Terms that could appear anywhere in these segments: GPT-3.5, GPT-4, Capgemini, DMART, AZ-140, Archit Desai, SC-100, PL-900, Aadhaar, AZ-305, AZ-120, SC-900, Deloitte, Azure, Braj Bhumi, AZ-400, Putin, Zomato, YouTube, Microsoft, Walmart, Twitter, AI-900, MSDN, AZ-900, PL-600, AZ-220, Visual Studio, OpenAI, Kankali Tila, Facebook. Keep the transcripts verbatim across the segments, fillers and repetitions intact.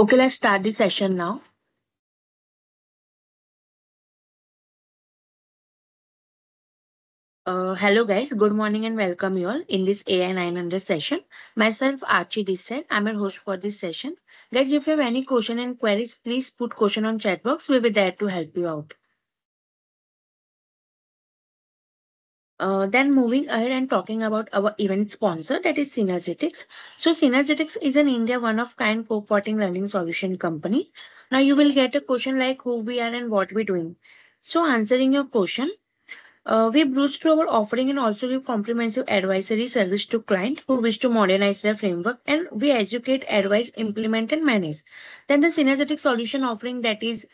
Okay, let's start the session now. Uh, hello guys, good morning and welcome you all in this A I nine hundred session. Myself Archit Desai, I'm your host for this session. Guys, if you have any question and queries, please put question on chat box. We'll be there to help you out. Uh, then moving ahead and talking about our event sponsor, that is Synergetics. So Synergetics is an India one-of-kind co-porting learning solution company. Now you will get a question like who we are and what we're doing. So answering your question, uh, we bruise through our offering and also give comprehensive advisory service to clients who wish to modernize their framework, and we educate, advise, implement, and manage. Then the Synergetics solution offering, that is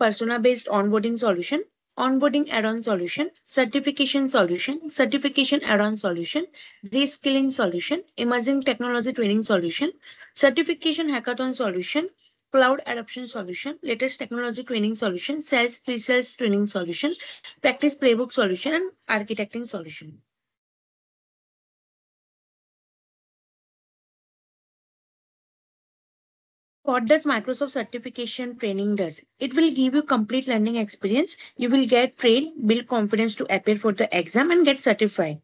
persona-based onboarding solution, onboarding add-on solution, certification solution, certification add-on solution, reskilling solution, emerging technology training solution, certification hackathon solution, cloud adoption solution, latest technology training solution, sales pre-sales training solution, practice playbook solution, and architecting solution. What does Microsoft certification training does? It will give you complete learning experience. You will get trained, build confidence to appear for the exam and get certified.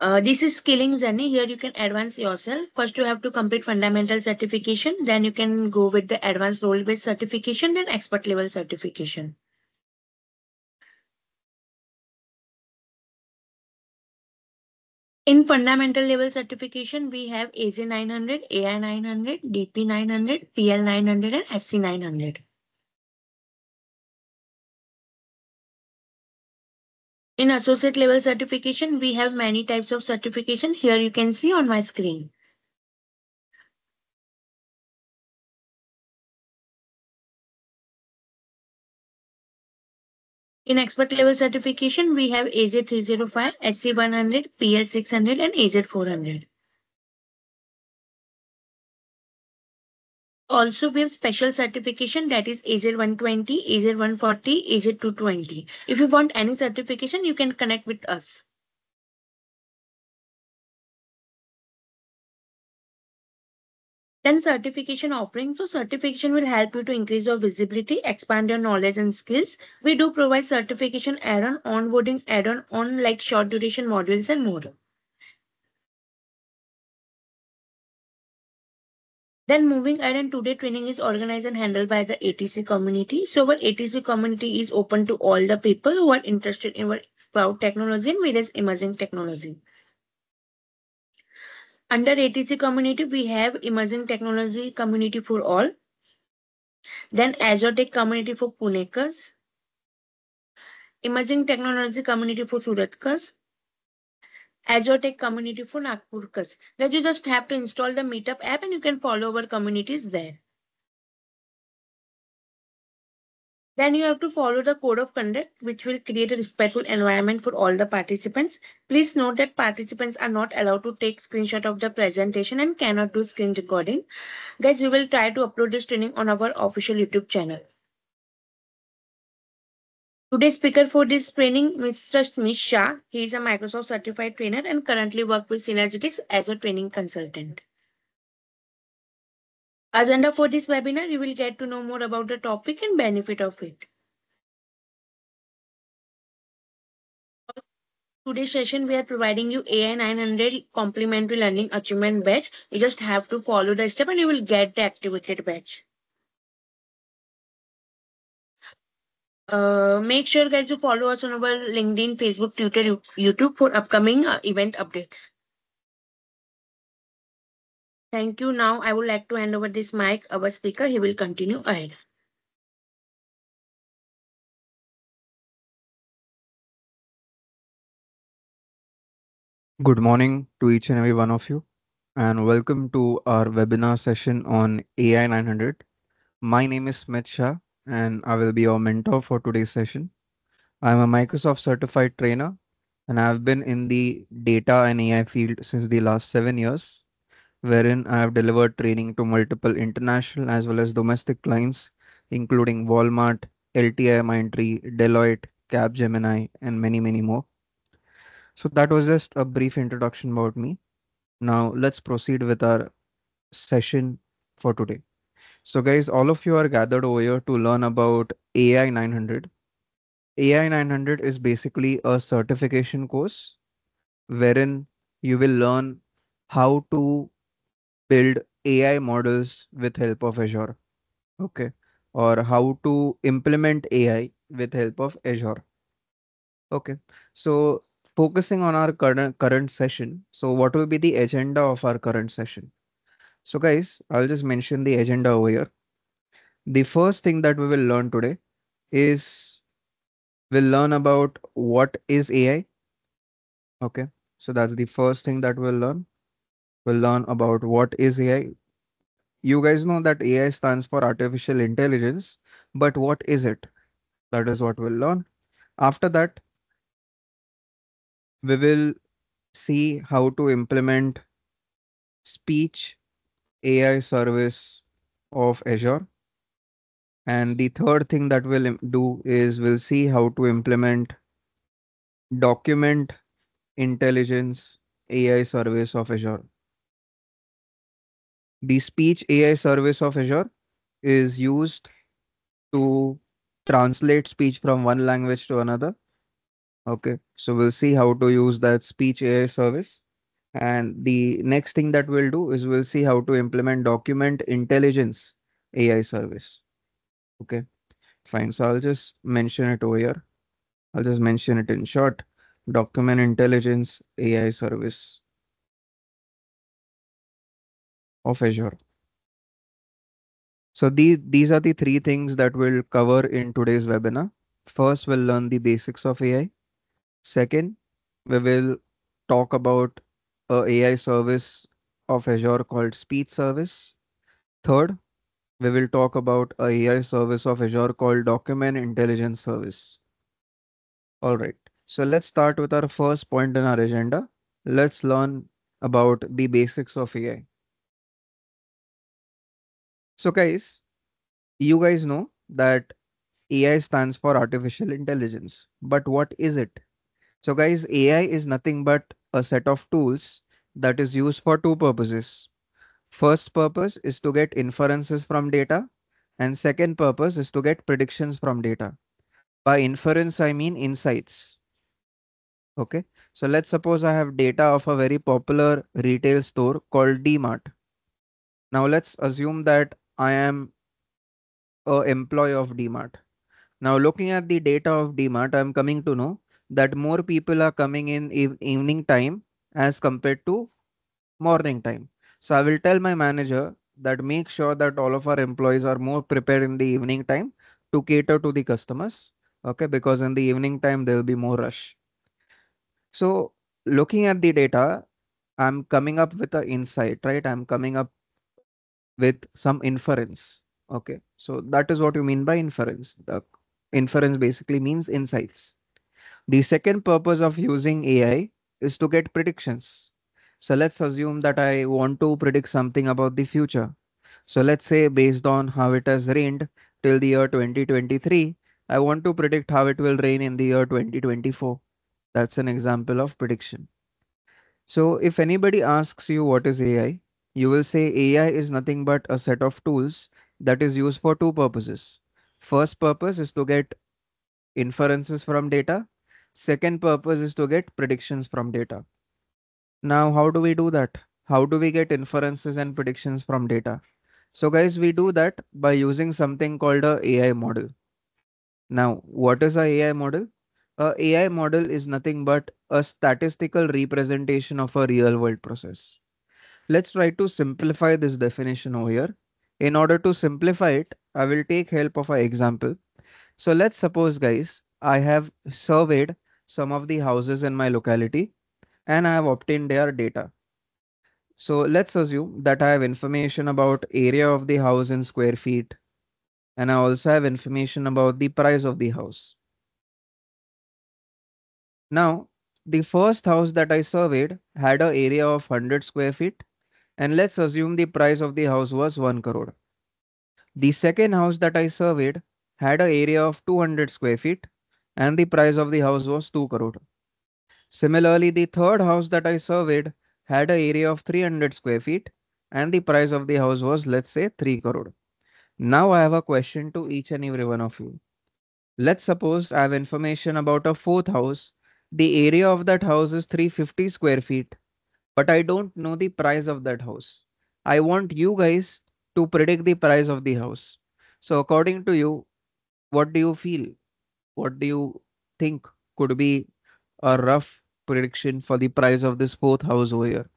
Uh, this is skilling journey. Here you can advance yourself. First you have to complete fundamental certification. Then you can go with the advanced role-based certification and expert level certification. In fundamental level certification, we have A Z nine hundred, A I nine hundred, D P nine hundred, P L nine hundred, and S C nine hundred. In associate level certification, we have many types of certification. Here you can see on my screen. In expert level certification, we have A Z three oh five, S C one hundred, P L six hundred, and A Z four hundred. Also, we have special certification, that is A Z one twenty, A Z one forty, A Z two twenty. If you want any certification, you can connect with us. Then certification offerings. So certification will help you to increase your visibility, expand your knowledge and skills. We do provide certification add-on, onboarding add-on, on like short duration modules and more. Then moving ahead, and today training is organized and handled by the A T C community. So our A T C community is open to all the people who are interested in our cloud technology and various emerging technology. Under A T C community, we have emerging technology community for all. Then Azure Tech community for Punekers. Emerging technology community for Suratkars. Azure Tech community for Nagpurkars. That you just have to install the Meetup app and you can follow our communities there. Then you have to follow the code of conduct, which will create a respectful environment for all the participants. Please note that participants are not allowed to take screenshot of the presentation and cannot do screen recording. Guys, we will try to upload this training on our official YouTube channel. Today's speaker for this training, Mister Smith Shah. He is a Microsoft certified trainer and currently works with Synergetics as a training consultant. Agenda for this webinar, you will get to know more about the topic and benefit of it. Today's session, we are providing you A I nine hundred complimentary learning achievement badge. You just have to follow the step and you will get the activated badge. Uh, make sure guys you follow us on our LinkedIn, Facebook, Twitter, YouTube for upcoming uh, event updates. Thank you. Now I would like to hand over this mic. Our speaker, he will continue ahead. Good morning to each and every one of you, and welcome to our webinar session on A I nine hundred. My name is Smith Shah, and I will be your mentor for today's session. I'm a Microsoft certified trainer, and I've been in the data and A I field since the last seven years. Wherein I have delivered training to multiple international as well as domestic clients, including Walmart, L T I Mindtree, Deloitte, Capgemini, and many, many more. So that was just a brief introduction about me. Now let's proceed with our session for today. So guys, all of you are gathered over here to learn about A I nine hundred. A I nine hundred is basically a certification course wherein you will learn how to build A I models with help of Azure, okay, or how to implement A I with help of Azure. Okay, so focusing on our current current session. So what will be the agenda of our current session? So guys, I'll just mention the agenda over here. The first thing that we will learn today is we'll learn about what is A I. Okay, so that's the first thing that we'll learn. We'll learn about what is A I. You guys know that A I stands for artificial intelligence, but what is it? That is what we'll learn. After that, we will see how to implement speech A I service of Azure. And the third thing that we'll do is we'll see how to implement document intelligence A I service of Azure. The speech A I service of Azure is used to translate speech from one language to another. Okay, so we'll see how to use that speech A I service. And the next thing that we'll do is we'll see how to implement document intelligence A I service. Okay, fine. So I'll just mention it over here. I'll just mention it in short. Document intelligence A I service of Azure. So these, these are the three things that we'll cover in today's webinar. First, we'll learn the basics of A I. Second, we will talk about a AI service of Azure called speech service. Third, we will talk about a AI service of Azure called document intelligence service. All right, so let's start with our first point in our agenda. Let's learn about the basics of A I. So guys, you guys know that A I stands for artificial intelligence, but what is it? So guys, A I is nothing but a set of tools that is used for two purposes. First purpose is to get inferences from data, and second purpose is to get predictions from data. By inference, I mean insights. Okay, so let's suppose I have data of a very popular retail store called D mart. Now let's assume that I am an employee of D mart. Now looking at the data of D mart, I'm coming to know that more people are coming in evening time as compared to morning time. So I will tell my manager that make sure that all of our employees are more prepared in the evening time to cater to the customers. Okay, because in the evening time, there will be more rush. So looking at the data, I'm coming up with an insight, right? I'm coming up with some inference. Okay, so that is what you mean by inference. The inference basically means insights. The second purpose of using A I is to get predictions. So let's assume that I want to predict something about the future. So let's say based on how it has rained till the year twenty twenty-three, I want to predict how it will rain in the year twenty twenty-four. That's an example of prediction. So if anybody asks you what is A I, you will say A I is nothing but a set of tools that is used for two purposes. First purpose is to get inferences from data. Second purpose is to get predictions from data. Now, how do we do that? How do we get inferences and predictions from data? So guys, we do that by using something called a AI model. Now, what is a AI model? A AI model is nothing but a statistical representation of a real world process. Let's try to simplify this definition over here. In order to simplify it, I will take help of an example. So let's suppose guys, I have surveyed some of the houses in my locality and I have obtained their data. So let's assume that I have information about area of the house in square feet. And I also have information about the price of the house. Now, the first house that I surveyed had an area of one hundred square feet. And let's assume the price of the house was one crore. The second house that I surveyed had an area of two hundred square feet. And the price of the house was two crore. Similarly, the third house that I surveyed had an area of three hundred square feet and the price of the house was, let's say, three crore. Now I have a question to each and every one of you. Let's suppose I have information about a fourth house. The area of that house is three hundred fifty square feet, but I don't know the price of that house. I want you guys to predict the price of the house. So according to you, what do you feel? What do you think could be a rough prediction for the price of this fourth house over here?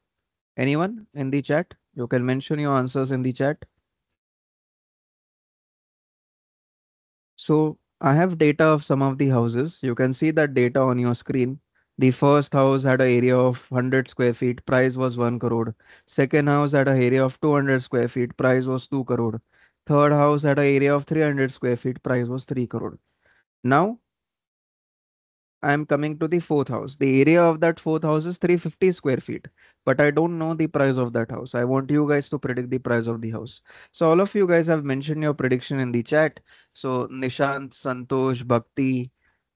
Anyone in the chat? You can mention your answers in the chat. So I have data of some of the houses. You can see that data on your screen. The first house had an area of one hundred square feet. Price was one crore. Second house had an area of two hundred square feet. Price was two crore. Third house had an area of three hundred square feet. Price was three crore. Now I am coming to the fourth house. The area of that fourth house is three hundred fifty square feet, but I don't know the price of that house. I want you guys to predict the price of the house. So all of you guys have mentioned your prediction in the chat. So Nishant, Santosh, Bhakti,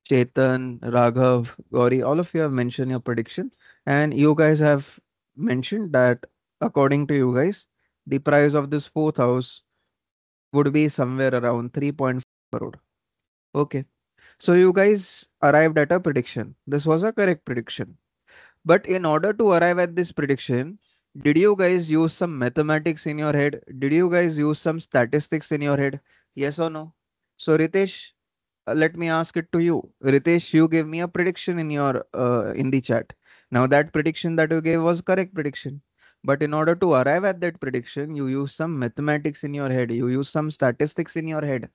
Chetan, Raghav, Gauri, all of you have mentioned your prediction, and you guys have mentioned that according to you guys, the price of this fourth house would be somewhere around three point five crore. Okay. So you guys arrived at a prediction. This was a correct prediction. But in order to arrive at this prediction, did you guys use some mathematics in your head? Did you guys use some statistics in your head? Yes or no? So Ritesh, uh, let me ask it to you. Ritesh, you gave me a prediction in your uh, in the chat. Now that prediction that you gave was correct prediction. But in order to arrive at that prediction, you use some mathematics in your head. You use some statistics in your head.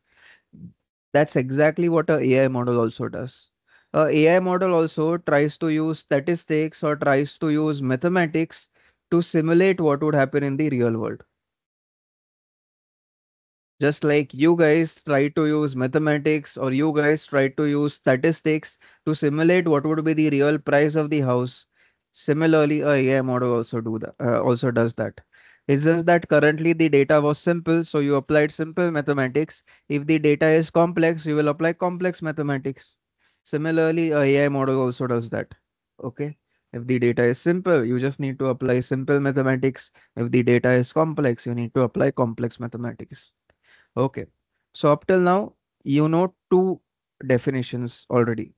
That's exactly what an A I model also does. An A I model also tries to use statistics or tries to use mathematics to simulate what would happen in the real world. Just like you guys try to use mathematics or you guys try to use statistics to simulate what would be the real price of the house. Similarly, an A I model also do that, uh, also does that. It's just that currently the data was simple, so you applied simple mathematics. If the data is complex, you will apply complex mathematics. Similarly, an A I model also does that. Okay. If the data is simple, you just need to apply simple mathematics. If the data is complex, you need to apply complex mathematics. Okay. So up till now, you know two definitions already.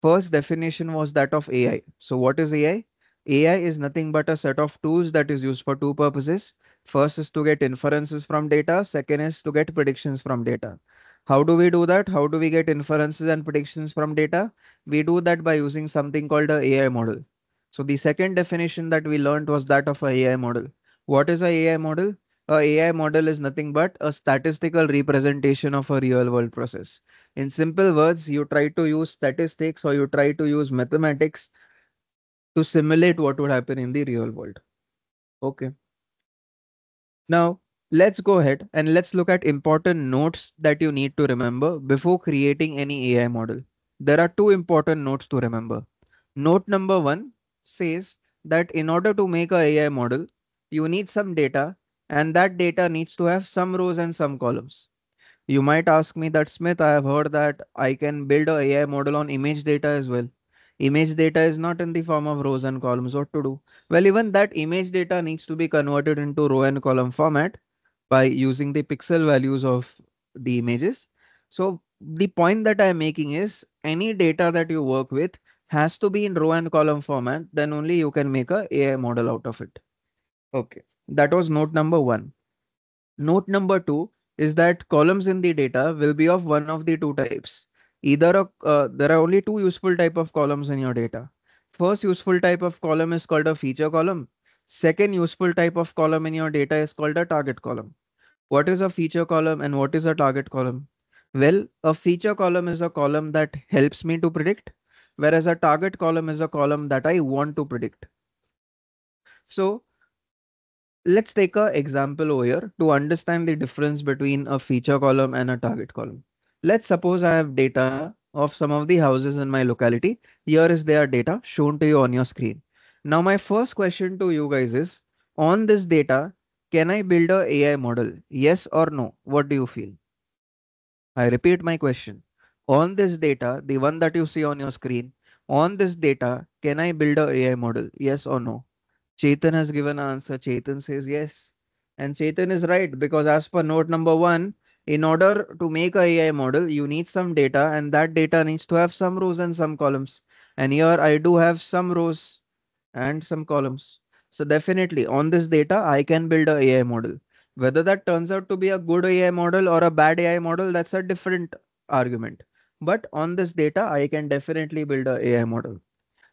First definition was that of A I. So what is A I? A I is nothing but a set of tools that is used for two purposes. First is to get inferences from data. Second is to get predictions from data. How do we do that? How do we get inferences and predictions from data? We do that by using something called an A I model. So the second definition that we learned was that of an A I model. What is an A I model? An A I model is nothing but a statistical representation of a real world process. In simple words, you try to use statistics or you try to use mathematics to simulate what would happen in the real world. Okay. Now let's go ahead and let's look at important notes that you need to remember before creating any A I model. There are two important notes to remember. Note number one says that in order to make an A I model, you need some data and that data needs to have some rows and some columns. You might ask me that, Smith, I have heard that I can build an A I model on image data as well. Image data is not in the form of rows and columns. What to do? Well, even that image data needs to be converted into row and column format by using the pixel values of the images. So the point that I'm making is any data that you work with has to be in row and column format. Then only you can make a A I model out of it. Okay. That was note number one. Note number two is that columns in the data will be of one of the two types. Either a, uh, there are only two useful type of columns in your data. First useful type of column is called a feature column. Second useful type of column in your data is called a target column. What is a feature column and what is a target column? Well, a feature column is a column that helps me to predict, whereas a target column is a column that I want to predict. So let's take an example over here to understand the difference between a feature column and a target column. Let's suppose I have data of some of the houses in my locality. Here is their data shown to you on your screen. Now, my first question to you guys is, on this data, can I build an A I model? Yes or no? What do you feel? I repeat my question. On this data, the one that you see on your screen, on this data, can I build an A I model? Yes or no? Chetan has given an answer. Chetan says yes. And Chetan is right, because as per note number one, in order to make an A I model, you need some data, and that data needs to have some rows and some columns. And here I do have some rows and some columns. So definitely on this data, I can build an A I model. Whether that turns out to be a good A I model or a bad A I model, that's a different argument. But on this data, I can definitely build an A I model.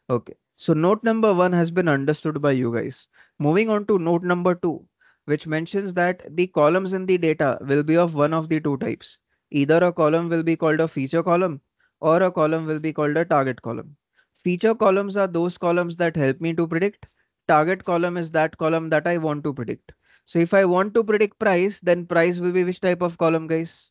Okay. So note number one has been understood by you guys. Moving on to note number two, which mentions that the columns in the data will be of one of the two types. Either a column will be called a feature column or a column will be called a target column. Feature columns are those columns that help me to predict. Target column is that column that I want to predict. So if I want to predict price, then price will be which type of column, guys?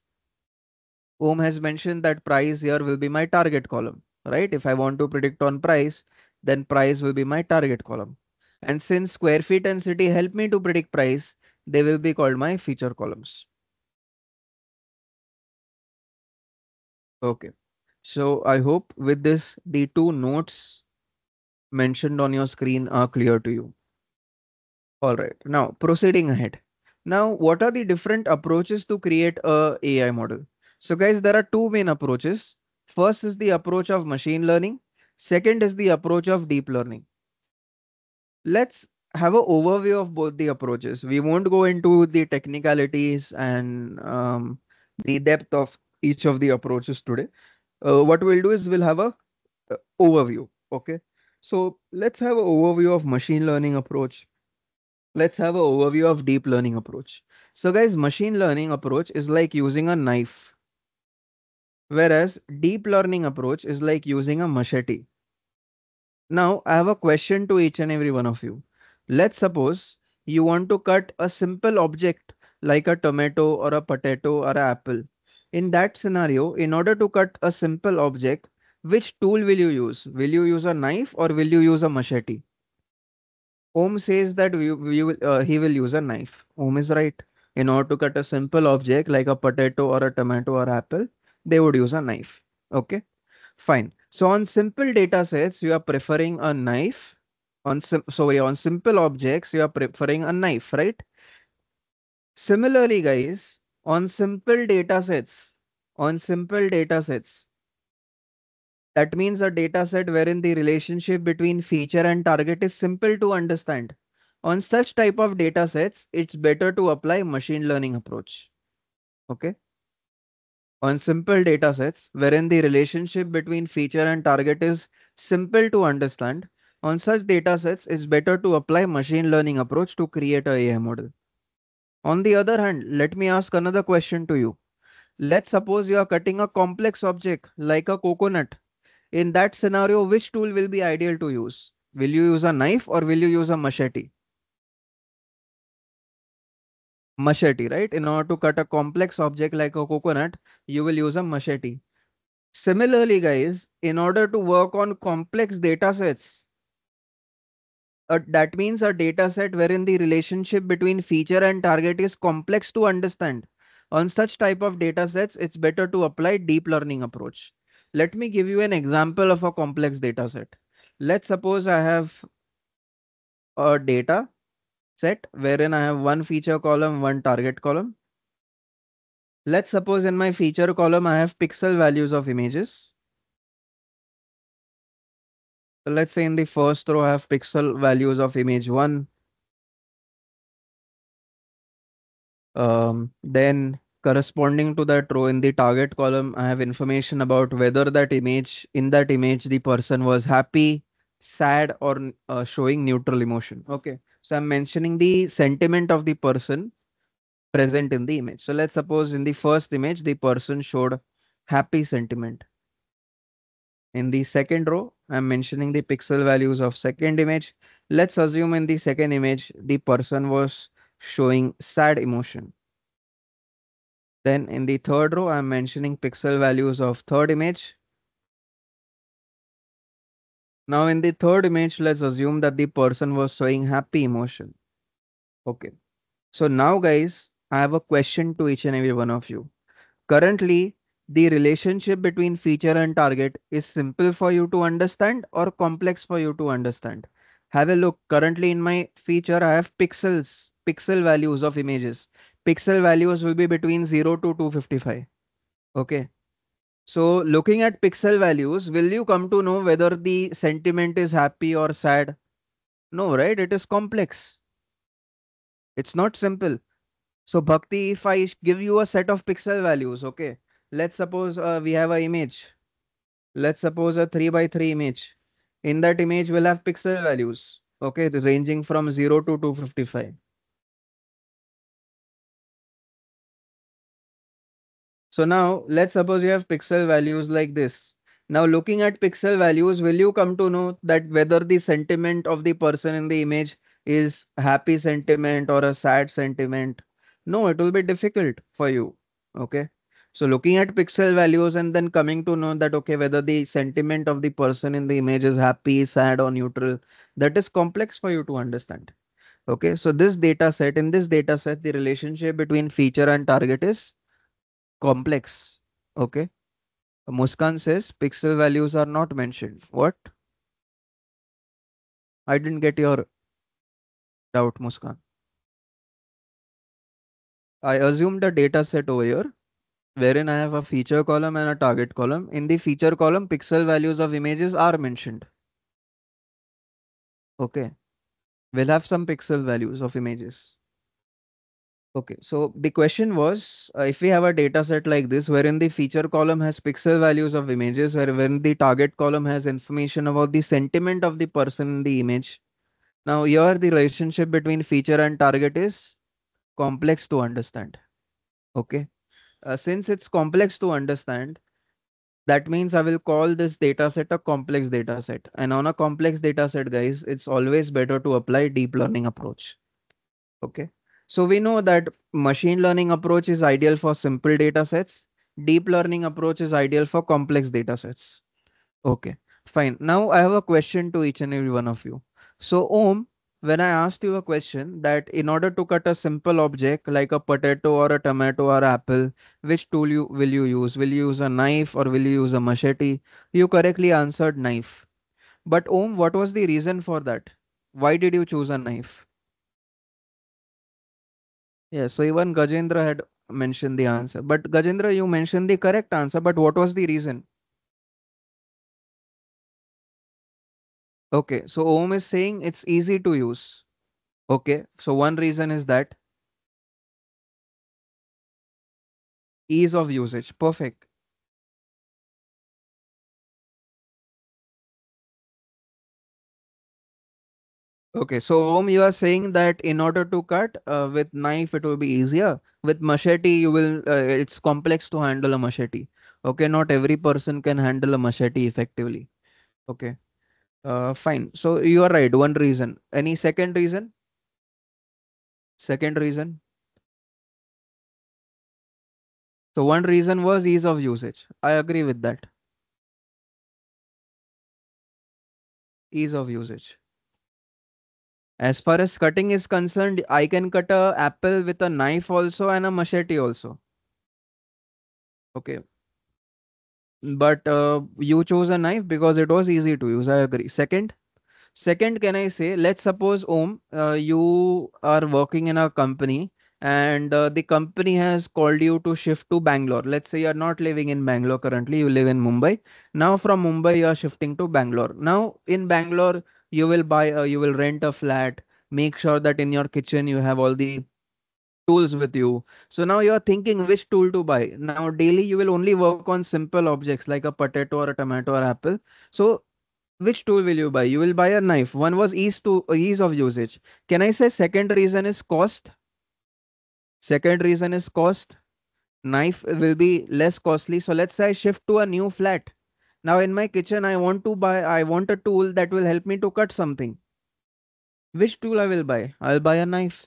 Om has mentioned that price here will be my target column, right? If I want to predict on price, then price will be my target column. And since square feet and city help me to predict price, they will be called my feature columns. Okay. So I hope with this, the two notes mentioned on your screen are clear to you. All right. Now proceeding ahead. Now, what are the different approaches to create a A I model? So guys, there are two main approaches. First is the approach of machine learning. Second is the approach of deep learning. Let's have an overview of both the approaches. We won't go into the technicalities and um, the depth of each of the approaches today. Uh, what we'll do is we'll have a uh, overview. Okay. So let's have an overview of machine learning approach. Let's have an overview of deep learning approach. So guys, machine learning approach is like using a knife. Whereas deep learning approach is like using a machete. Now I have a question to each and every one of you. Let's suppose you want to cut a simple object like a tomato or a potato or an apple. In that scenario, in order to cut a simple object, which tool will you use? Will you use a knife or will you use a machete? Om says that we, we will, uh, he will use a knife. Om is right. In order to cut a simple object like a potato or a tomato or apple, they would use a knife. Okay, fine. So on simple data sets, you are preferring a knife. On sim sorry, on simple objects, you are preferring a knife, right? Similarly, guys, on simple data sets, on simple data sets, that means a data set wherein the relationship between feature and target is simple to understand. On such type of data sets, it's better to apply machine learning approach. Okay. On simple data sets, wherein the relationship between feature and target is simple to understand, on such data sets, it's better to apply machine learning approach to create an A I model. On the other hand, let me ask another question to you. Let's suppose you are cutting a complex object like a coconut. In that scenario, which tool will be ideal to use? Will you use a knife or will you use a machete? Machete, right? In order to cut a complex object like a coconut, you will use a machete. Similarly, guys, in order to work on complex data sets, uh, that means a data set wherein the relationship between feature and target is complex to understand. On such type of data sets, it's better to apply deep learning approach. Let me give you an example of a complex data set. Let's suppose I have a data set wherein I have one feature column, one target column. Let's suppose in my feature column, I have pixel values of images. So let's say in the first row, I have pixel values of image one. Um, then corresponding to that row in the target column, I have information about whether that image, in that image, the person was happy, sad, or uh, showing neutral emotion. Okay. So I'm mentioning the sentiment of the person present in the image. So let's suppose in the first image, the person showed happy sentiment. In the second row, I'm mentioning the pixel values of second image. Let's assume in the second image, the person was showing sad emotion. Then in the third row, I'm mentioning pixel values of third image. Now in the third image, let's assume that the person was showing happy emotion. Okay. So now guys, I have a question to each and every one of you. Currently, the relationship between feature and target is simple for you to understand or complex for you to understand. Have a look. Currently in my feature, I have pixels, pixel values of images. Pixel values will be between zero to two fifty-five. Okay. So looking at pixel values, will you come to know whether the sentiment is happy or sad? No, right? It is complex. It's not simple. So Bhakti, if I give you a set of pixel values, okay, let's suppose uh, we have an image. Let's suppose a three by three image. In that image, we'll have pixel values, okay, ranging from zero to two fifty-five. So now let's suppose you have pixel values like this. Now looking at pixel values, will you come to know that whether the sentiment of the person in the image is happy sentiment or a sad sentiment? No, it will be difficult for you. Okay. So looking at pixel values and then coming to know that, okay, whether the sentiment of the person in the image is happy, sad or neutral, that is complex for you to understand. Okay. So this data set, in this data set, the relationship between feature and target is complex. Okay. Muskan says pixel values are not mentioned. What? I didn't get your doubt, Muskan. I assumed a data set over here wherein I have a feature column and a target column. In the feature column, pixel values of images are mentioned. Okay. We'll have some pixel values of images. Okay, so the question was, uh, if we have a data set like this, wherein the feature column has pixel values of images, wherein the target column has information about the sentiment of the person in the image. Now here the relationship between feature and target is complex to understand. Okay, uh, since it's complex to understand, that means I will call this data set a complex data set. And on a complex data set, guys, it's always better to apply deep learning approach. Okay. So we know that machine learning approach is ideal for simple data sets. Deep learning approach is ideal for complex data sets. Okay, fine. Now I have a question to each and every one of you. So Om, when I asked you a question that in order to cut a simple object like a potato or a tomato or apple, which tool you, will you use? Will you use a knife or will you use a machete? You correctly answered knife. But Om, what was the reason for that? Why did you choose a knife? Yeah, so even Gajendra had mentioned the answer, but Gajendra, you mentioned the correct answer, but what was the reason? Okay, so Om is saying it's easy to use. Okay, so one reason is that ease of usage. Perfect. Okay, so Om, you are saying that in order to cut uh, with knife, it will be easier. With machete, you will, uh, it's complex to handle a machete. Okay, not every person can handle a machete effectively. Okay, uh, fine. So you are right. One reason. Any second reason? Second reason. So one reason was ease of usage. I agree with that. Ease of usage. As far as cutting is concerned, I can cut an apple with a knife also and a machete also. Okay. But uh, you chose a knife because it was easy to use. I agree. Second, second, can I say, let's suppose Om, uh, you are working in a company and uh, the company has called you to shift to Bangalore. Let's say you're not living in Bangalore currently, you live in Mumbai. Now from Mumbai, you're shifting to Bangalore. Now in Bangalore, you will buy, a, you will rent a flat, make sure that in your kitchen you have all the tools with you. So now you're thinking which tool to buy. Now daily you will only work on simple objects like a potato or a tomato or apple. So which tool will you buy? You will buy a knife. One was ease to ease of usage. Can I say second reason is cost? Second reason is cost. Knife will be less costly. So let's say I shift to a new flat. Now in my kitchen, I want to buy, I want a tool that will help me to cut something. Which tool I will buy? I'll buy a knife,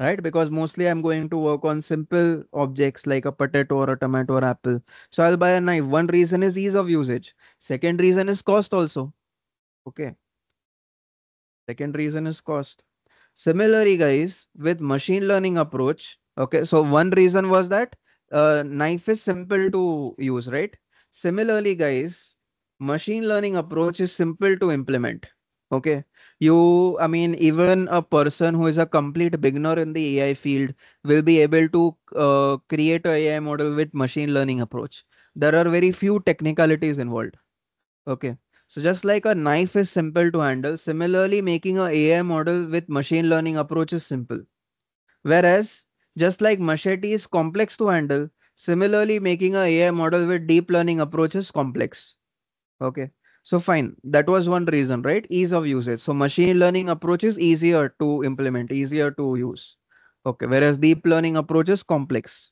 right? Because mostly I'm going to work on simple objects like a potato or a tomato or apple. So I'll buy a knife. One reason is ease of usage. Second reason is cost also. Okay. Second reason is cost. Similarly, guys, with machine learning approach. Okay. So one reason was that uh, knife is simple to use, right? Similarly, guys, machine learning approach is simple to implement. Okay, you, I mean, even a person who is a complete beginner in the A I field will be able to uh, create an A I model with machine learning approach. There are very few technicalities involved. Okay, so just like a knife is simple to handle, similarly, making an A I model with machine learning approach is simple. Whereas, just like machete is complex to handle, similarly, making an A I model with deep learning approach is complex. Okay. So fine, that was one reason, right? Ease of usage. So machine learning approach is easier to implement, easier to use. Okay, whereas deep learning approach is complex.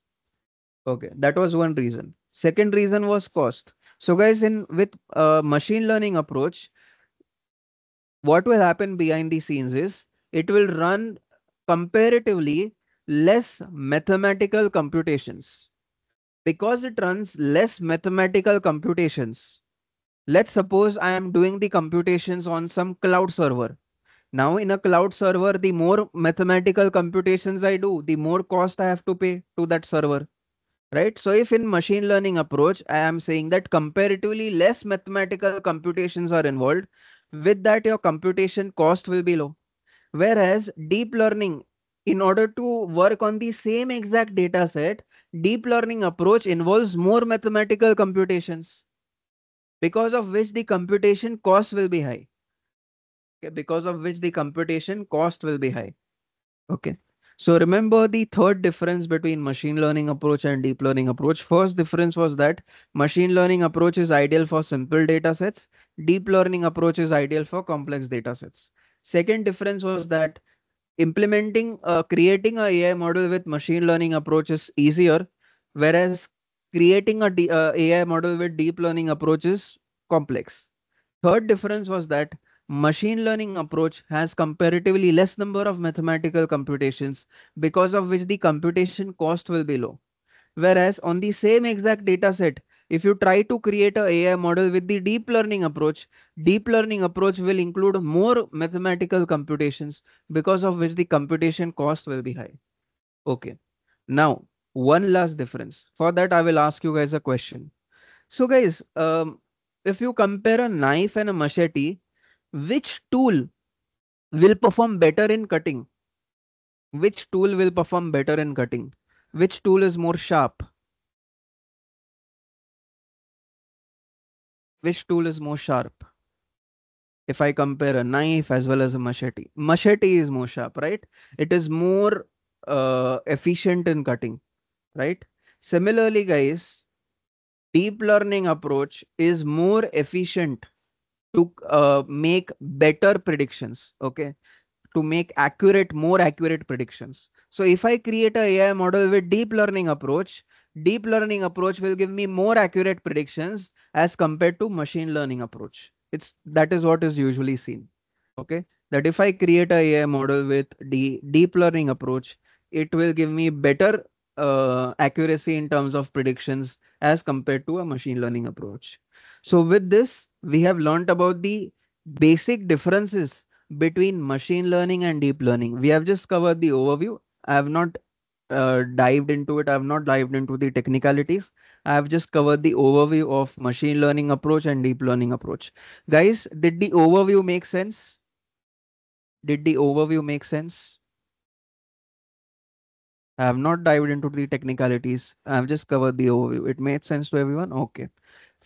Okay, that was one reason. Second reason was cost. So guys, in with uh, machine learning approach, what will happen behind the scenes is it will run comparatively less mathematical computations. Because it runs less mathematical computations, let's suppose I am doing the computations on some cloud server. Now in a cloud server, the more mathematical computations I do, the more cost I have to pay to that server, right? So if in machine learning approach, I am saying that comparatively less mathematical computations are involved, with that your computation cost will be low. Whereas deep learning, in order to work on the same exact data set, deep learning approach involves more mathematical computations, because of which the computation cost will be high. Okay, because of which the computation cost will be high. Okay. So remember the third difference between machine learning approach and deep learning approach. First difference was that machine learning approach is ideal for simple data sets. Deep learning approach is ideal for complex data sets. Second difference was that implementing, uh, creating an A I model with machine learning approach is easier, whereas creating a D, uh, A I model with deep learning approach is complex. Third difference was that machine learning approach has comparatively less number of mathematical computations, because of which the computation cost will be low. Whereas on the same exact data set, if you try to create an A I model with the deep learning approach, deep learning approach will include more mathematical computations, because of which the computation cost will be high. Okay. Now, one last difference. For that, I will ask you guys a question. So guys, um, if you compare a knife and a machete, which tool will perform better in cutting? Which tool will perform better in cutting? Which tool is more sharp? Which tool is more sharp? If I compare a knife as well as a machete, machete is more sharp, right? It is more uh, efficient in cutting. Right? Similarly, guys, deep learning approach is more efficient to uh, make better predictions. Okay. To make accurate, more accurate predictions. So if I create an A I model with deep learning approach, deep learning approach will give me more accurate predictions as compared to machine learning approach. It's that is what is usually seen. Okay. That if I create an A I model with the deep learning approach, it will give me better Uh, accuracy in terms of predictions as compared to a machine learning approach. So with this, we have learned about the basic differences between machine learning and deep learning. We have just covered the overview. I have not uh, dived into it. I have not dived into the technicalities. I have just covered the overview of machine learning approach and deep learning approach. Guys, did the overview make sense? Did the overview make sense? I have not dived into the technicalities. I have just covered the overview. It made sense to everyone. Okay,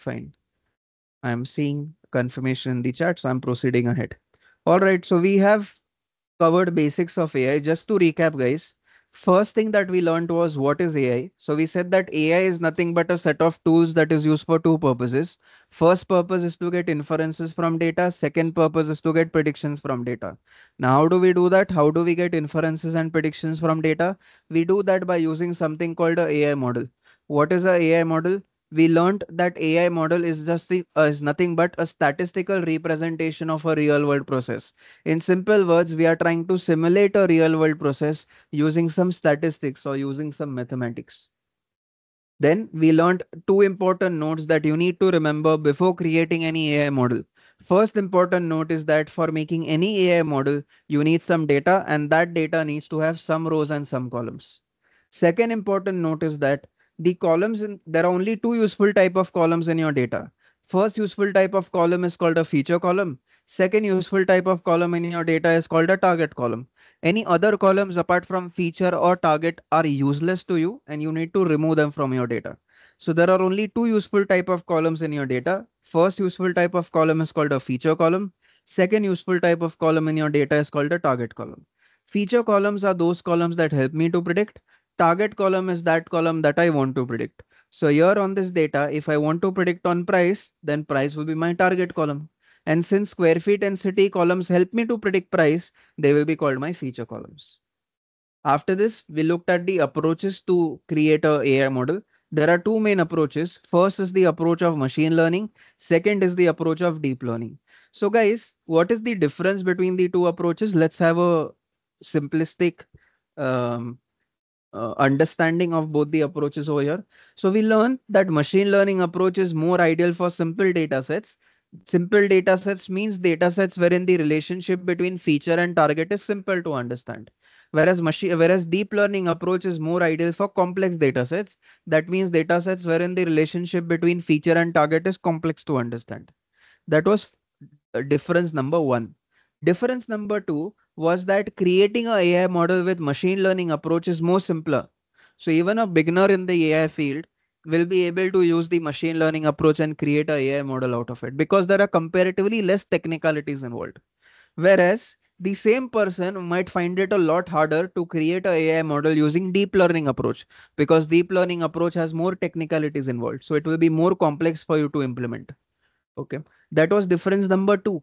fine. I am seeing confirmation in the chat, so I'm proceeding ahead. All right, so we have covered basics of A I. Just to recap, guys, first thing that we learned was what is A I. So we said that A I is nothing but a set of tools that is used for two purposes. First purpose is to get inferences from data. Second purpose is to get predictions from data. Now, how do we do that? How do we get inferences and predictions from data? We do that by using something called an A I model. What is an A I model? We learned that A I model is just the, uh, is nothing but a statistical representation of a real world process. In simple words, we are trying to simulate a real world process using some statistics or using some mathematics. Then we learned two important notes that you need to remember before creating any A I model. First important note is that for making any A I model, you need some data, and that data needs to have some rows and some columns. Second important note is that the columns, in, there are only two useful type of columns in your data. First useful type of column is called a feature column. Second useful type of column in your data is called a target column. Any other columns apart from feature or target are useless to you and you need to remove them from your data. So there are only two useful type of columns in your data. First useful type of column is called a feature column. Second useful type of column in your data is called a target column. Feature columns are those columns that help me to predict. Target column is that column that I want to predict. So here on this data, if I want to predict on price, then price will be my target column. And since square feet and city columns help me to predict price, they will be called my feature columns. After this, we looked at the approaches to create an A I model. There are two main approaches. First is the approach of machine learning. Second is the approach of deep learning. So guys, what is the difference between the two approaches? Let's have a simplistic um, uh, understanding of both the approaches over here. So we learned that machine learning approach is more ideal for simple data sets. Simple data sets means data sets wherein the relationship between feature and target is simple to understand. Whereas machine, whereas deep learning approach is more ideal for complex data sets. That means data sets wherein the relationship between feature and target is complex to understand. That was difference number one. Difference number two was that creating an A I model with machine learning approach is more simpler. So even a beginner in the A I field will be able to use the machine learning approach and create an A I model out of it because there are comparatively less technicalities involved. Whereas the same person might find it a lot harder to create an A I model using deep learning approach because deep learning approach has more technicalities involved. So it will be more complex for you to implement. Okay, that was difference number two.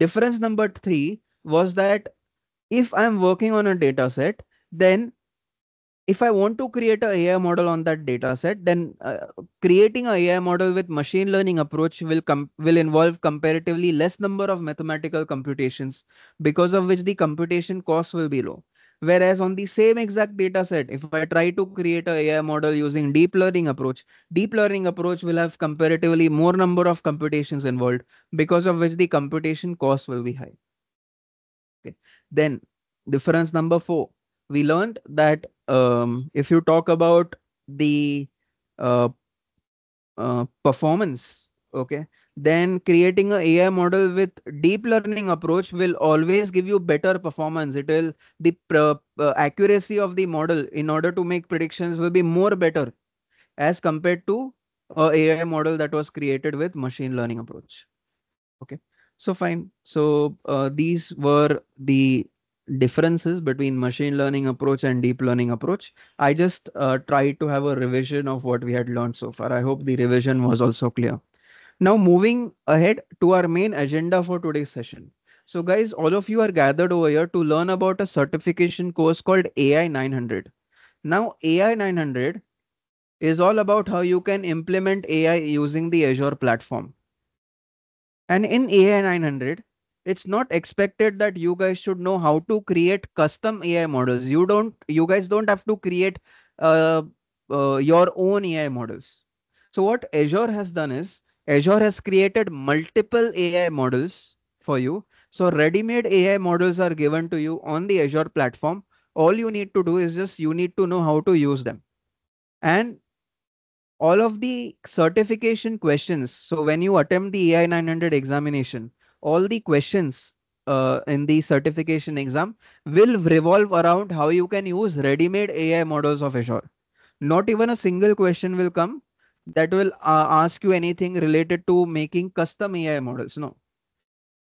Difference number three was that if I'm working on a data set, then if I want to create an A I model on that data set, then uh, creating an A I model with machine learning approach will, com will involve comparatively less number of mathematical computations because of which the computation costs will be low. Whereas on the same exact data set, if I try to create an A I model using deep learning approach, deep learning approach will have comparatively more number of computations involved because of which the computation costs will be high. Okay. Then difference number four. We learned that um, if you talk about the uh, uh, performance, okay, then creating an A I model with deep learning approach will always give you better performance. It will the uh, accuracy of the model in order to make predictions will be more better as compared to an A I model that was created with machine learning approach. Okay, so fine. So uh, these were the differences between machine learning approach and deep learning approach. I just uh, tried to have a revision of what we had learned so far. I hope the revision was also clear. Now moving ahead to our main agenda for today's session. So guys, all of you are gathered over here to learn about a certification course called A I nine hundred. Now A I nine hundred is all about how you can implement A I using the Azure platform. And in A I nine hundred, it's not expected that you guys should know how to create custom A I models. You don't, you guys don't have to create uh, uh, your own A I models. So what Azure has done is Azure has created multiple A I models for you. So ready-made A I models are given to you on the Azure platform. All you need to do is just, you need to know how to use them. And all of the certification questions. So when you attempt the A I nine hundred examination, all the questions uh, in the certification exam will revolve around how you can use ready-made A I models of Azure. Not even a single question will come that will uh, ask you anything related to making custom A I models. No.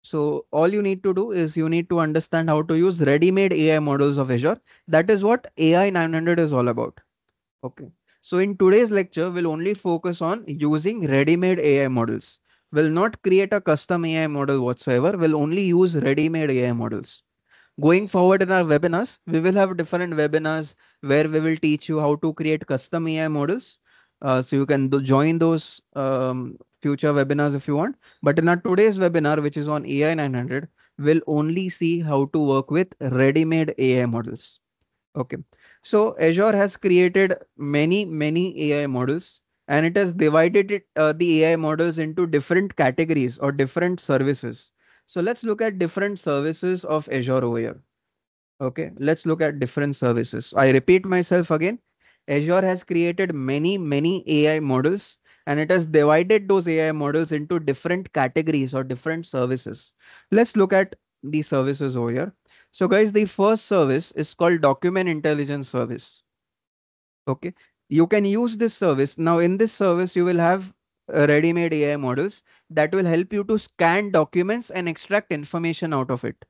So all you need to do is you need to understand how to use ready-made A I models of Azure. That is what A I nine hundred is all about. Okay. So in today's lecture, we'll only focus on using ready-made A I models. Will not create a custom A I model whatsoever. We'll only use ready-made A I models. Going forward in our webinars, we will have different webinars where we will teach you how to create custom A I models. Uh, so you can do, join those um, future webinars if you want. But in our today's webinar, which is on A I nine hundred, we'll only see how to work with ready-made A I models. Okay. So Azure has created many, many A I models. And it has divided it, uh, the A I models into different categories or different services. So let's look at different services of Azure over here. Okay, let's look at different services. I repeat myself again. Azure has created many, many A I models, and it has divided those A I models into different categories or different services. Let's look at the services over here. So guys, the first service is called Document Intelligence Service. Okay, you can use this service. Now in this service, you will have ready-made A I models that will help you to scan documents and extract information out of it.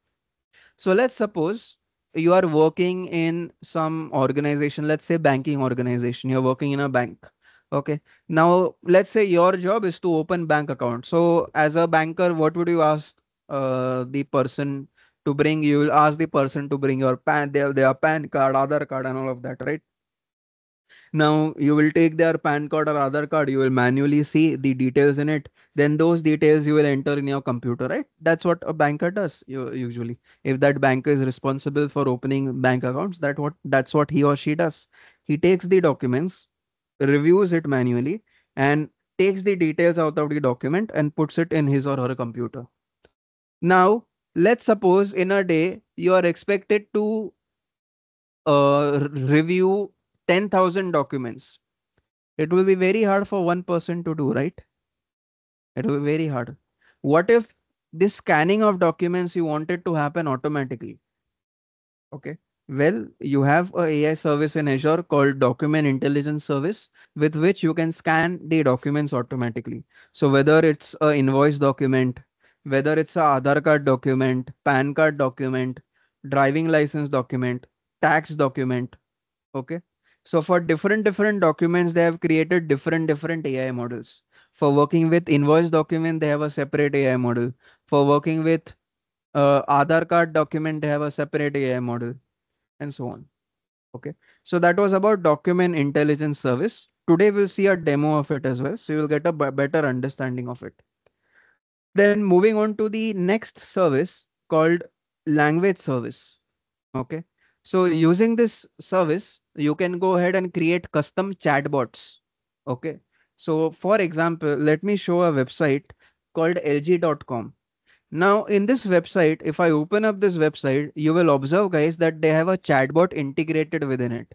So let's suppose you are working in some organization, let's say banking organization, you're working in a bank. Okay, now let's say your job is to open bank account. So as a banker, what would you ask uh, the person to bring? You will ask the person to bring your PAN, their, their PAN card, Aadhaar card and all of that, right? Now you will take their PAN card or Aadhaar card, you will manually see the details in it. Then those details you will enter in your computer, right? That's what a banker does usually. If that banker is responsible for opening bank accounts, that what, that's what he or she does. He takes the documents, reviews it manually, and takes the details out of the document and puts it in his or her computer. Now, let's suppose in a day, you are expected to uh, review ten thousand documents. It will be very hard for one person to do, right? It will be very hard. What if this scanning of documents you wanted to happen automatically? Okay, well, you have an A I service in Azure called Document Intelligence Service, with which you can scan the documents automatically. So whether it's an invoice document, whether it's a Aadhaar card document, PAN card document, driving license document, tax document, okay? So for different, different documents, they have created different, different A I models. For working with invoice document, they have a separate A I model. For working with uh, Aadhaar card document, they have a separate A I model, and so on. Okay. So that was about Document Intelligence Service. Today we'll see a demo of it as well. So you'll get a better understanding of it. Then moving on to the next service called Language Service. Okay. So using this service, you can go ahead and create custom chatbots. Okay. So for example, let me show a website called L G dot com. Now in this website, if I open up this website, you will observe guys that they have a chatbot integrated within it.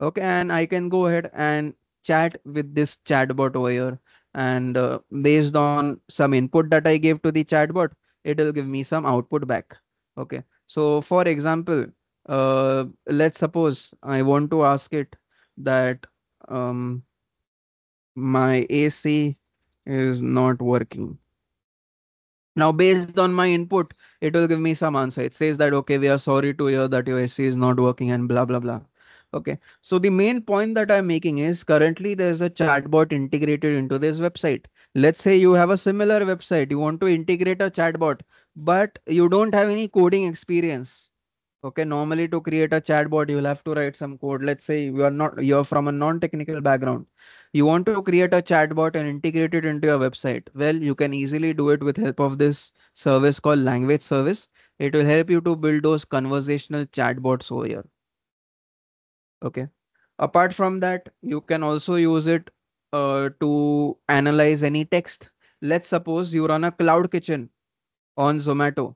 Okay. And I can go ahead and chat with this chatbot over here. And uh, based on some input that I gave to the chatbot, it will give me some output back. Okay. So for example, Uh, let's suppose I want to ask it that um, my A C is not working. Now, based on my input, it will give me some answer. It says that, okay, we are sorry to hear that your A C is not working and blah, blah, blah. Okay. So the main point that I'm making is currently there's a chatbot integrated into this website. Let's say you have a similar website. You want to integrate a chatbot, but you don't have any coding experience. Okay, normally to create a chatbot, you'll have to write some code. Let's say you are not, you're from a non-technical background. You want to create a chatbot and integrate it into your website. Well, you can easily do it with help of this service called Language Service. It will help you to build those conversational chatbots over here. Okay. Apart from that, you can also use it uh, to analyze any text. Let's suppose you run a cloud kitchen on Zomato.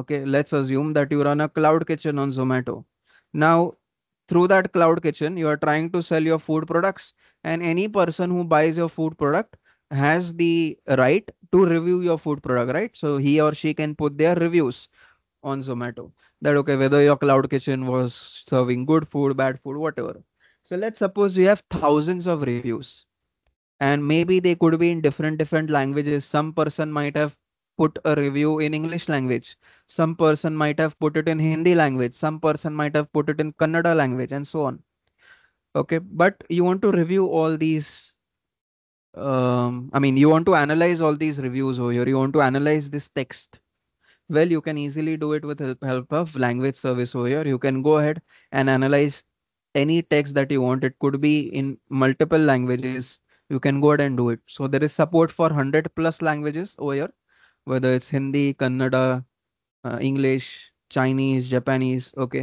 Okay, let's assume that you run a cloud kitchen on Zomato. Now, through that cloud kitchen, you are trying to sell your food products, and any person who buys your food product has the right to review your food product, right? So he or she can put their reviews on Zomato that, okay, whether your cloud kitchen was serving good food, bad food, whatever. So let's suppose you have thousands of reviews, and maybe they could be in different, different languages. Some person might have put a review in English language. Some person might have put it in Hindi language. Some person might have put it in Kannada language and so on. Okay. But you want to review all these. Um, I mean, you want to analyze all these reviews over here. You want to analyze this text. Well, you can easily do it with the help of Language Service over here. You can go ahead and analyze any text that you want. It could be in multiple languages. You can go ahead and do it. So there is support for one hundred plus languages over here. Whether it's Hindi, Kannada, uh, English, Chinese, Japanese. Okay.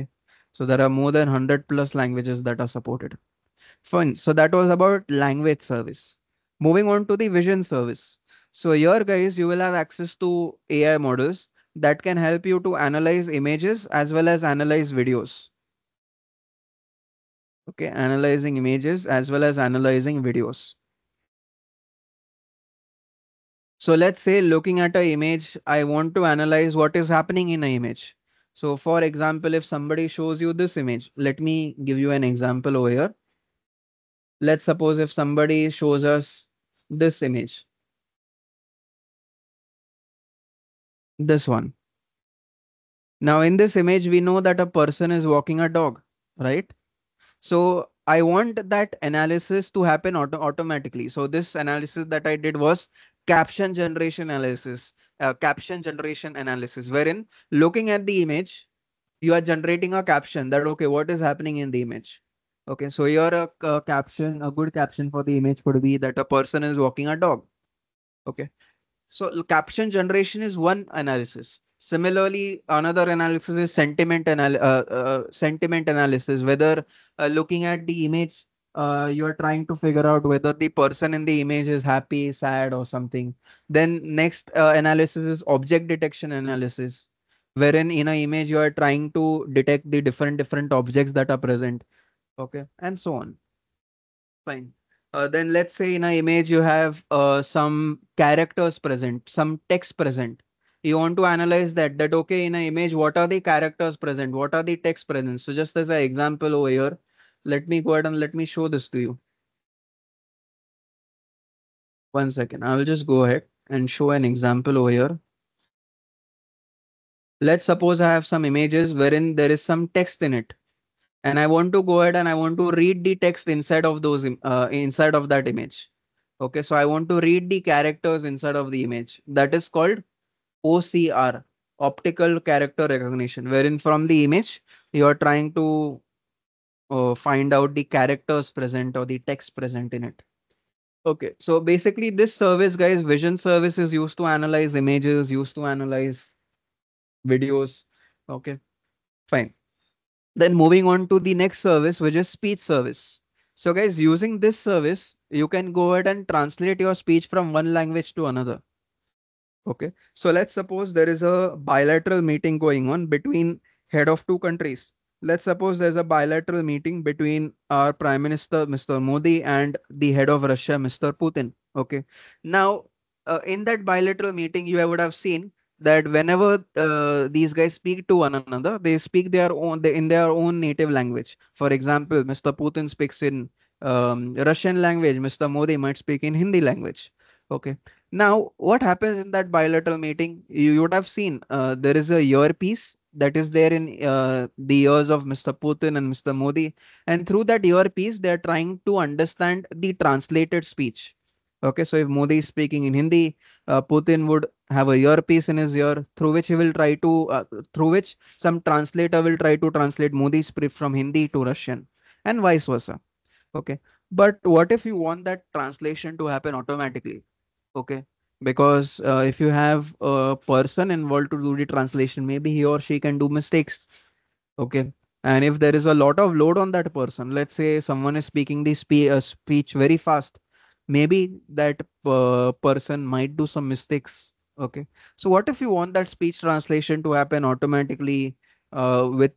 So there are more than one hundred plus languages that are supported. Fine. So that was about Language Service. Moving on to the Vision Service. So here guys, you will have access to A I models that can help you to analyze images as well as analyze videos. Okay, analyzing images as well as analyzing videos. So let's say looking at an image, I want to analyze what is happening in an image. So for example, if somebody shows you this image, let me give you an example over here. Let's suppose if somebody shows us this image, this one. Now in this image, we know that a person is walking a dog, right? So I want that analysis to happen auto automatically. So this analysis that I did was caption generation analysis, uh, caption generation analysis, wherein looking at the image, you are generating a caption that, okay, what is happening in the image? Okay, so here a, a caption, a good caption for the image could be that a person is walking a dog. Okay, so caption generation is one analysis. Similarly, another analysis is sentiment, anal uh, uh, sentiment analysis, whether uh, looking at the image, uh, you're trying to figure out whether the person in the image is happy, sad or something. Then next uh, analysis is object detection analysis, wherein in an image, you are trying to detect the different, different objects that are present. Okay, and so on. Fine. Uh, then let's say in an image, you have uh, some characters present, some text present. You want to analyze that, that, okay, in an image, what are the characters present? What are the text present? So just as an example over here, let me go ahead and let me show this to you. One second, I will just go ahead and show an example over here. Let's suppose I have some images wherein there is some text in it. And I want to go ahead and I want to read the text inside of those, uh, inside of that image. Okay, so I want to read the characters inside of the image. That is called O C R, optical character recognition, wherein from the image you are trying to uh, find out the characters present or the text present in it. Okay, so basically this service, guys, vision service, is used to analyze images, used to analyze videos. Okay, fine. Then moving on to the next service, which is speech service. So guys, using this service, you can go ahead and translate your speech from one language to another. Okay, so let's suppose there is a bilateral meeting going on between head of two countries. Let's suppose there's a bilateral meeting between our Prime Minister, Mister Modi, and the head of Russia, Mister Putin. Okay, now uh, in that bilateral meeting, you would have seen that whenever uh, these guys speak to one another, they speak their own they, in their own native language. For example, Mister Putin speaks in um, Russian language. Mister Modi might speak in Hindi language. Okay. Now, what happens in that bilateral meeting, you, you would have seen uh, there is a earpiece that is there in uh, the ears of Mister Putin and Mister Modi. And through that earpiece, they're trying to understand the translated speech. Okay, so if Modi is speaking in Hindi, uh, Putin would have a earpiece in his ear through which he will try to, uh, through which some translator will try to translate Modi's script from Hindi to Russian and vice versa. Okay, but what if you want that translation to happen automatically? Okay, because uh, if you have a person involved to do the translation, maybe he or she can do mistakes. Okay, and if there is a lot of load on that person, let's say someone is speaking the spe uh, speech very fast, maybe that uh, person might do some mistakes. Okay, so what if you want that speech translation to happen automatically uh, with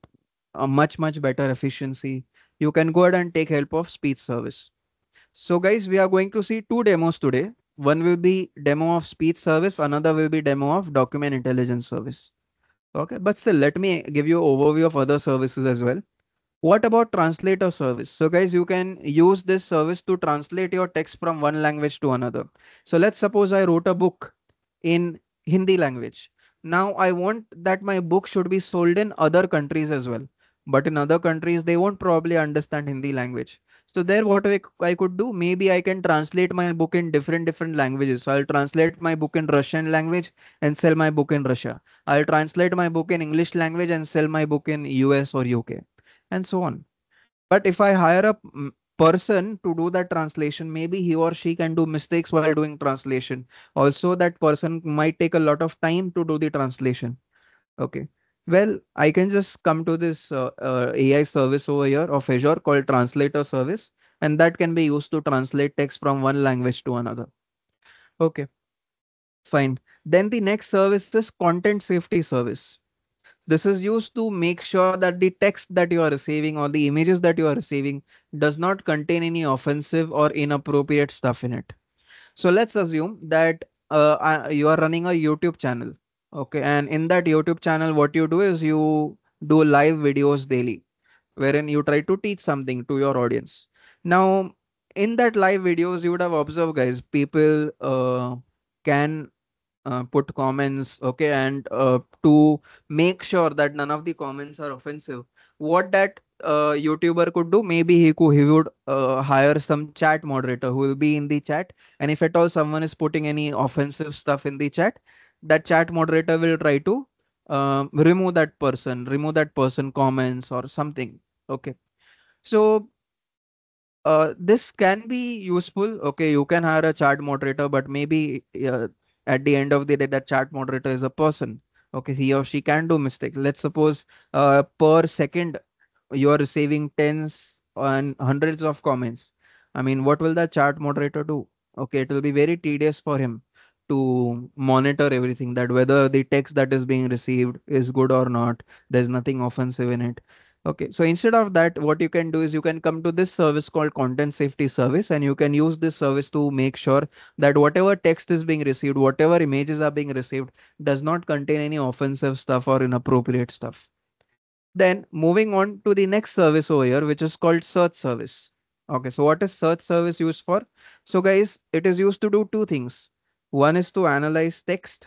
a much, much better efficiency? You can go ahead and take help of speech service. So guys, we are going to see two demos today. One will be demo of speech service, another will be demo of document intelligence service. Okay, but still let me give you an overview of other services as well. What about translator service? So guys, you can use this service to translate your text from one language to another. So let's suppose I wrote a book in Hindi language. Now I want that my book should be sold in other countries as well. But in other countries, they won't probably understand Hindi language. So there what I, I could do, maybe I can translate my book in different, different languages. So I'll translate my book in Russian language and sell my book in Russia. I'll translate my book in English language and sell my book in U S or U K and so on. But if I hire a person to do that translation, maybe he or she can do mistakes while doing translation. Also, that person might take a lot of time to do the translation. Okay. Well, I can just come to this uh, uh, A I service over here of Azure called translator service, and that can be used to translate text from one language to another. Okay, fine. Then the next service is content safety service. This is used to make sure that the text that you are receiving or the images that you are receiving does not contain any offensive or inappropriate stuff in it. So let's assume that uh, you are running a YouTube channel. Okay. And in that YouTube channel, what you do is you do live videos daily, wherein you try to teach something to your audience. Now, in that live videos, you would have observed, guys, people uh, can uh, put comments, okay, and uh, to make sure that none of the comments are offensive, what that uh, YouTuber could do, maybe he could he would uh, hire some chat moderator who will be in the chat, and if at all someone is putting any offensive stuff in the chat, that chat moderator will try to Uh, remove that person, remove that person comments or something. Okay. So uh, this can be useful. Okay. You can hire a chat moderator, but maybe uh, at the end of the day, that chat moderator is a person. Okay. He or she can do mistakes. Let's suppose uh, per second, you are receiving tens and hundreds of comments. I mean, what will that chat moderator do? Okay. It will be very tedious for him to monitor everything, that whether the text that is being received is good or not, there's nothing offensive in it. Okay. So instead of that, what you can do is you can come to this service called Content Safety Service, and you can use this service to make sure that whatever text is being received, whatever images are being received, does not contain any offensive stuff or inappropriate stuff. Then moving on to the next service over here, which is called Search Service. Okay. So what is Search Service used for? So guys, it is used to do two things. One is to analyze text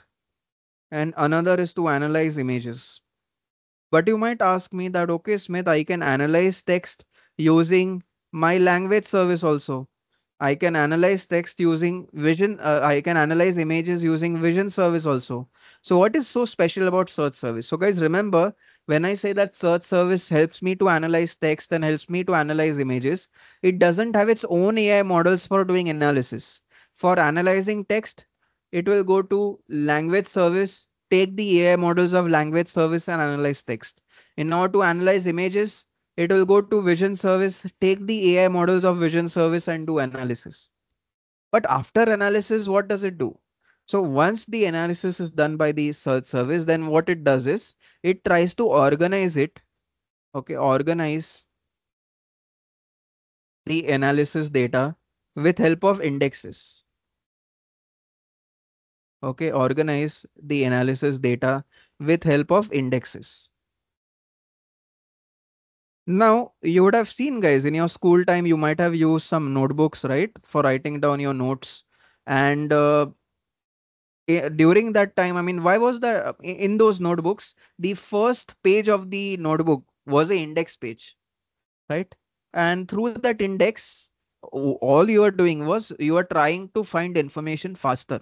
and another is to analyze images. But you might ask me that, okay, Smith, I can analyze text using my language service also. I can analyze text using vision. Uh, I can analyze images using vision service also. So what is so special about search service? So guys, remember when I say that search service helps me to analyze text and helps me to analyze images, it doesn't have its own A I models for doing analysis. For analyzing text, it will go to language service, take the A I models of language service and analyze text. In order to analyze images, it will go to vision service, take the A I models of vision service and do analysis. But after analysis, what does it do? So once the analysis is done by the search service, then what it does is it tries to organize it. Okay, organize the analysis data with help of indexes. Okay, organize the analysis data with help of indexes. Now, you would have seen, guys, in your school time, you might have used some notebooks, right, for writing down your notes. And uh, during that time, I mean, why was that in those notebooks? The first page of the notebook was an index page, right? And through that index, all you are doing was you are trying to find information faster.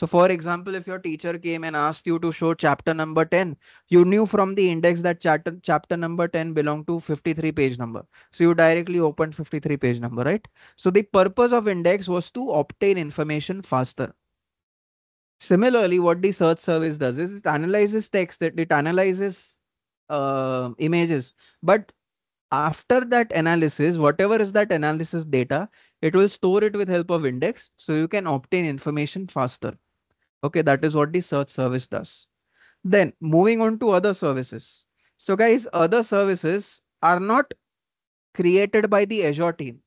So for example, if your teacher came and asked you to show chapter number ten, you knew from the index that chapter, chapter number ten belonged to fifty-three page number. So you directly opened fifty-three page number, right? So the purpose of index was to obtain information faster. Similarly, what the search service does is it analyzes text, it, it analyzes uh, images. But after that analysis, whatever is that analysis data, it will store it with help of index. So you can obtain information faster. Okay, that is what the search service does. Then moving on to other services. So guys, other services are not created by the Azure team.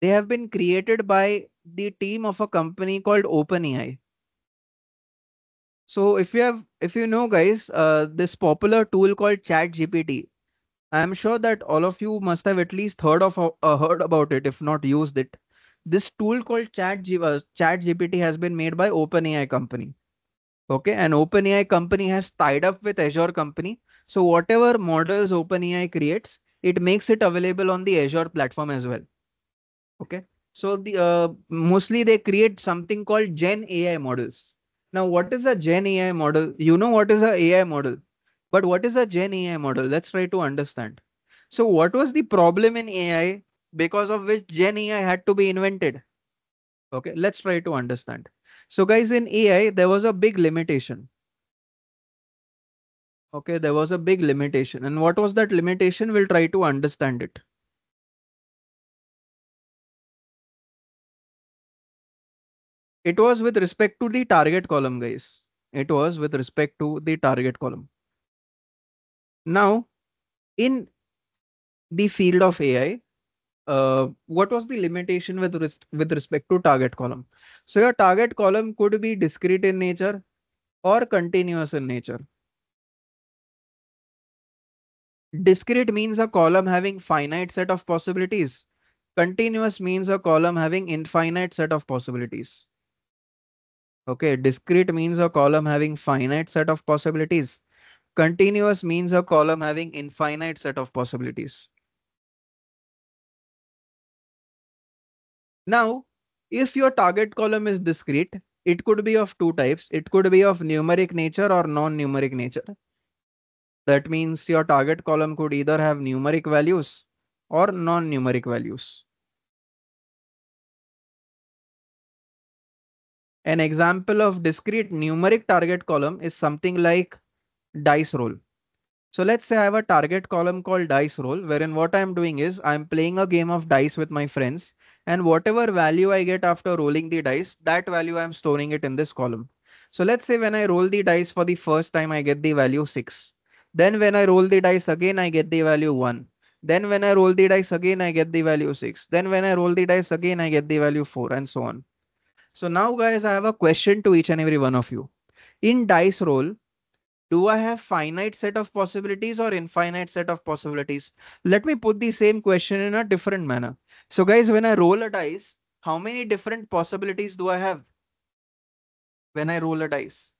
They have been created by the team of a company called OpenAI. So if you have, if you know, guys, uh, this popular tool called ChatGPT, I'm sure that all of you must have at least heard of uh, heard about it, if not used it. This tool called ChatGPT has been made by OpenAI company. Okay, and OpenAI company has tied up with Azure company. So whatever models OpenAI creates, it makes it available on the Azure platform as well. Okay, so the uh, mostly they create something called Gen A I models. Now, what is a Gen A I model? You know what is a AI model? But what is a Gen A I model? Let's try to understand. So what was the problem in A I because of which Gen A I had to be invented? Okay, let's try to understand. So guys, in A I, there was a big limitation. Okay, there was a big limitation. And what was that limitation? We'll try to understand it. It was with respect to the target column, guys. It was with respect to the target column. Now, in the field of A I, uh, what was the limitation with, res with respect to target column? So your target column could be discrete in nature or continuous in nature. Discrete means a column having finite set of possibilities. Continuous means a column having infinite set of possibilities. Okay, discrete means a column having finite set of possibilities. Continuous means a column having infinite set of possibilities. Now, if your target column is discrete, it could be of two types. It could be of numeric nature or non-numeric nature. That means your target column could either have numeric values or non-numeric values. An example of discrete numeric target column is something like dice roll. So let's say I have a target column called dice roll, wherein what I'm doing is I'm playing a game of dice with my friends, and whatever value I get after rolling the dice, that value I'm storing it in this column. So let's say when I roll the dice for the first time, I get the value six. Then when I roll the dice again, I get the value one. Then when I roll the dice again, I get the value six. Then when I roll the dice again, I get the value four, and so on. So now guys, I have a question to each and every one of you. In dice roll, do I have finite set of possibilities or infinite set of possibilities? Let me put the same question in a different manner. So guys, when I roll a dice, how many different possibilities do I have? When I roll a dice,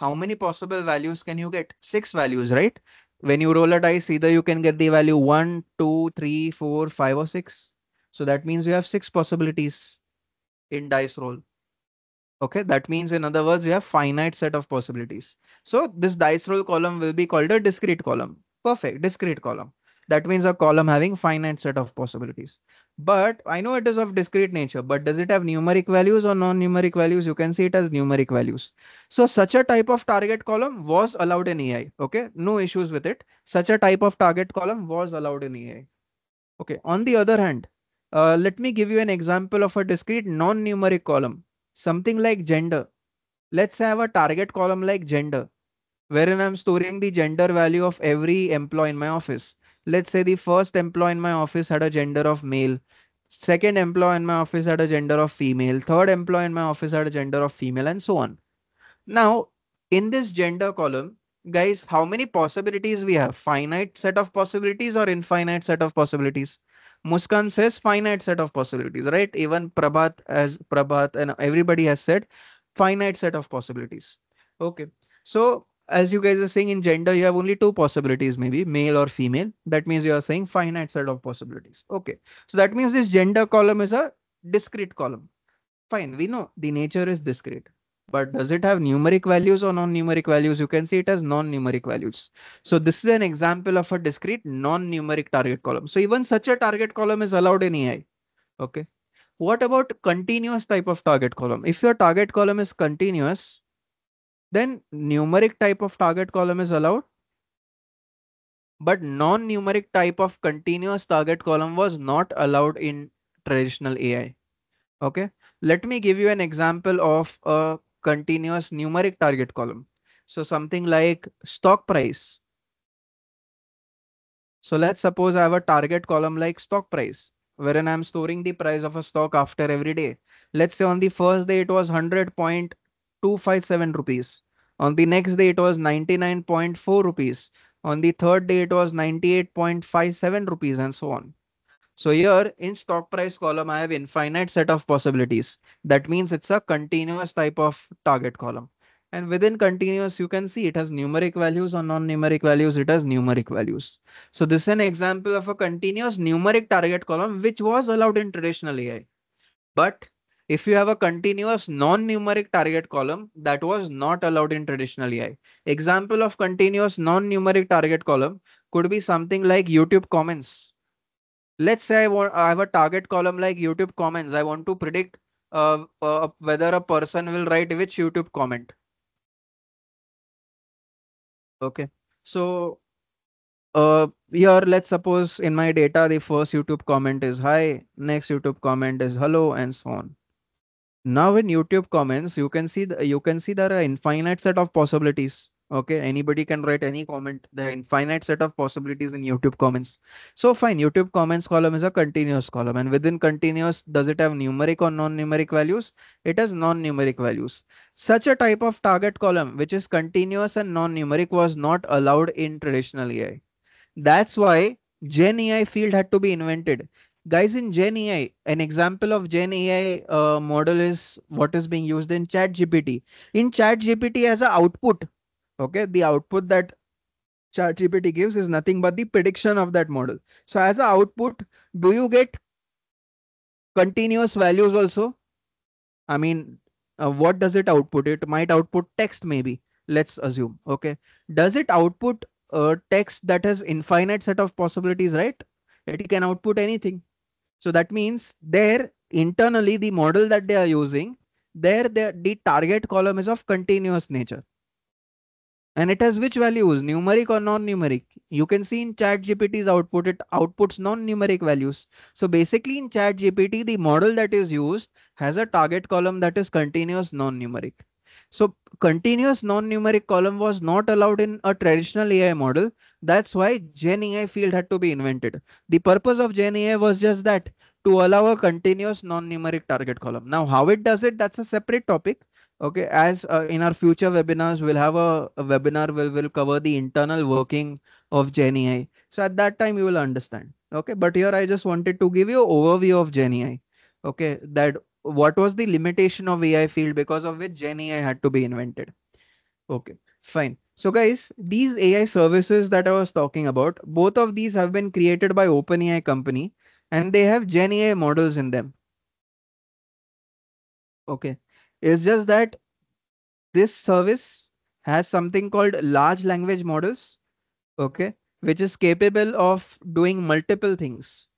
how many possible values can you get? Six values, right? When you roll a dice, either you can get the value one, two, three, four, five, or six. So that means you have six possibilities in dice roll. Okay, that means in other words, you have finite set of possibilities. So this dice roll column will be called a discrete column. Perfect, discrete column. That means a column having finite set of possibilities. But I know it is of discrete nature, but does it have numeric values or non-numeric values? You can see it as numeric values. So such a type of target column was allowed in A I. Okay, no issues with it. Such a type of target column was allowed in A I. Okay, on the other hand, uh, let me give you an example of a discrete non-numeric column. Something like gender. Let's have a target column like gender, wherein I'm storing the gender value of every employee in my office. Let's say the first employee in my office had a gender of male. Second employee in my office had a gender of female. Third employee in my office had a gender of female, and so on. Now, in this gender column, guys, how many possibilities we have? Finite set of possibilities or infinite set of possibilities? Muskan says finite set of possibilities, right? Even Prabhat as Prabhat and everybody has said finite set of possibilities. Okay. So as you guys are saying in gender, you have only two possibilities, maybe male or female. That means you are saying finite set of possibilities. Okay. So that means this gender column is a discrete column. Fine. We know the nature is discrete, but does it have numeric values or non-numeric values? You can see it as non-numeric values. So this is an example of a discrete non-numeric target column. So even such a target column is allowed in A I. Okay. What about continuous type of target column? If your target column is continuous, then numeric type of target column is allowed, but non-numeric type of continuous target column was not allowed in traditional A I. Okay. Let me give you an example of a continuous numeric target column. So something like stock price. So let's suppose I have a target column like stock price, wherein I'm storing the price of a stock after every day. Let's say on the first day, it was one hundred point two five seven rupees. On the next day, it was ninety-nine point four rupees. On the third day, it was ninety-eight point five seven rupees, and so on. So here in stock price column, I have infinite set of possibilities. That means it's a continuous type of target column. And within continuous, you can see it has numeric values or non-numeric values. It has numeric values. So this is an example of a continuous numeric target column, which was allowed in traditional A I. But if you have a continuous non-numeric target column, that was not allowed in traditional A I. Example of continuous non-numeric target column could be something like YouTube comments. Let's say I want I have a target column like YouTube comments. I want to predict uh, uh, whether a person will write which YouTube comment. Okay, so uh, here let's suppose in my data the first YouTube comment is hi, next YouTube comment is hello, and so on. Now in YouTube comments, you can see the, you can see there are infinite set of possibilities. Okay, anybody can write any comment. The infinite set of possibilities in YouTube comments. So fine, YouTube comments column is a continuous column, and within continuous, does it have numeric or non-numeric values? It has non-numeric values. Such a type of target column which is continuous and non-numeric was not allowed in traditional A I. That's why Gen A I field had to be invented. Guys, in Gen A I, an example of Gen A I uh, model is what is being used in ChatGPT. In ChatGPT as an output, okay, the output that ChatGPT gives is nothing but the prediction of that model. So as an output, do you get continuous values also? I mean, uh, what does it output? It might output text maybe, let's assume, okay. Does it output uh, text that has infinite set of possibilities, right? It can output anything. So that means there internally the model that they are using, there the target column is of continuous nature. And it has which values, numeric or non-numeric? You can see in ChatGPT's output, it outputs non-numeric values. So basically in ChatGPT, the model that is used has a target column that is continuous non-numeric. So continuous non-numeric column was not allowed in a traditional A I model. That's why Gen A I field had to be invented. The purpose of Gen A I was just that, to allow a continuous non-numeric target column. Now how it does it, that's a separate topic. Okay, as uh, in our future webinars, we'll have a, a webinar where we'll cover the internal working of Gen A I. So at that time, you will understand. Okay, but here I just wanted to give you an overview of Gen A I. Okay, that what was the limitation of A I field because of which Gen A I had to be invented. Okay, fine. So guys, these A I services that I was talking about, both of these have been created by OpenAI company and they have Gen A I models in them. Okay. It's just that this service has something called large language models, okay, which is capable of doing multiple things.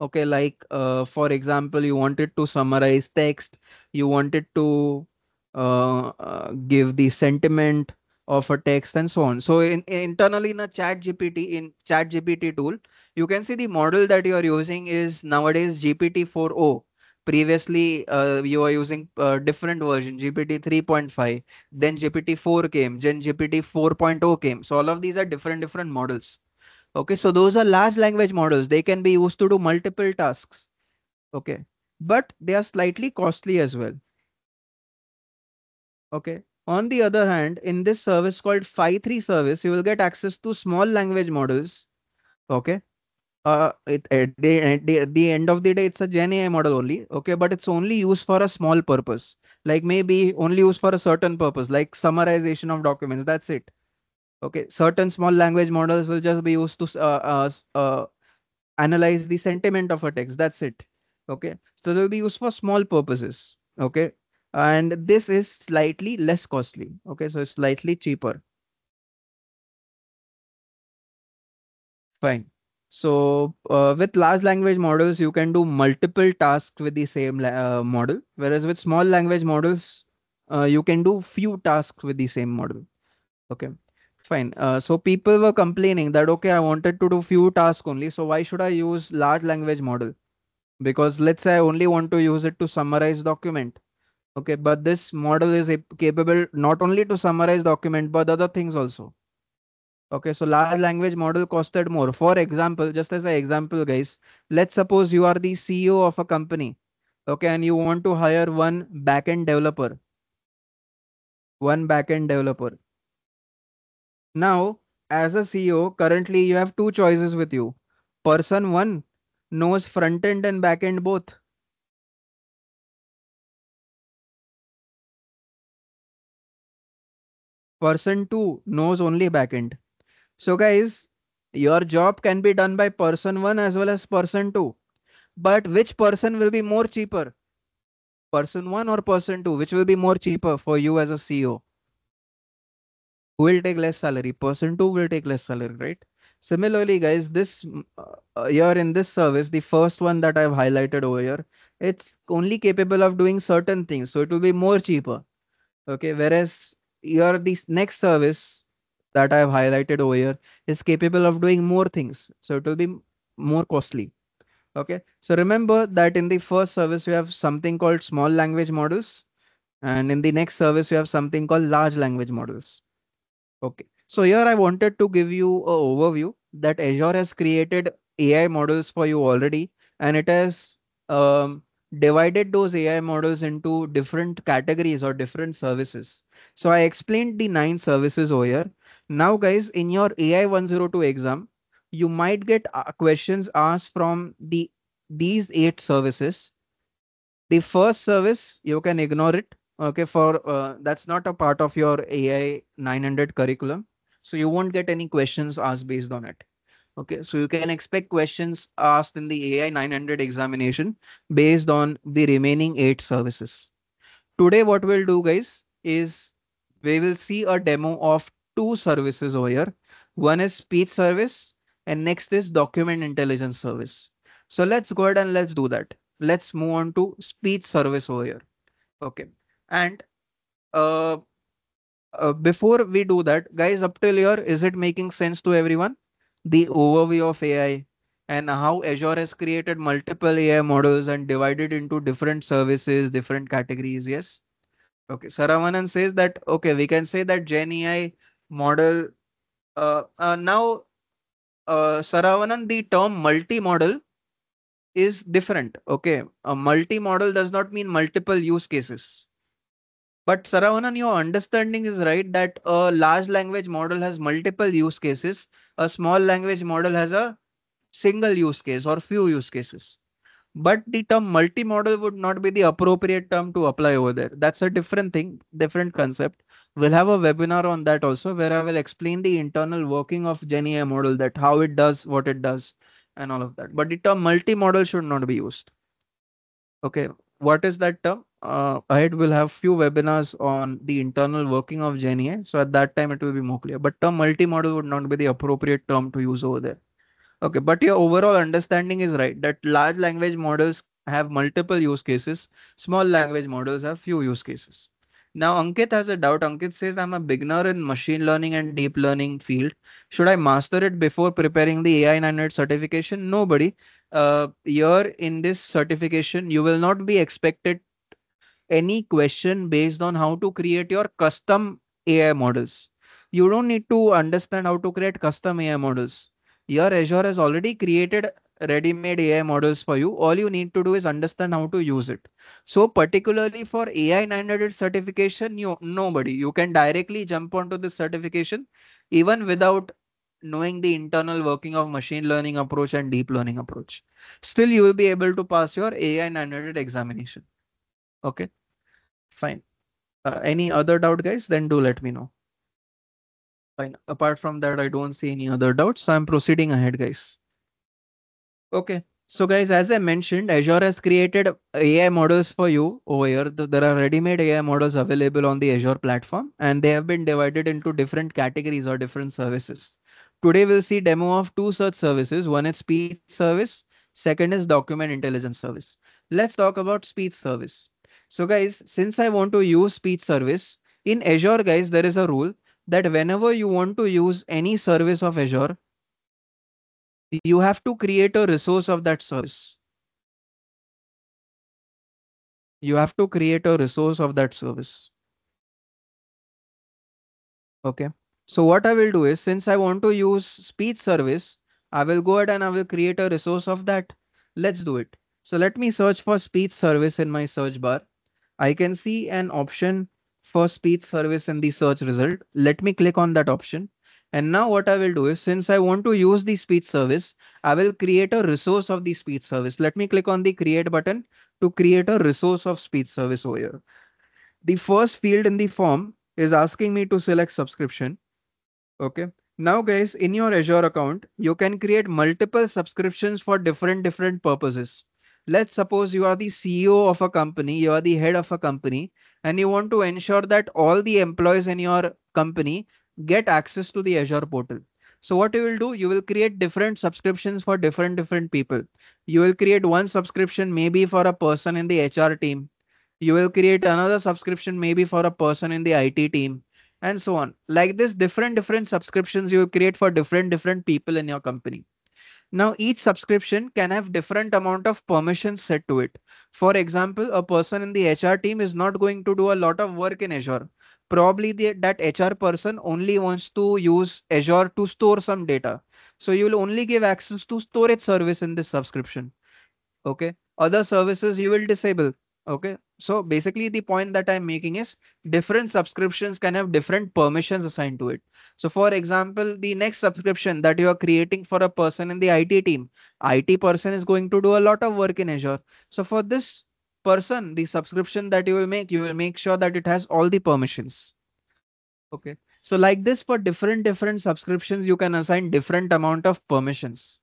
Okay, like uh, for example, you wanted to summarize text, you wanted to uh, uh, give the sentiment of a text and so on. So in, internally in a ChatGPT, in ChatGPT tool, you can see the model that you are using is nowadays G P T four point oh. Previously, uh, you were using a different version, G P T three point five, then G P T four came, then G P T four point oh came. So all of these are different, different models. Okay, so those are large language models. They can be used to do multiple tasks. Okay, but they are slightly costly as well. Okay, on the other hand, in this service called Phi three service, you will get access to small language models. Okay. Uh, it, at, the, at, the, at the end of the day, it's a Gen A I model only, okay, but it's only used for a small purpose, like maybe only used for a certain purpose, like summarization of documents, that's it. Okay, certain small language models will just be used to uh, uh, uh, analyze the sentiment of a text, that's it. Okay, so they'll be used for small purposes, okay, and this is slightly less costly, okay, so it's slightly cheaper. Fine. So uh, with large language models, you can do multiple tasks with the same uh, model, whereas with small language models, uh, you can do few tasks with the same model. Okay, fine. Uh, so people were complaining that, okay, I wanted to do few tasks only. So why should I use large language model? Because let's say I only want to use it to summarize document. Okay, but this model is capable not only to summarize document, but other things also. Okay, so large language model costed more. For example, just as an example, guys, let's suppose you are the C E O of a company. Okay, and you want to hire one backend developer. One backend developer. Now, as a C E O, currently you have two choices with you. Person one knows front end and back end both. Person two knows only back end. So guys, your job can be done by person one as well as person two, but which person will be more cheaper? Person one or person two, which will be more cheaper for you as a C E O? Who will take less salary? Person two will take less salary, right? Similarly, guys, this uh, here in this service, the first one that I've highlighted over here, it's only capable of doing certain things. So it will be more cheaper. Okay. Whereas here the next service that I have highlighted over here is capable of doing more things. So it will be more costly. Okay. So remember that in the first service, you have something called small language models. And in the next service, you have something called large language models. Okay, so here I wanted to give you an overview that Azure has created A I models for you already, and it has um, divided those A I models into different categories or different services. So I explained the nine services over here. Now guys, in your A I one oh two exam, you might get questions asked from the these eight services. The first service, you can ignore it. Okay, for uh, that's not a part of your A I nine hundred curriculum. So you won't get any questions asked based on it. Okay, so you can expect questions asked in the A I nine hundred examination based on the remaining eight services. Today, what we'll do, guys, is we will see a demo of two services over here. One is speech service and next is document intelligence service. So let's go ahead and let's do that. Let's move on to speech service over here. Okay, and uh, uh, before we do that, guys, up till here, is it making sense to everyone? The overview of A I and how Azure has created multiple A I models and divided into different services, different categories. Yes. Okay. Saravanan says that, okay, we can say that Gen A I model. Uh, uh, now, uh, Saravanan, the term multi-model is different. Okay. A multi-model does not mean multiple use cases. But Saravanan, your understanding is right that a large language model has multiple use cases. A small language model has a single use case or few use cases. But the term multimodal would not be the appropriate term to apply over there. That's a different thing, different concept. We'll have a webinar on that also, where I will explain the internal working of Gen A I model, that how it does, what it does, and all of that. But the term multimodal should not be used. Okay, what is that term? Uh, ahead we'll have few webinars on the internal working of Gen A I. So at that time it will be more clear, but term multimodal would not be the appropriate term to use over there. Okay, but your overall understanding is right that large language models have multiple use cases. Small language models have few use cases. Now Ankit has a doubt. Ankit says, I'm a beginner in machine learning and deep learning field. Should I master it before preparing the A I nine hundred certification? Nobody. Uh, here in this certification, you will not be expected any question based on how to create your custom A I models. You don't need to understand how to create custom A I models. Your Azure has already created ready-made A I models for you. All you need to do is understand how to use it. So particularly for A I nine hundred certification, you nobody, you can directly jump onto this certification even without knowing the internal working of machine learning approach and deep learning approach. Still, you will be able to pass your A I nine hundred examination. Okay, fine. Uh, any other doubt, guys? Then do let me know. Fine. Apart from that, I don't see any other doubts. So I'm proceeding ahead, guys. Okay. So guys, as I mentioned, Azure has created A I models for you over here. There are ready-made A I models available on the Azure platform, and they have been divided into different categories or different services. Today, we'll see demo of two such services. One is speech service. Second is document intelligence service. Let's talk about speech service. So guys, since I want to use speech service in Azure, guys, there is a rule that whenever you want to use any service of Azure, you have to create a resource of that service. You have to create a resource of that service. Okay. So what I will do is, since I want to use speech service, I will go ahead and I will create a resource of that. Let's do it. So let me search for speech service in my search bar. I can see an option for speech service in the search result. Let me click on that option. And now what I will do is, since I want to use the speech service, I will create a resource of the speech service. Let me click on the create button to create a resource of speech service over here. The first field in the form is asking me to select subscription. Okay. Now guys, in your Azure account, you can create multiple subscriptions for different, different purposes. Let's suppose you are the C E O of a company, you are the head of a company, and you want to ensure that all the employees in your company get access to the Azure portal. So what you will do, you will create different subscriptions for different, different people. You will create one subscription maybe for a person in the H R team. You will create another subscription maybe for a person in the I T team, and so on. Like this, different, different subscriptions you will create for different, different people in your company. Now, each subscription can have different amount of permissions set to it. For example, a person in the H R team is not going to do a lot of work in Azure. probably the, that H R person only wants to use Azure to store some data. So you will only give access to storage service in this subscription. Okay. Other services you will disable. Okay. So basically the point that I'm making is different subscriptions can have different permissions assigned to it. So for example, the next subscription that you are creating for a person in the I T team, I T person is going to do a lot of work in Azure. So for this person, the subscription that you will make, you will make sure that it has all the permissions. Okay. So like this, for different, different subscriptions, you can assign different amount of permissions.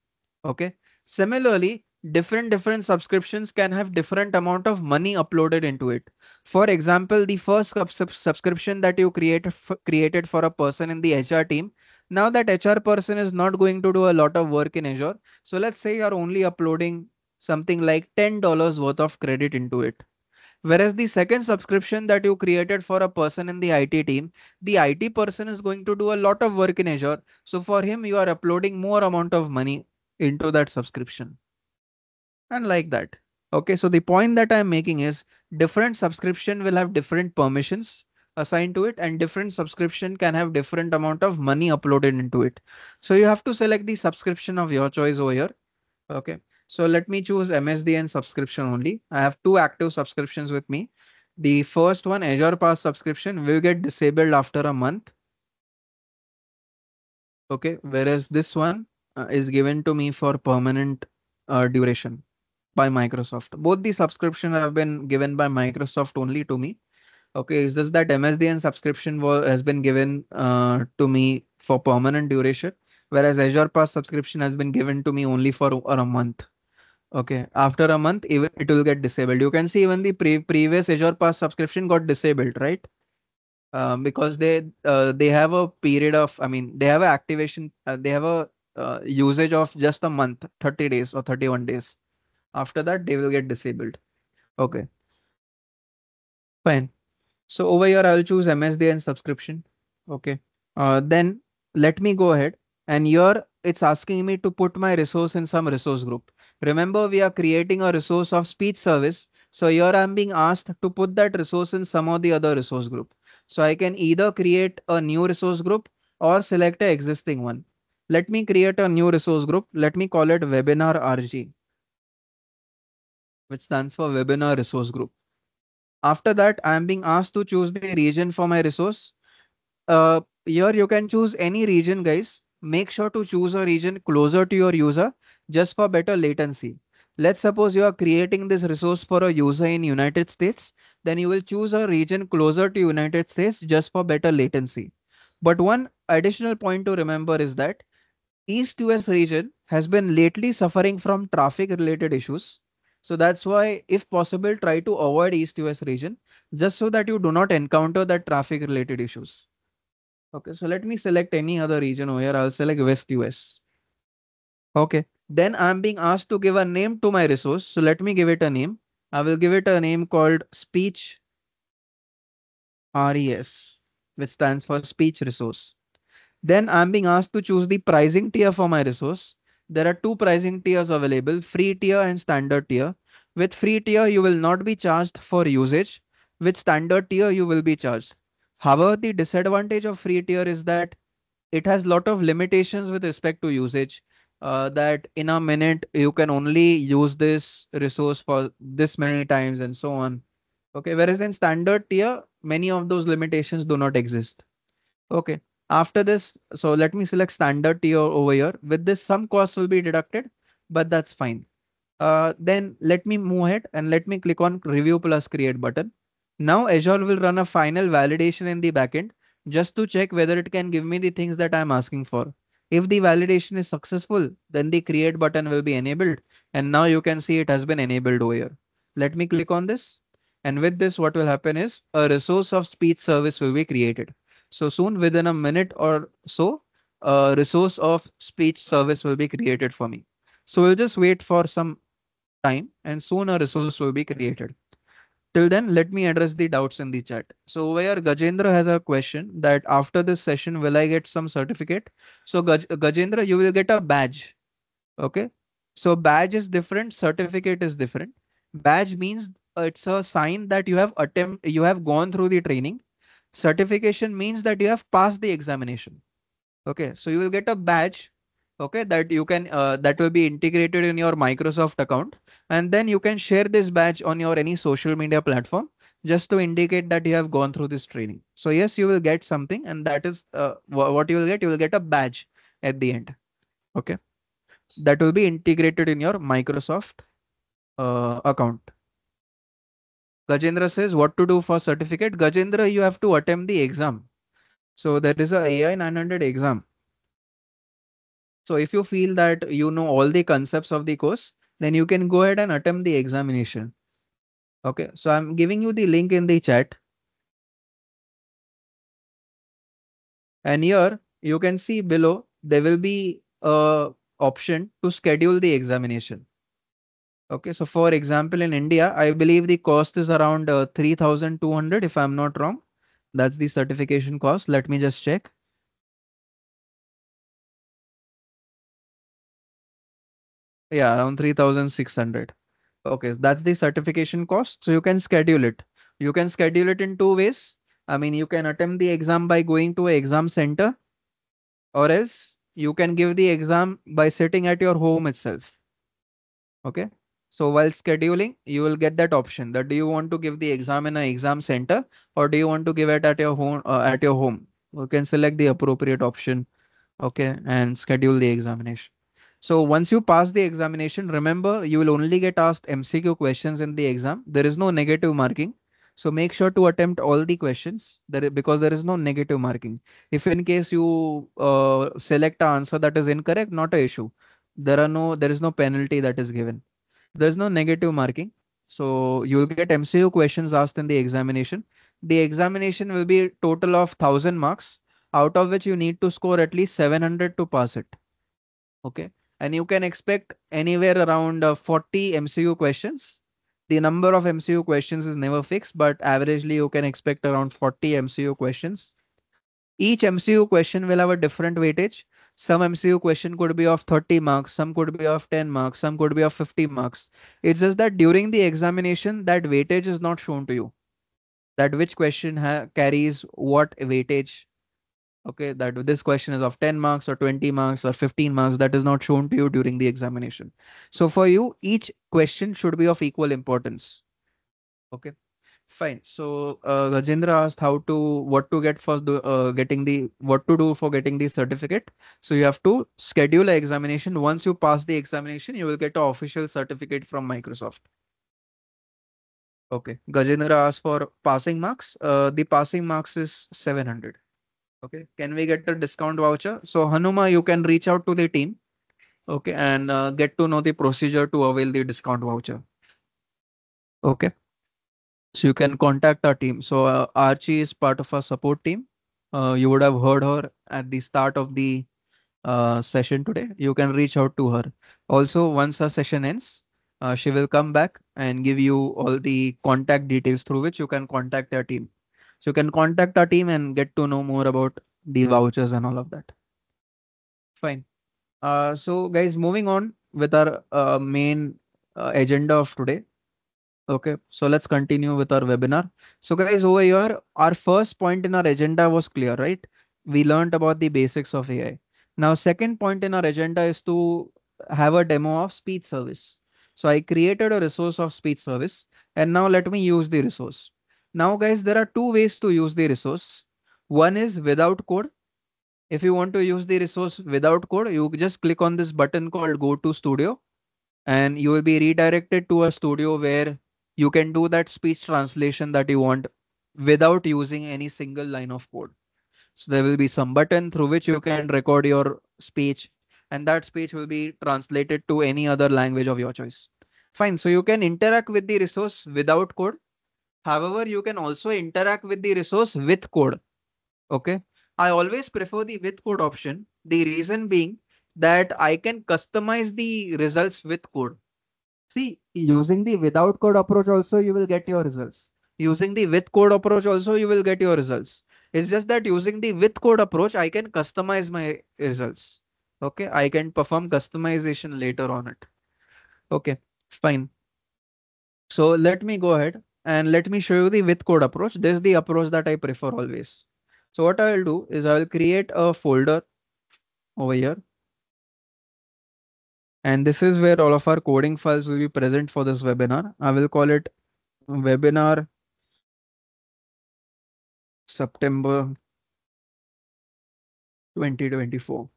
Okay. Similarly, different different subscriptions can have different amount of money uploaded into it. For example, the first sub subscription that you create created for a person in the H R team. Now that H R person is not going to do a lot of work in Azure. So let's say you're only uploading something like ten dollars worth of credit into it. Whereas the second subscription that you created for a person in the I T team, the I T person is going to do a lot of work in Azure. So for him, you are uploading more amount of money into that subscription. And like that. Okay, so the point that I'm making is different subscription will have different permissions assigned to it, and different subscription can have different amount of money uploaded into it. So you have to select the subscription of your choice over here. Okay, so let me choose M S D N subscription only. I have two active subscriptions with me. The first one, Azure Pass subscription, will get disabled after a month. Okay, whereas this one uh, is given to me for permanent uh, duration by Microsoft. Both the subscription have been given by Microsoft only to me. Okay, is this that M S D N subscription was, has been given uh, to me for permanent duration, whereas Azure Pass subscription has been given to me only for or a month. Okay, after a month, even it will get disabled. You can see even the pre previous Azure Pass subscription got disabled, right? Uh, because they uh, they have a period of, I mean, they have an activation, uh, they have a uh, usage of just a month, thirty days or thirty-one days. After that, they will get disabled. Okay. Fine. So over here, I'll choose M S D N subscription. Okay. Uh, then let me go ahead. And here it's asking me to put my resource in some resource group. Remember, we are creating a resource of speech service. So here I'm being asked to put that resource in some or the other resource group. So I can either create a new resource group or select an existing one. Let me create a new resource group. Let me call it Webinar R G, which stands for Webinar Resource Group. After that, I am being asked to choose the region for my resource. Uh, here you can choose any region, guys. Make sure to choose a region closer to your user just for better latency. Let's suppose you are creating this resource for a user in United States, then you will choose a region closer to United States just for better latency. But one additional point to remember is that East U S region has been lately suffering from traffic related issues. So that's why, if possible, try to avoid East U S region just so that you do not encounter that traffic related issues. Okay, so let me select any other region over here. I'll select West U S. Okay, then I'm being asked to give a name to my resource. So let me give it a name. I will give it a name called Speech R E S, which stands for Speech Resource. Then I'm being asked to choose the pricing tier for my resource. There are two pricing tiers available, free tier and standard tier. With free tier, you will not be charged for usage. With standard tier, you will be charged. However, the disadvantage of free tier is that it has a lot of limitations with respect to usage, uh, that in a minute, you can only use this resource for this many times and so on. Okay. Whereas in standard tier, many of those limitations do not exist. Okay. After this, so let me select standard tier over here. With this, some costs will be deducted, but that's fine. Uh, then let me move ahead and let me click on review plus create button. Now Azure will run a final validation in the backend just to check whether it can give me the things that I'm asking for. If the validation is successful, then the create button will be enabled. And now you can see it has been enabled over here. Let me click on this. And with this, what will happen is a resource of speech service will be created. So soon, within a minute or so, a resource of speech service will be created for me. So we'll just wait for some time and soon a resource will be created. Till then, let me address the doubts in the chat. So where Gajendra has a question that after this session, will I get some certificate? So Gaj Gajendra, you will get a badge. Okay. So badge is different. Certificate is different. Badge means it's a sign that you have attempt, you have gone through the training. Certification means that you have passed the examination. Okay, so you will get a badge. Okay, that you can uh, that will be integrated in your Microsoft account, and then you can share this badge on your any social media platform just to indicate that you have gone through this training. So yes, you will get something, and that is uh, what you will get. You will get a badge at the end. Okay, that will be integrated in your Microsoft uh, account. Gajendra says what to do for certificate. Gajendra, you have to attempt the exam. So there is a A I nine hundred exam. So if you feel that you know all the concepts of the course, then you can go ahead and attempt the examination. Okay, so I'm giving you the link in the chat. And here you can see below there will be a option to schedule the examination. Okay, so for example, in India, I believe the cost is around uh, three thousand two hundred, if I'm not wrong. That's the certification cost. Let me just check. Yeah, around three thousand six hundred. Okay, so that's the certification cost. So you can schedule it. You can schedule it in two ways. I mean, you can attempt the exam by going to an exam center, or else you can give the exam by sitting at your home itself. Okay. So while scheduling, you will get that option that do you want to give the exam in an exam center, or do you want to give it at your home? Uh, at your home, you can select the appropriate option, okay, and schedule the examination. So once you pass the examination, remember you will only get asked M C Q questions in the exam. There is no negative marking, so make sure to attempt all the questions there because there is no negative marking. If in case you uh, select an answer that is incorrect, not an issue. There are no there is no penalty that is given. There's no negative marking, so you will get M C Q questions asked in the examination. The examination will be a total of one thousand marks, out of which you need to score at least seven hundred to pass it. Okay, and you can expect anywhere around uh, forty M C Q questions. The number of M C Q questions is never fixed, but averagely you can expect around forty M C Q questions. Each M C Q question will have a different weightage. Some M C Q question could be of thirty marks, some could be of ten marks, some could be of fifty marks. It's just that during the examination, that weightage is not shown to you. That which question ha carries what weightage. Okay, that this question is of ten marks or twenty marks or fifteen marks. That is not shown to you during the examination. So for you, each question should be of equal importance. Okay, fine. So uh, Rajendra asked how to what to get for the, uh, getting the what to do for getting the certificate. So you have to schedule an examination. Once you pass the examination, you will get an official certificate from Microsoft. Okay, Gajendra asked for passing marks. Uh, the passing marks is seven hundred. Okay, can we get a discount voucher? So Hanuma, you can reach out to the team. Okay, and uh, get to know the procedure to avail the discount voucher. Okay. So you can contact our team. So uh, Archie is part of our support team. Uh, you would have heard her at the start of the uh, session today. You can reach out to her. Also, once our session ends, uh, she will come back and give you all the contact details through which you can contact our team. So you can contact our team and get to know more about the vouchers and all of that. Fine. Uh, so guys, moving on with our uh, main uh, agenda of today. Okay, so let's continue with our webinar. So guys, over here, our first point in our agenda was clear, right? We learned about the basics of A I. Now, second point in our agenda is to have a demo of speech service. So I created a resource of speech service, and now let me use the resource. Now guys, there are two ways to use the resource. One is without code. If you want to use the resource without code, you just click on this button called Go to Studio, and you will be redirected to a studio where you can do that speech translation that you want without using any single line of code. So there will be some button through which you can record your speech, and that speech will be translated to any other language of your choice. Fine. So you can interact with the resource without code. However, you can also interact with the resource with code. Okay. I always prefer the with code option. The reason being that I can customize the results with code. See, using the without code approach also, you will get your results. Using the with code approach also, you will get your results. It's just that using the with code approach, I can customize my results. Okay, I can perform customization later on it. Okay, fine. So let me go ahead And let me show you the with code approach. This is the approach that I prefer always. So what I will do is I will create a folder over here. And this is where all of our coding files will be present for this webinar. I will call it webinar September twenty twenty-four.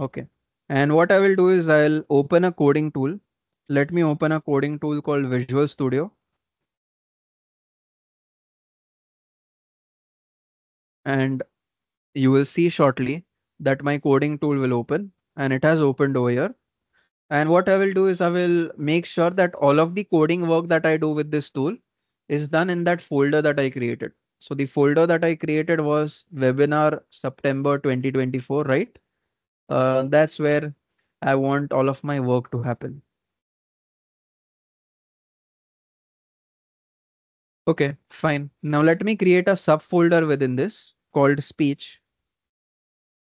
Okay. And what I will do is I'll open a coding tool. Let me open a coding tool called Visual Studio. And you will see shortly that my coding tool will open, and it has opened over here. And what I will do is I will make sure that all of the coding work that I do with this tool is done in that folder that I created. So the folder that I created was webinar September twenty twenty-four, right? Uh, that's where I want all of my work to happen. Okay, fine. Now let me create a subfolder within this called speech.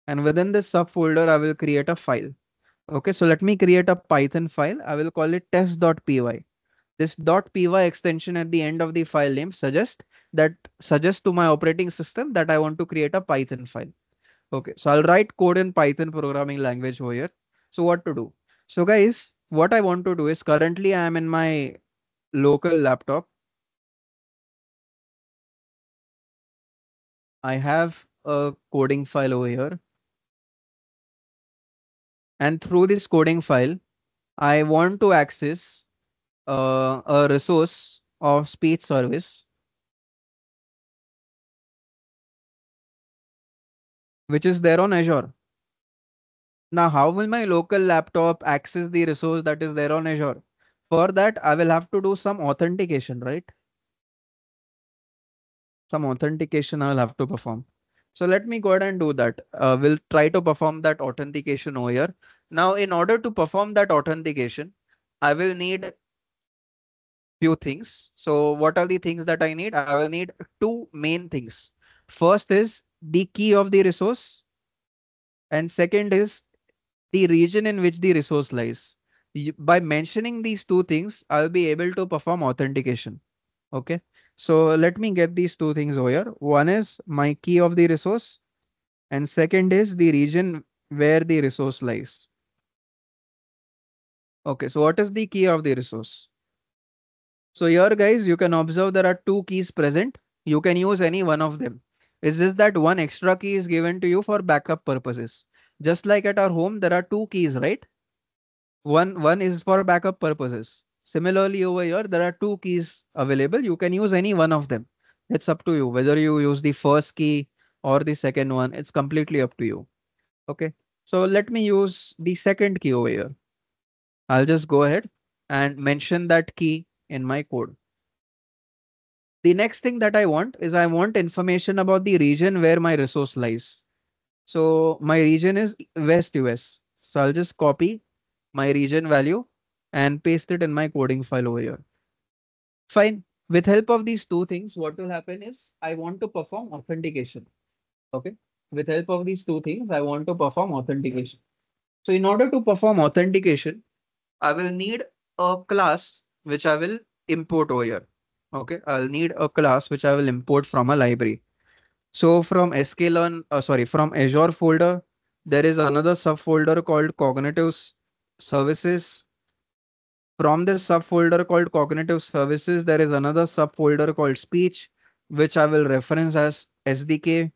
And within this subfolder, I will create a file. Okay, so let me create a Python file. I will call it test dot P Y. This .py extension at the end of the file name suggests that suggests to my operating system that I want to create a Python file. Okay, so I'll write code in Python programming language over here. So what to do? So guys, what I want to do is currently I am in my local laptop. I have a coding file over here. And through this coding file, I want to access uh, a resource of speech service, which is there on Azure. Now, how will my local laptop access the resource that is there on Azure? For that, I will have to do some authentication, right? Some authentication I'll have to perform. So let me go ahead and do that. Uh, we'll try to perform that authentication over here. Now, in order to perform that authentication, I will need few things. So what are the things that I need? I will need two main things. First is the key of the resource. And second is the region in which the resource lies. By mentioning these two things, I'll be able to perform authentication. Okay. So let me get these two things over here. One is my key of the resource, and second is the region where the resource lies. Okay, so what is the key of the resource? So here guys, you can observe there are two keys present. You can use any one of them. It's just that one extra key is given to you for backup purposes. Just like at our home, there are two keys, right? One, one is for backup purposes. Similarly, over here, there are two keys available. You can use any one of them. It's up to you whether you use the first key or the second one. It's completely up to you. Okay. So let me use the second key over here. I'll just go ahead and mention that key in my code. The next thing that I want is I want information about the region where my resource lies. So my region is West U S. So I'll just copy my region value and paste it in my coding file over here. Fine. With help of these two things, what will happen is I want to perform authentication. Okay. With help of these two things, I want to perform authentication. So in order to perform authentication, I will need a class which I will import over here. Okay. I'll need a class whiss I will import from a library. So from sklearn, uh, sorry, from Azure folder, there is another subfolder called Cognitive Services. From this subfolder called Cognitive Services, there is another subfolder called Speech, which I will reference as S D K.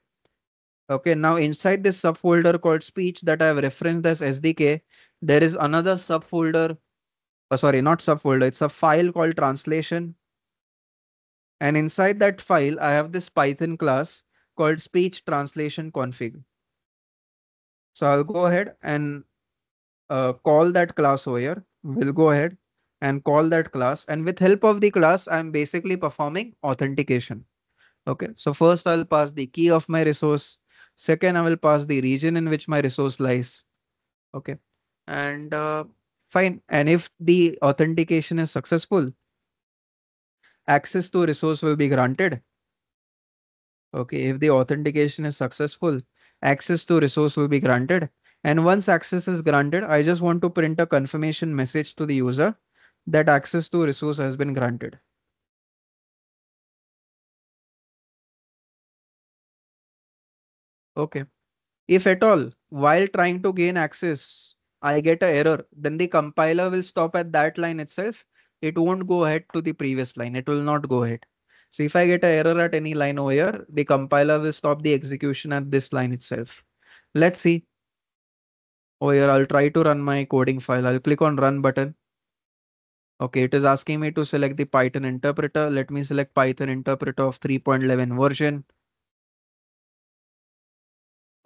Okay, now inside this subfolder called Speech that I have referenced as S D K, there is another subfolder, oh, sorry, not subfolder, it's a file called Translation. And inside that file, I have this Python class called Speech Translation Config. So I'll go ahead and uh, call that class over here. We'll go ahead and call that class, and with help of the class, I'm basically performing authentication. Okay, so first I'll pass the key of my resource. Second, I will pass the region in which my resource lies. Okay, and uh, fine. And if the authentication is successful, access to resource will be granted. Okay, if the authentication is successful, access to resource will be granted. And once access is granted, I just want to print a confirmation message to the user that access to resource has been granted. Okay. If at all, while trying to gain access, I get an error, then the compiler will stop at that line itself. It won't go ahead to the previous line. It will not go ahead. So if I get an error at any line over here, the compiler will stop the execution at this line itself. Let's see. Over here, I'll try to run my coding file. I'll click on run button. Okay, it is asking me to select the Python interpreter. Let me select Python interpreter of three point eleven version.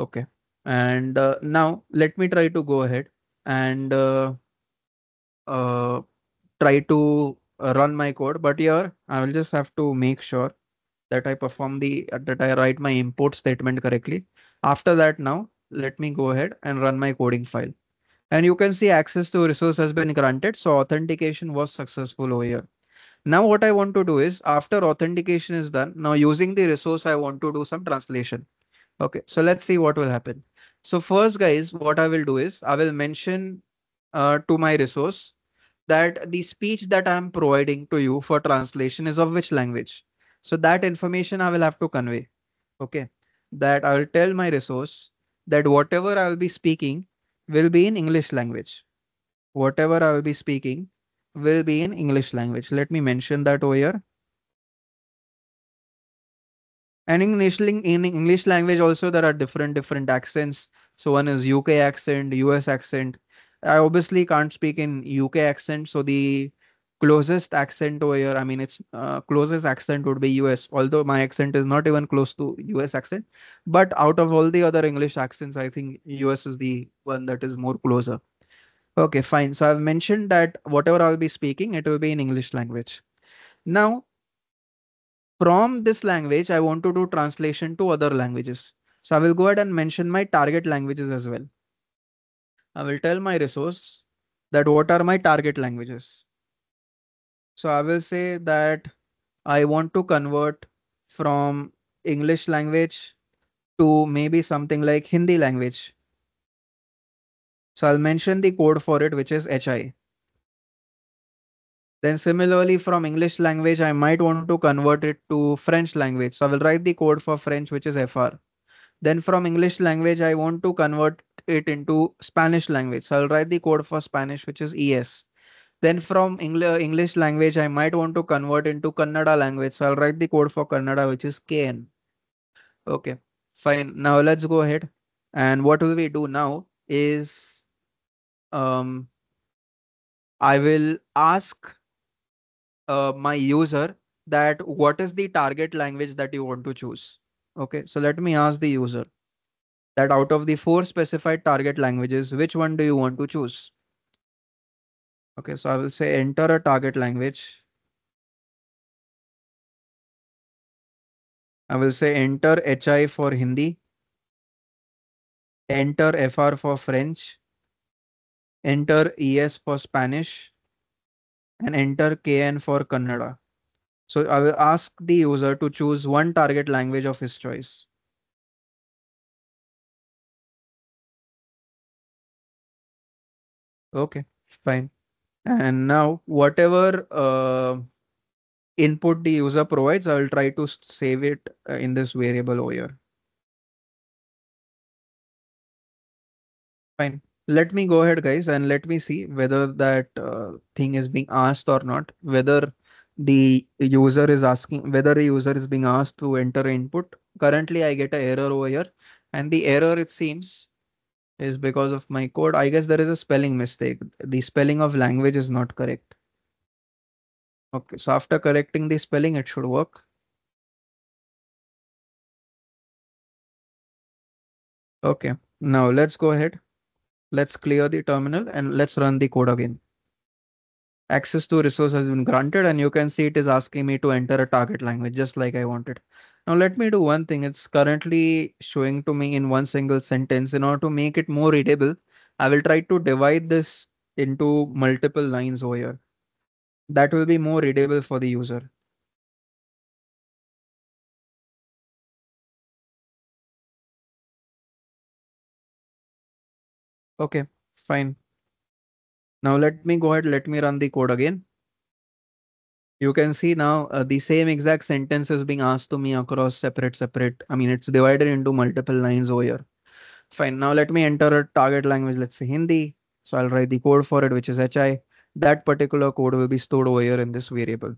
Okay, and uh, now let me try to go ahead and uh, uh, try to run my code. But here I will just have to make sure that I perform the uh, that I write my import statement correctly. After that, now let me go ahead and run my coding file. And you can see access to resource has been granted. So authentication was successful over here. Now what I want to do is, after authentication is done, now using the resource, I want to do some translation. Okay, so let's see what will happen. So first, guys, what I will do is I will mention uh, to my resource that the speech that I am providing to you for translation is of which language. So that information I will have to convey. Okay, that I will tell my resource that whatever I will be speaking will be in English language. Whatever I will be speaking will be in English language. Let me mention that over here. And in English language also there are different different accents. So one is U K accent, U S accent. I obviously can't speak in U K accent. So the closest accent over here, I mean, it's uh, closest accent would be U S. Although my accent is not even close to U S accent. But out of all the other English accents, I think U S is the one that is more closer. Okay, fine. So I've mentioned that whatever I'll be speaking, it will be in English language. Now, from this language, I want to do translation to other languages. So I will go ahead and mention my target languages as well. I will tell my resource that what are my target languages. So I will say that I want to convert from English language to maybe something like Hindi language. So I'll mention the code for it, which is H I. Then similarly, from English language, I might want to convert it to French language. So I will write the code for French, which is F R. Then from English language, I want to convert it into Spanish language. So I'll write the code for Spanish, which is E S. Then from Engl- English language, I might want to convert into Kannada language. So I'll write the code for Kannada, which is K N. Okay, fine. Now let's go ahead. And what will we do now is um, I will ask Uh, my user that what is the target language that you want to choose. Okay, so let me ask the user that out of the four specified target languages, which one do you want to choose? Okay, so I will say enter a target language. I will say enter H I for Hindi, enter F R for French, enter E S for Spanish, and enter K N for Kannada. So I will ask the user to choose one target language of his choice. Okay, fine. And now whatever uh, input the user provides, I will try to save it in this variable over here. Fine. Let me go ahead, guys, and let me see whether that uh, thing is being asked or not, whether the user is asking, whether the user is being asked to enter input. Currently, I get an error over here, and the error, it seems, is because of my code. I guess there is a spelling mistake. The spelling of language is not correct. Okay, so after correcting the spelling, it should work. Okay, now let's go ahead. Let's clear the terminal and let's run the code again. Access to resource has been granted, and you can see it is asking me to enter a target language just like I wanted. Now let me do one thing. It's currently showing to me in one single sentence. In order to make it more readable, I will try to divide this into multiple lines over here. That will be more readable for the user. Okay, fine. Now let me go ahead. Let me run the code again. you can see now uh, the same exact sentence is being asked to me across separate, separate. I mean, it's divided into multiple lines over here. Fine. Now let me enter a target language. Let's say Hindi. So I'll write the code for it, which is H I. That particular code will be stored over here in this variable.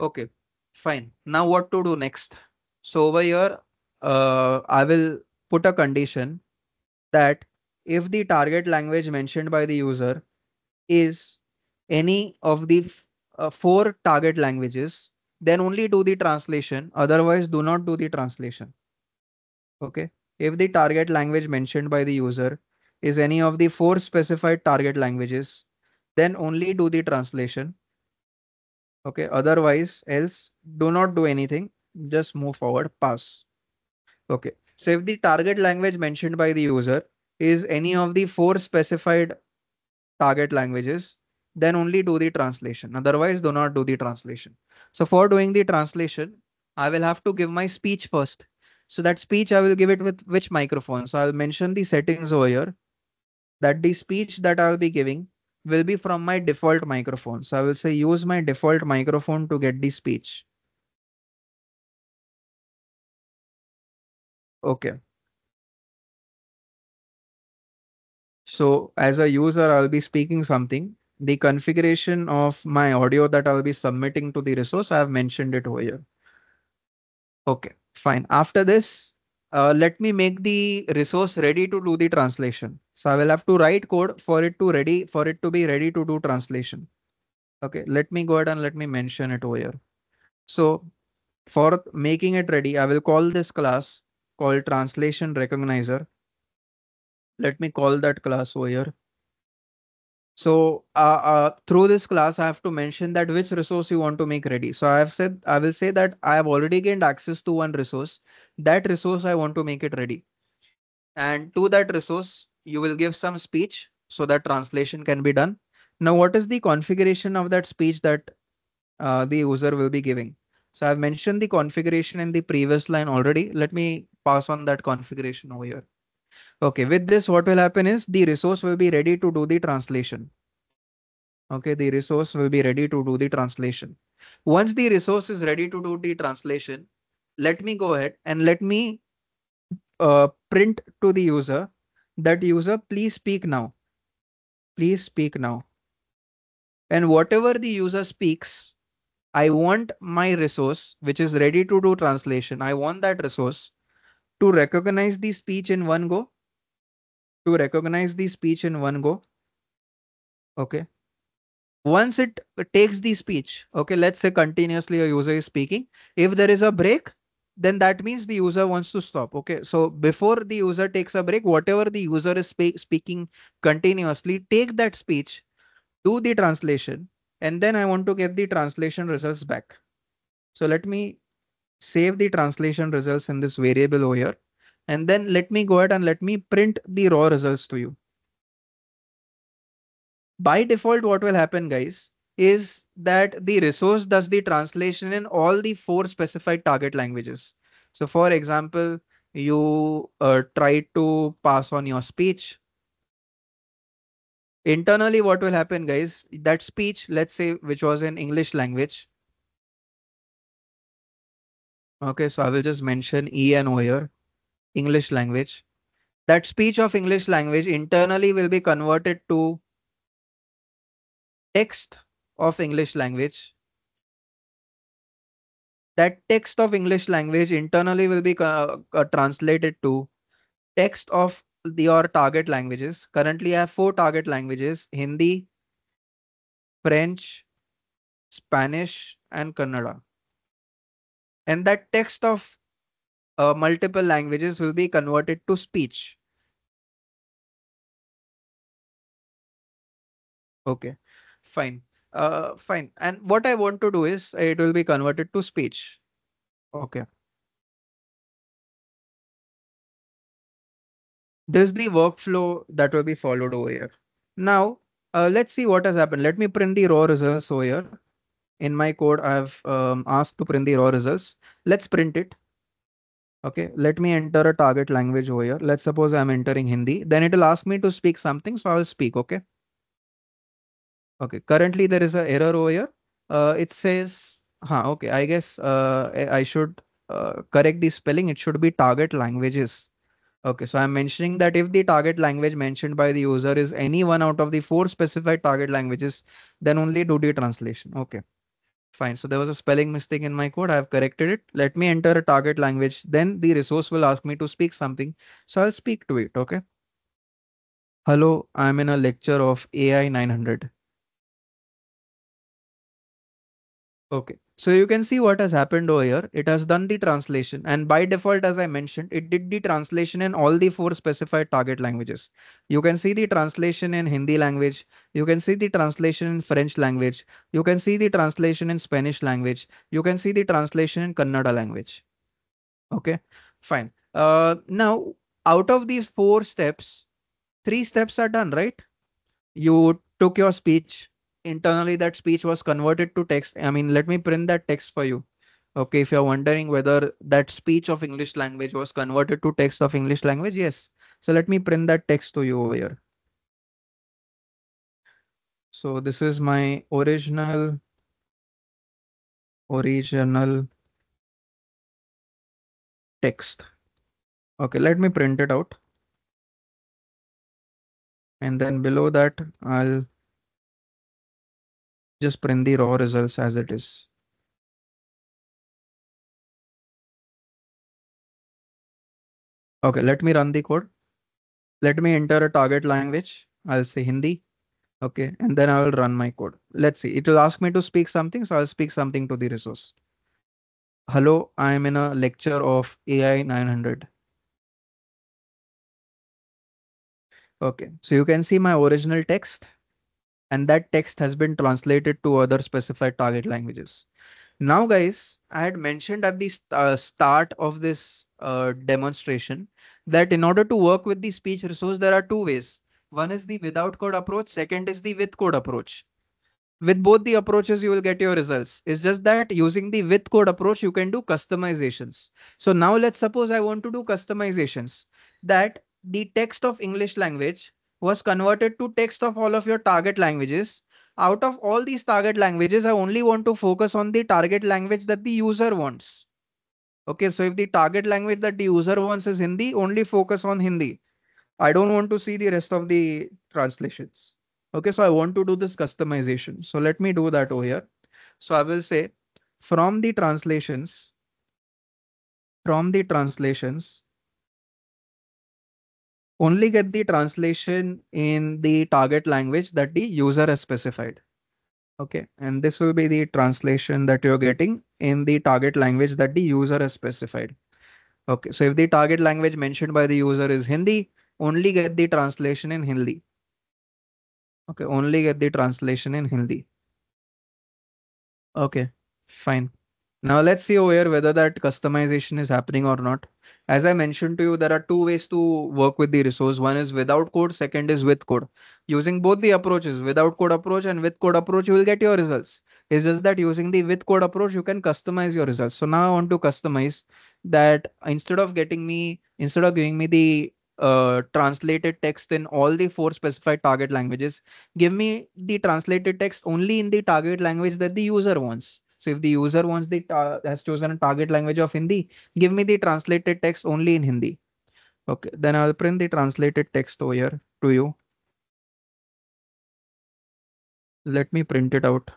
Okay, fine. Now what to do next? So over here, uh, I will put a condition that if the target language mentioned by the user is any of the uh, four target languages, then only do the translation. Otherwise, do not do the translation. Okay. If the target language mentioned by the user is any of the four specified target languages, then only do the translation. Okay. Otherwise, else do not do anything. Just move forward, pass. Okay. So if the target language mentioned by the user is any of the four specified target languages, then only do the translation. Otherwise, do not do the translation. So for doing the translation, I will have to give my speech first. So that speech, I will give it with which microphone. So I'll mention the settings over here that the speech that I'll be giving will be from my default microphone. So I will say use my default microphone to get the speech. Okay. So as a user, I'll be speaking something. The configuration of my audio that I'll be submitting to the resource, I have mentioned it over here. Okay, fine. After this, uh, let me make the resource ready to do the translation. So I will have to write code for it to ready for it to be ready to do translation. Okay, let me go ahead and let me mention it over here. So for making it ready, I will call this class called translation recognizer. Let me call that class over here. So uh, uh, through this class, I have to mention that which resource you want to make ready. So I have said, I will say that I have already gained access to one resource. That resource, I want to make it ready. And to that resource, you will give some speech so that translation can be done. Now, what is the configuration of that speech that uh, the user will be giving? So I've mentioned the configuration in the previous line already. Let me pass on that configuration over here. Okay, with this, what will happen is the resource will be ready to do the translation. Okay, the resource will be ready to do the translation. Once the resource is ready to do the translation, let me go ahead and let me uh, print to the user that user, please speak now. Please speak now. And whatever the user speaks, I want my resource, which is ready to do translation. I want that resource to recognize the speech in one go, to recognize the speech in one go. Okay. Once it takes the speech, okay, let's say continuously a user is speaking. If there is a break, then that means the user wants to stop. Okay. So before the user takes a break, whatever the user is spe- speaking continuously, take that speech, do the translation, and then I want to get the translation results back. So let me save the translation results in this variable over here, and then let me go ahead and let me print the raw results to you. By default, what will happen, guys, is that the resource does the translation in all the four specified target languages. So for example, you uh, try to pass on your speech. Internally, what will happen, guys, that speech, let's say, which was in English language. Okay, so I will just mention E N over here, English language. That speech of English language internally will be converted to text of English language. That text of English language internally will be uh, uh, translated to text of your target languages. Currently, I have four target languages: Hindi, French, Spanish, and Kannada. And that text of uh, multiple languages will be converted to speech. Okay, fine. Uh, fine. And what I want to do is it will be converted to speech. Okay. This is the workflow that will be followed over here. Now, uh, let's see what has happened. Let me print the raw results over here. In my code, I've um, asked to print the raw results. Let's print it. Okay, let me enter a target language over here. Let's suppose I'm entering Hindi. Then it will ask me to speak something, so I'll speak. Okay. Okay, currently there is an error over here. uh, it says, huh, okay, I guess uh, I should uh, correct the spelling. It should be target languages. Okay, so I'm mentioning that if the target language mentioned by the user is any one out of the four specified target languages, then only do the translation. Okay, fine. So there was a spelling mistake in my code. I've corrected it. Let me enter a target language. Then the resource will ask me to speak something. So I'll speak to it. Okay. Hello, I'm in a lecture of A I nine hundred. Okay, so you can see what has happened over here. It has done the translation, and by default, as I mentioned, it did the translation in all the four specified target languages. You can see the translation in Hindi language. You can see the translation in French language. You can see the translation in Spanish language. You can see the translation in Kannada language. Okay, fine. Uh, now, out of these four steps, three steps are done, right? You took your speech. Internally, that speech was converted to text. I mean, let me print that text for you. Okay, if you're wondering whether that speech of English language was converted to text of English language, yes. So let me print that text to you over here. So this is my original, original text. Okay, let me print it out. And then below that, I'll just print the raw results as it is. Okay, let me run the code. Let me enter a target language. I'll say Hindi. Okay, and then I'll run my code. Let's see. It will ask me to speak something, so I'll speak something to the resource. Hello, I'm in a lecture of A I nine hundred. Okay, so you can see my original text. And that text has been translated to other specified target languages. Now, guys, I had mentioned at the uh, start of this uh, demonstration that in order to work with the speech resource, there are two ways. One is the without code approach. Second is the with code approach. With both the approaches, you will get your results. It's just that using the with code approach, you can do customizations. So now let's suppose I want to do customizations, that the text of English language was converted to text of all of your target languages. Out of all these target languages, I only want to focus on the target language that the user wants. Okay, so if the target language that the user wants is Hindi, only focus on Hindi. I don't want to see the rest of the translations. Okay, so I want to do this customization. So let me do that over here. So I will say from the translations, from the translations, only get the translation in the target language that the user has specified. Okay, and this will be the translation that you're getting in the target language that the user has specified. Okay, so if the target language mentioned by the user is Hindi, only get the translation in Hindi. Okay, only get the translation in Hindi. Okay, fine. Now let's see over here whether that customization is happening or not. As I mentioned to you, there are two ways to work with the resource. One is without code, second is with code. Using both the approaches, without code approach and with code approach, you will get your results. It's just that using the with code approach, you can customize your results. So now I want to customize that instead of getting me, instead of giving me the uh, translated text in all the four specified target languages, give me the translated text only in the target language that the user wants. So if the user wants the has chosen a target language of Hindi, give me the translated text only in Hindi. Okay, then I'll print the translated text over here to you. Let me print it out.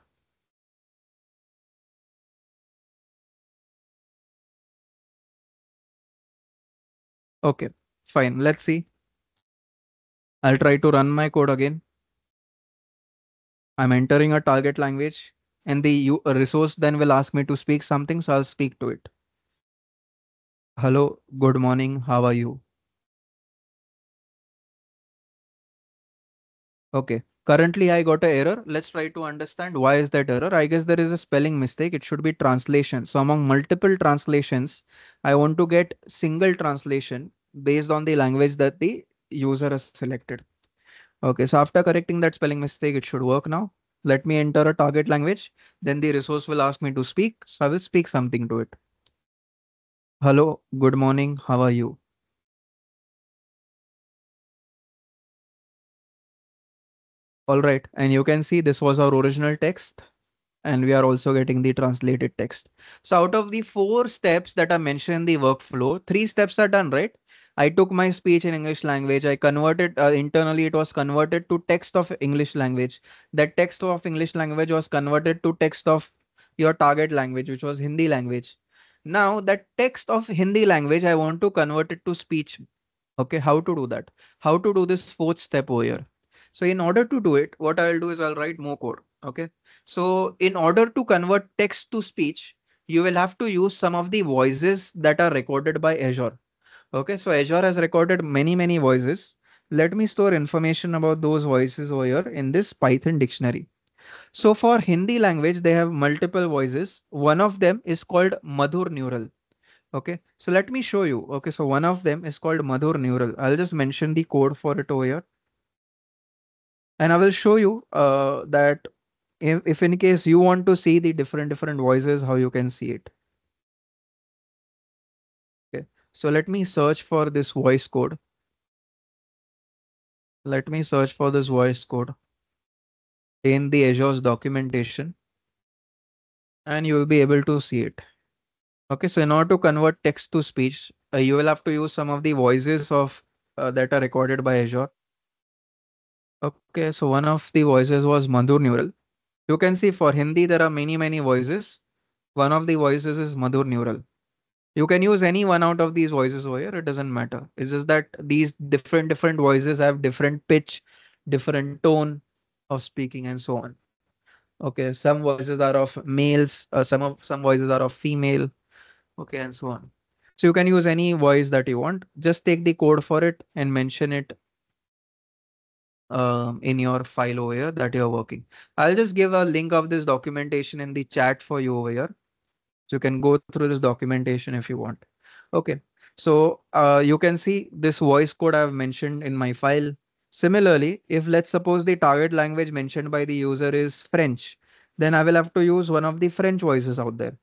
Okay, fine. Let's see. I'll try to run my code again. I'm entering a target language. And the resource then will ask me to speak something, so I'll speak to it. Hello, good morning, how are you? Okay, currently I got an error. Let's try to understand why is that error. I guess there is a spelling mistake. It should be translation. So among multiple translations, I want to get single translation based on the language that the user has selected. Okay, so after correcting that spelling mistake, it should work now. Let me enter a target language. Then the resource will ask me to speak. So I will speak something to it. Hello, good morning, how are you? All right, and you can see this was our original text. and we are also getting the translated text. So out of the four steps that are mentioned in the workflow, three steps are done, right? I took my speech in English language. I converted uh, internally. It was converted to text of English language. That text of English language was converted to text of your target language, which was Hindi language. Now that text of Hindi language, I want to convert it to speech. Okay. How to do that? How to do this fourth step over here? So in order to do it, what I'll do is I'll write more code. Okay. So in order to convert text to speech, you will have to use some of the voices that are recorded by Azure. Okay, so Azure has recorded many, many voices. Let me store information about those voices over here in this Python dictionary. So for Hindi language, they have multiple voices. One of them is called Madhur Neural. Okay, so let me show you. Okay, so one of them is called Madhur Neural. I'll just mention the code for it over here. And I will show you uh, that if, if in case you want to see the different, different voices, how you can see it. So let me search for this voice code. Let me search for this voice code in the Azure's documentation. And you will be able to see it. Okay, so in order to convert text to speech, uh, you will have to use some of the voices of uh, that are recorded by Azure. Okay, so one of the voices was Madhur Neural. You can see for Hindi, there are many, many voices. One of the voices is Madhur Neural. You can use any one out of these voices over here. It doesn't matter. It's just that these different, different voices have different pitch, different tone of speaking and so on. Okay. Some voices are of males. Uh, some of some voices are of female. Okay. And so on. So you can use any voice that you want. Just take the code for it and mention it um, in your file over here that you're working. I'll just give a link of this documentation in the chat for you over here. So you can go through this documentation if you want. Okay, so uh, you can see this voice code I've mentioned in my file. Similarly, if let's suppose the target language mentioned by the user is French, then I will have to use one of the French voices out there.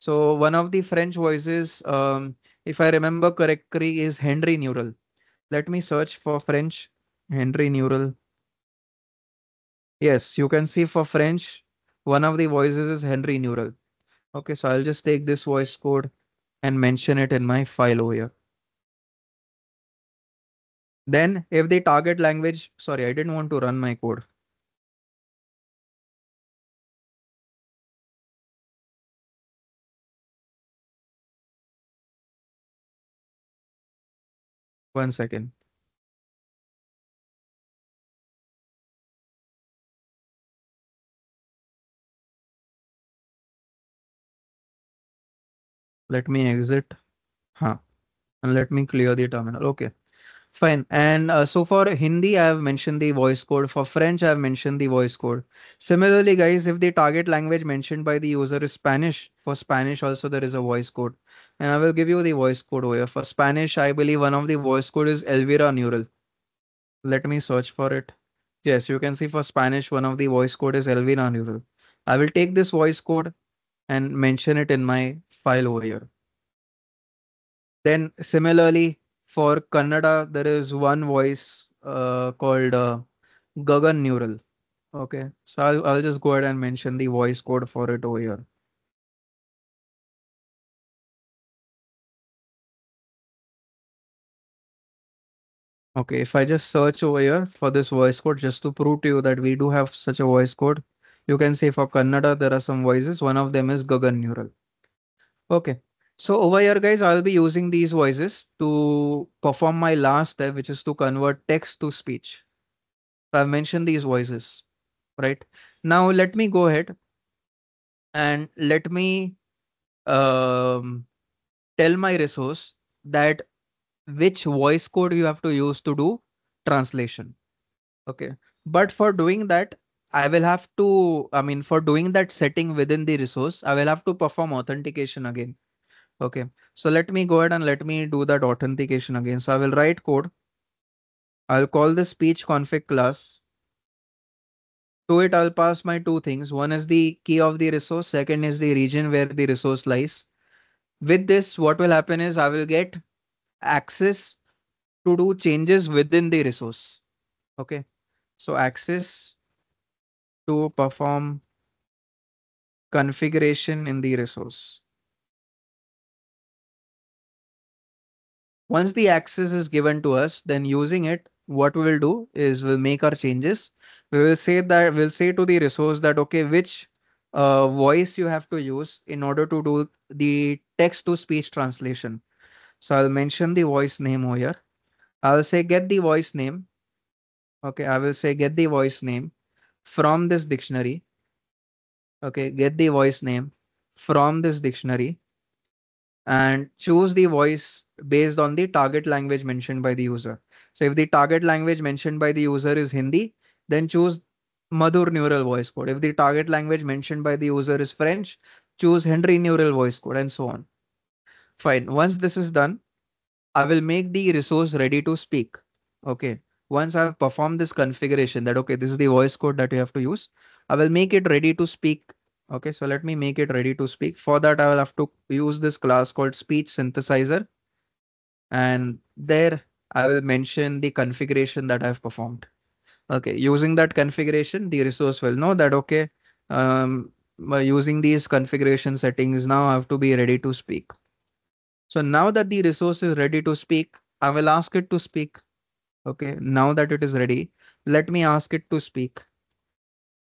So one of the French voices, um, if I remember correctly, is Henry Neural. Let me search for French Henry Neural. Yes, you can see for French, one of the voices is Henry Neural. Okay, so I'll just take this voice code and mention it in my file over here. Then if the target language, sorry, I didn't want to run my code. One second. Let me exit. Huh. And let me clear the terminal. Okay, fine. And uh, so for Hindi, I have mentioned the voice code. For French, I have mentioned the voice code. Similarly, guys, if the target language mentioned by the user is Spanish, for Spanish also there is a voice code. And I will give you the voice code over here. For Spanish, I believe one of the voice code is Elvira Neural. Let me search for it. Yes, you can see for Spanish, one of the voice code is Elvira Neural. I will take this voice code and mention it in my file over here. Then similarly for Kannada, there is one voice uh, called uh, Gagan Neural. Okay, so I'll, I'll just go ahead and mention the voice code for it over here. Okay, if I just search over here for this voice code, just to prove to you that we do have such a voice code, you can see for Kannada, there are some voices. One of them is Gagan Neural. Okay, so over here, guys, I'll be using these voices to perform my last step, which is to convert text to speech. I've mentioned these voices, right? Now, let me go ahead and let me um, tell my resource that which voice code you have to use to do translation. Okay, but for doing that, I will have to, I mean, for doing that setting within the resource, I will have to perform authentication again. Okay, so let me go ahead and let me do that authentication again. So I will write code. I'll call the speech config class. To it, I'll pass my two things. One is the key of the resource. Second is the region where the resource lies. With this, what will happen is I will get access to do changes within the resource. Okay, so access to perform configuration in the resource. Once the access is given to us, then using it, what we will do is we'll make our changes. We will say that we'll say to the resource that, okay, which uh, voice you have to use in order to do the text to speech translation. So I'll mention the voice name over here. I'll say get the voice name. Okay, I will say get the voice name from this dictionary. Okay, get the voice name from this dictionary and choose the voice based on the target language mentioned by the user. So if the target language mentioned by the user is Hindi, then choose Madhur neural voice code. If the target language mentioned by the user is French, choose Henry neural voice code and so on. Fine. Once this is done, I will make the resource ready to speak. Okay. Once I've performed this configuration that, okay, this is the voice code that you have to use, I will make it ready to speak. Okay. So let me make it ready to speak. For that, I will have to use this class called speech synthesizer. And there I will mention the configuration that I've performed. Okay. Using that configuration, the resource will know that, okay, um, by using these configuration settings, now I have to be ready to speak. So now that the resource is ready to speak, I will ask it to speak. Okay. Now that it is ready, let me ask it to speak.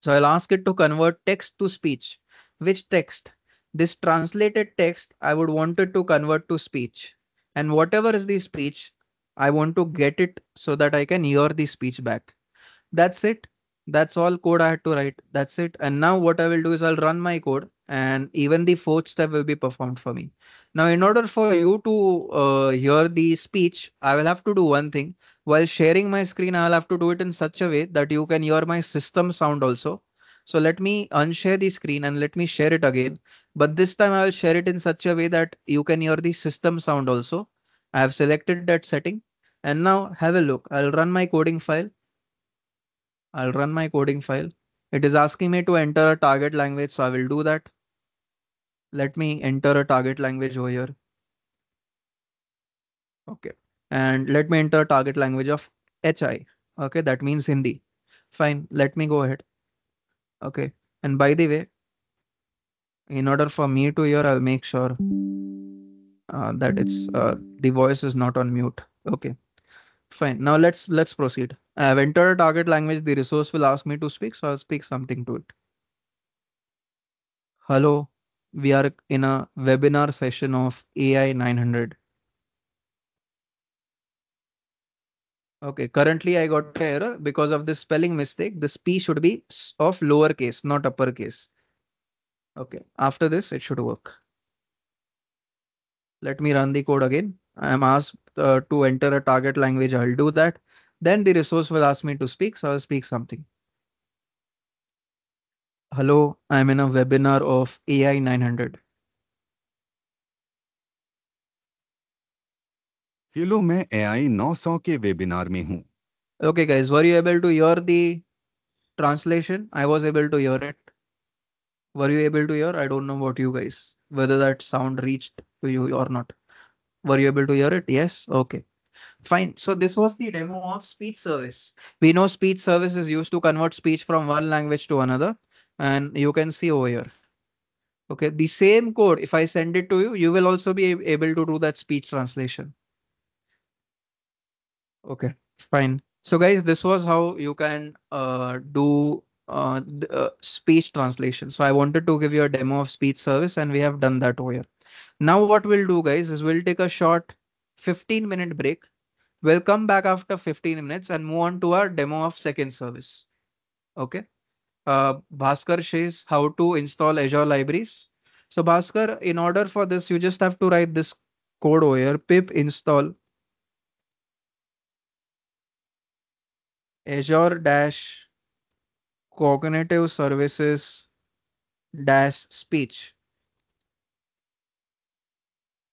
So I'll ask it to convert text to speech. Which text? This translated text, I would want it to convert to speech. And whatever is the speech, I want to get it so that I can hear the speech back. That's it. That's all code I had to write. That's it. And now what I will do is I'll run my code and even the fourth step will be performed for me. Now, in order for you to uh, hear the speech, I will have to do one thing. While sharing my screen, I'll have to do it in such a way that you can hear my system sound also. So let me unshare the screen and let me share it again. But this time I will share it in such a way that you can hear the system sound also. I have selected that setting and now have a look. I'll run my coding file. I'll run my coding file. It is asking me to enter a target language. So I will do that. Let me enter a target language over here. Okay. And let me enter a target language of H I. Okay. That means Hindi. Fine. Let me go ahead. Okay. And by the way, in order for me to hear, I'll make sure uh, that it's uh, the voice is not on mute. Okay. Fine. Now let's, let's proceed. I have entered a target language. The resource will ask me to speak. So I'll speak something to it. Hello. We are in a webinar session of A I nine hundred. Okay, currently I got an error because of this spelling mistake. This P should be of lowercase, not uppercase. Okay, after this, it should work. Let me run the code again. I am asked uh, to enter a target language. I'll do that. Then the resource will ask me to speak. So I'll speak something. Hello, I'm in a webinar of A I nine hundred. Hello, मैं A I nine hundred के webinar में हूँ. Okay guys, were you able to hear the translation? I was able to hear it. Were you able to hear? I don't know about you guys, whether that sound reached to you or not. Were you able to hear it? Yes. Okay. Fine. So this was the demo of speech service. We know speech service is used to convert speech from one language to another. And you can see over here. Okay, the same code, if I send it to you, you will also be able to do that speech translation. Okay, fine. So guys, this was how you can uh, do uh, uh, speech translation. So I wanted to give you a demo of speech service and we have done that over here. Now what we'll do guys is we'll take a short fifteen minute break. We'll come back after fifteen minutes and move on to our demo of second service. Okay. Uh, Bhaskar says how to install Azure libraries. So Bhaskar, in order for this, you just have to write this code over here, pip install Azure dash cognitive services dash speech.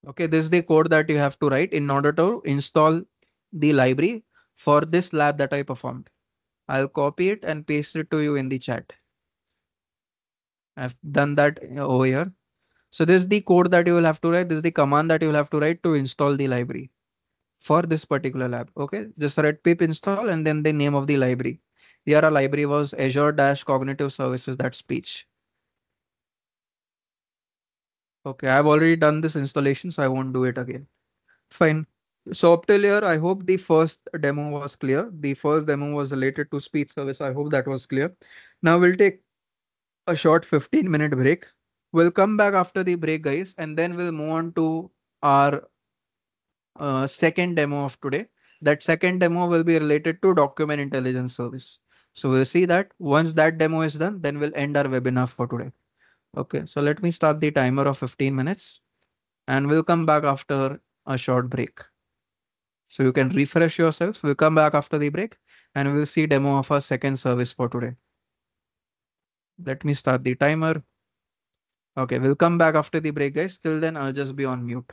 Okay, this is the code that you have to write in order to install the library for this lab that I performed. I'll copy it and paste it to you in the chat. I've done that over here. So this is the code that you will have to write. This is the command that you will have to write to install the library for this particular lab. Okay, just write pip install and then the name of the library. Here our library was Azure dash cognitive services. That's speech. Okay, I've already done this installation, so I won't do it again. Fine. So up till here, I hope the first demo was clear. The first demo was related to speech service. I hope that was clear. Now we'll take a short fifteen minute break. We'll come back after the break, guys, and then we'll move on to our uh, second demo of today. That second demo will be related to document intelligence service. So we'll see that once that demo is done, then we'll end our webinar for today. Okay, so let me start the timer of fifteen minutes and we'll come back after a short break. So you can refresh yourselves. We'll come back after the break and we'll see demo of our second service for today. Let me start the timer. Okay, we'll come back after the break, guys. Till then, I'll just be on mute.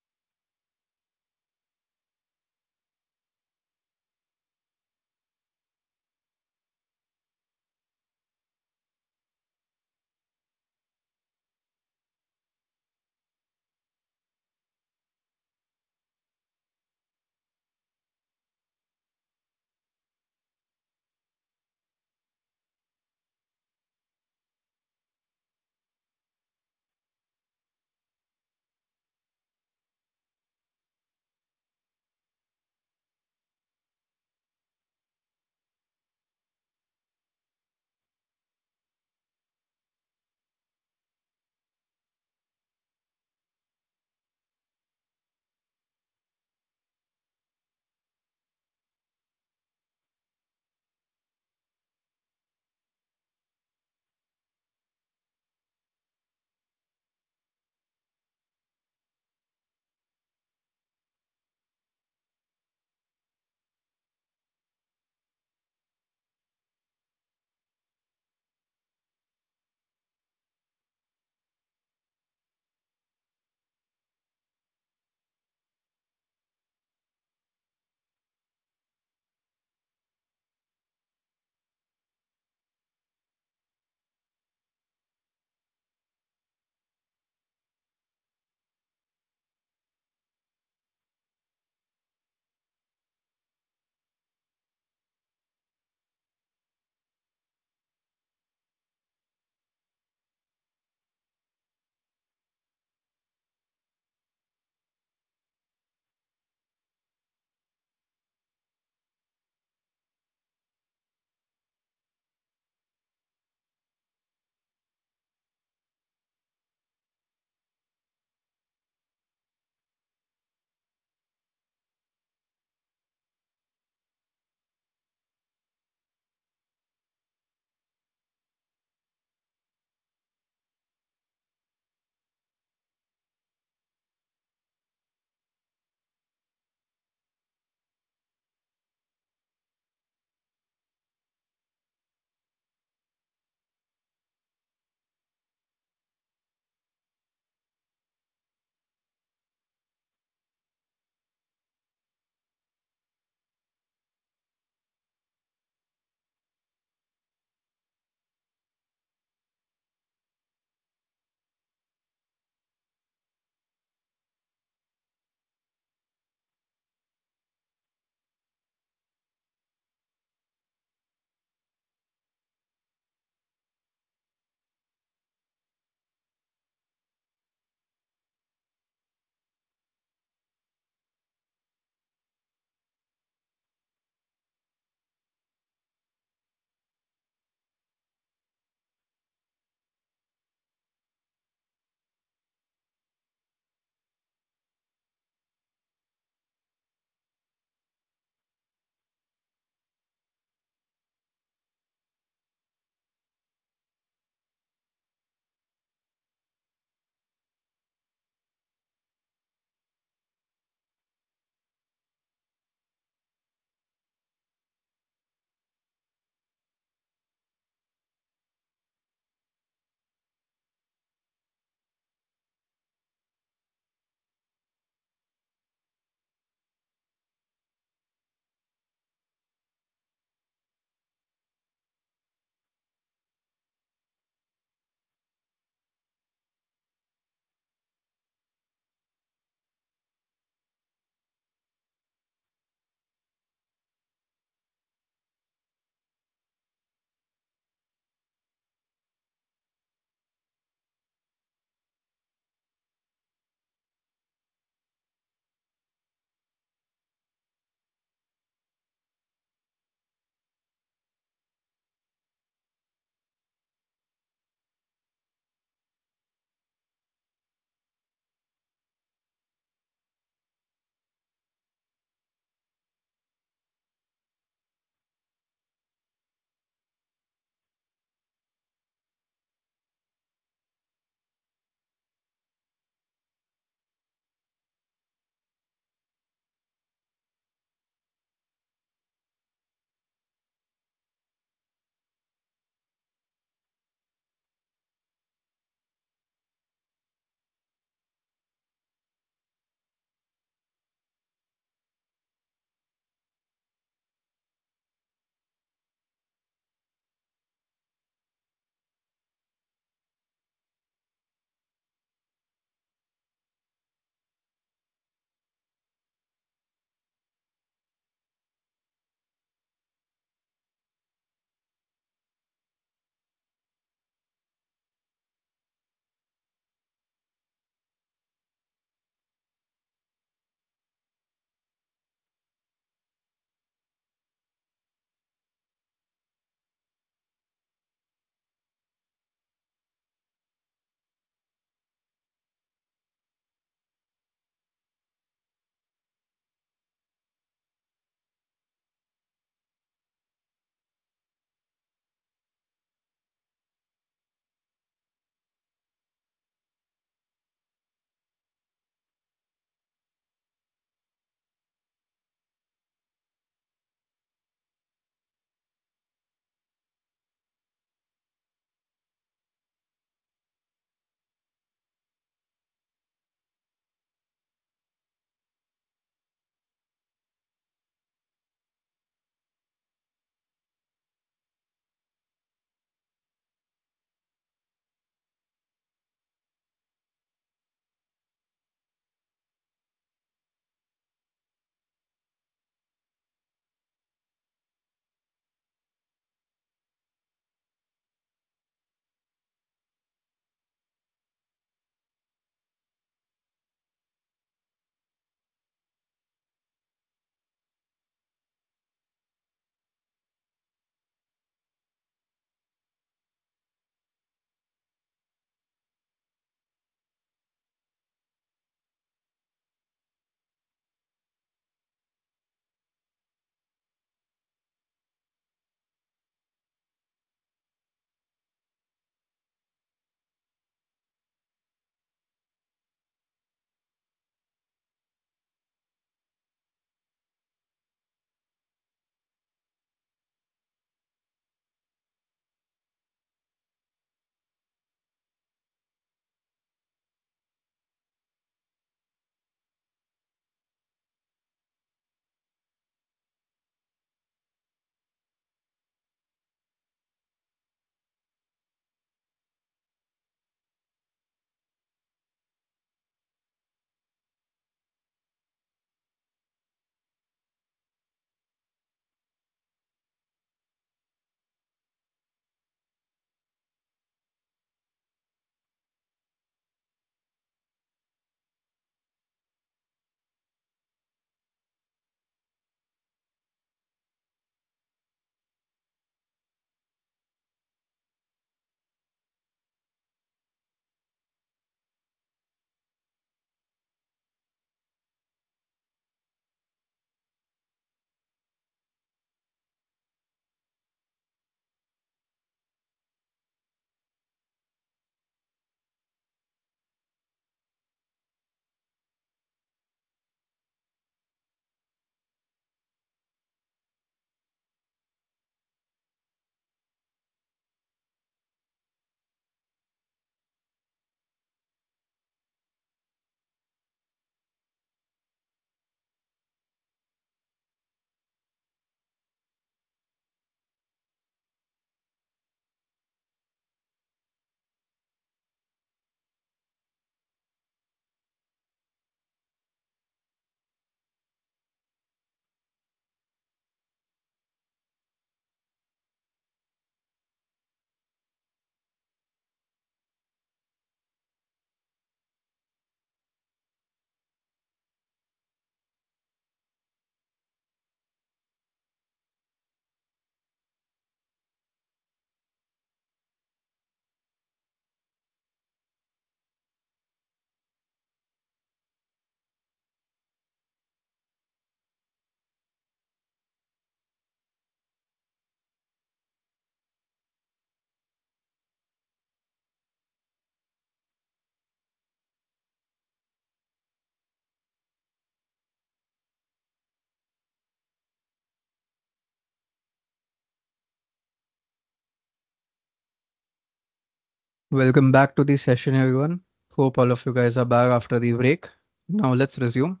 Welcome back to the session, everyone. Hope all of you guys are back after the break. Now let's resume.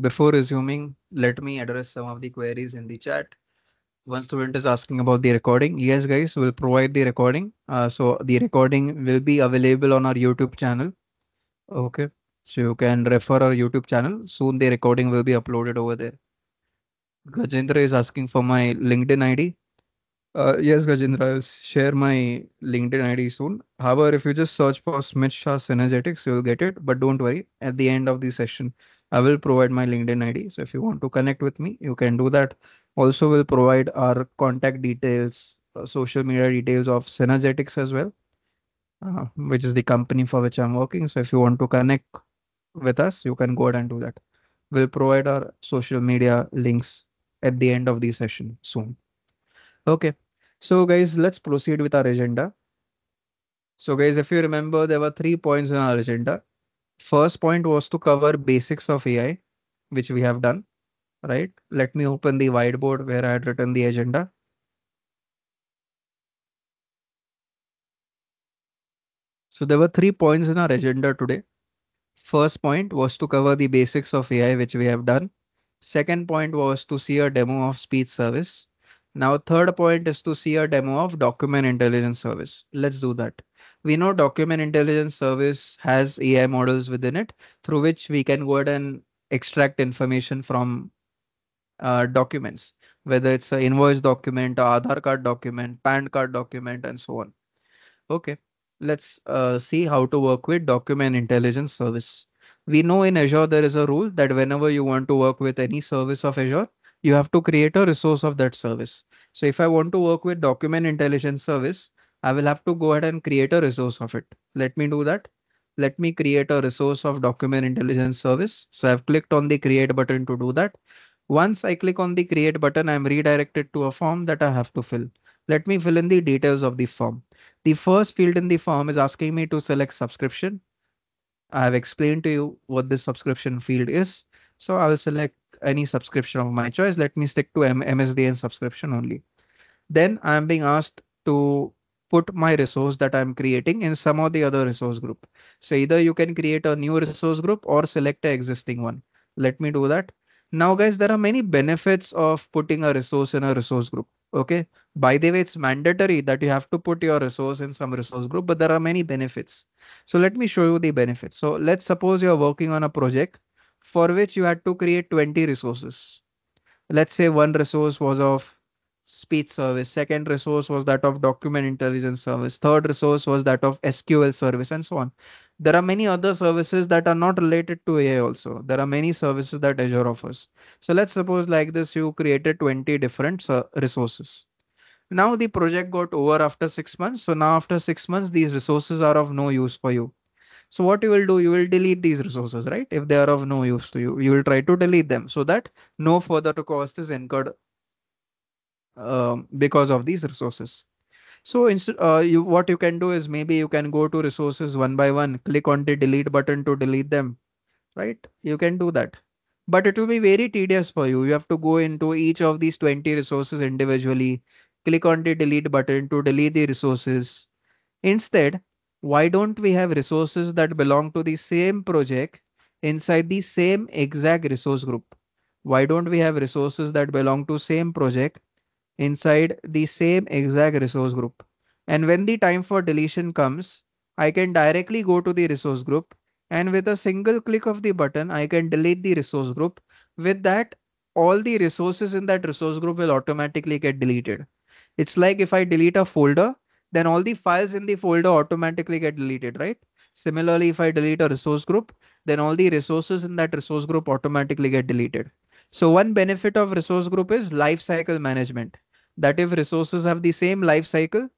Before resuming, let me address some of the queries in the chat. One student is asking about the recording. Yes, guys, we'll provide the recording. Uh, so the recording will be available on our YouTube channel. Okay, so you can refer our YouTube channel. Soon the recording will be uploaded over there. Gajendra is asking for my LinkedIn I D. Uh, yes, Gajendra, I'll share my LinkedIn I D soon. However, if you just search for Smith Shah Synergetics, you'll get it. But don't worry, at the end of the session, I will provide my LinkedIn I D. So if you want to connect with me, you can do that. Also, we'll provide our contact details, uh, social media details of Synergetics as well, uh, which is the company for which I'm working. So if you want to connect with us, you can go ahead and do that. We'll provide our social media links at the end of the session soon. Okay, so guys, let's proceed with our agenda. So guys, if you remember, there were three points in our agenda. First point was to cover basics of A I, which we have done, right? Let me open the whiteboard where I had written the agenda. So there were three points in our agenda today. First point was to cover the basics of A I, which we have done. Second point was to see a demo of speech service. Now, third point is to see a demo of document intelligence service. Let's do that. We know document intelligence service has A I models within it through which we can go ahead and extract information from uh, documents, whether it's an invoice document, or Aadhaar card document, PAN card document, and so on. Okay, let's uh, see how to work with document intelligence service. We know in Azure there is a rule that whenever you want to work with any service of Azure, you have to create a resource of that service. So if I want to work with document intelligence service, I will have to go ahead and create a resource of it. Let me do that. Let me create a resource of document intelligence service. So I've clicked on the create button to do that. Once I click on the create button, I'm redirected to a form that I have to fill. Let me fill in the details of the form. The first field in the form is asking me to select subscription. I have explained to you what this subscription field is. So I will select any subscription of my choice. Let me stick to M S D N subscription only. Then I'm being asked to put my resource that I'm creating in some or the other resource group. So either you can create a new resource group or select an existing one. Let me do that. Now guys, there are many benefits of putting a resource in a resource group. Okay. By the way, it's mandatory that you have to put your resource in some resource group, but there are many benefits. So let me show you the benefits. So let's suppose you're working on a project for which you had to create twenty resources. Let's say one resource was of speech service, second resource was that of document intelligence service, third resource was that of S Q L service, and so on. There are many other services that are not related to A I also. There are many services that Azure offers. So let's suppose like this, you created twenty different resources. Now the project got over after six months. So now after six months, these resources are of no use for you. So what you will do, you will delete these resources, right? If they are of no use to you, you will try to delete them so that no further cost is incurred um, because of these resources. So uh, you, what you can do is maybe you can go to resources one by one, click on the delete button to delete them, right? You can do that, but it will be very tedious for you. You have to go into each of these twenty resources individually, click on the delete button to delete the resources. Instead, why don't we have resources that belong to the same project inside the same exact resource group? Why don't we have resources that belong to same project inside the same exact resource group? And when the time for deletion comes, I can directly go to the resource group, and with a single click of the button, I can delete the resource group. With that, all the resources in that resource group will automatically get deleted. It's like if I delete a folder, then all the files in the folder automatically get deleted, right? Similarly, if I delete a resource group, then all the resources in that resource group automatically get deleted. So one benefit of resource group is lifecycle management. That if resources have the same lifecycle,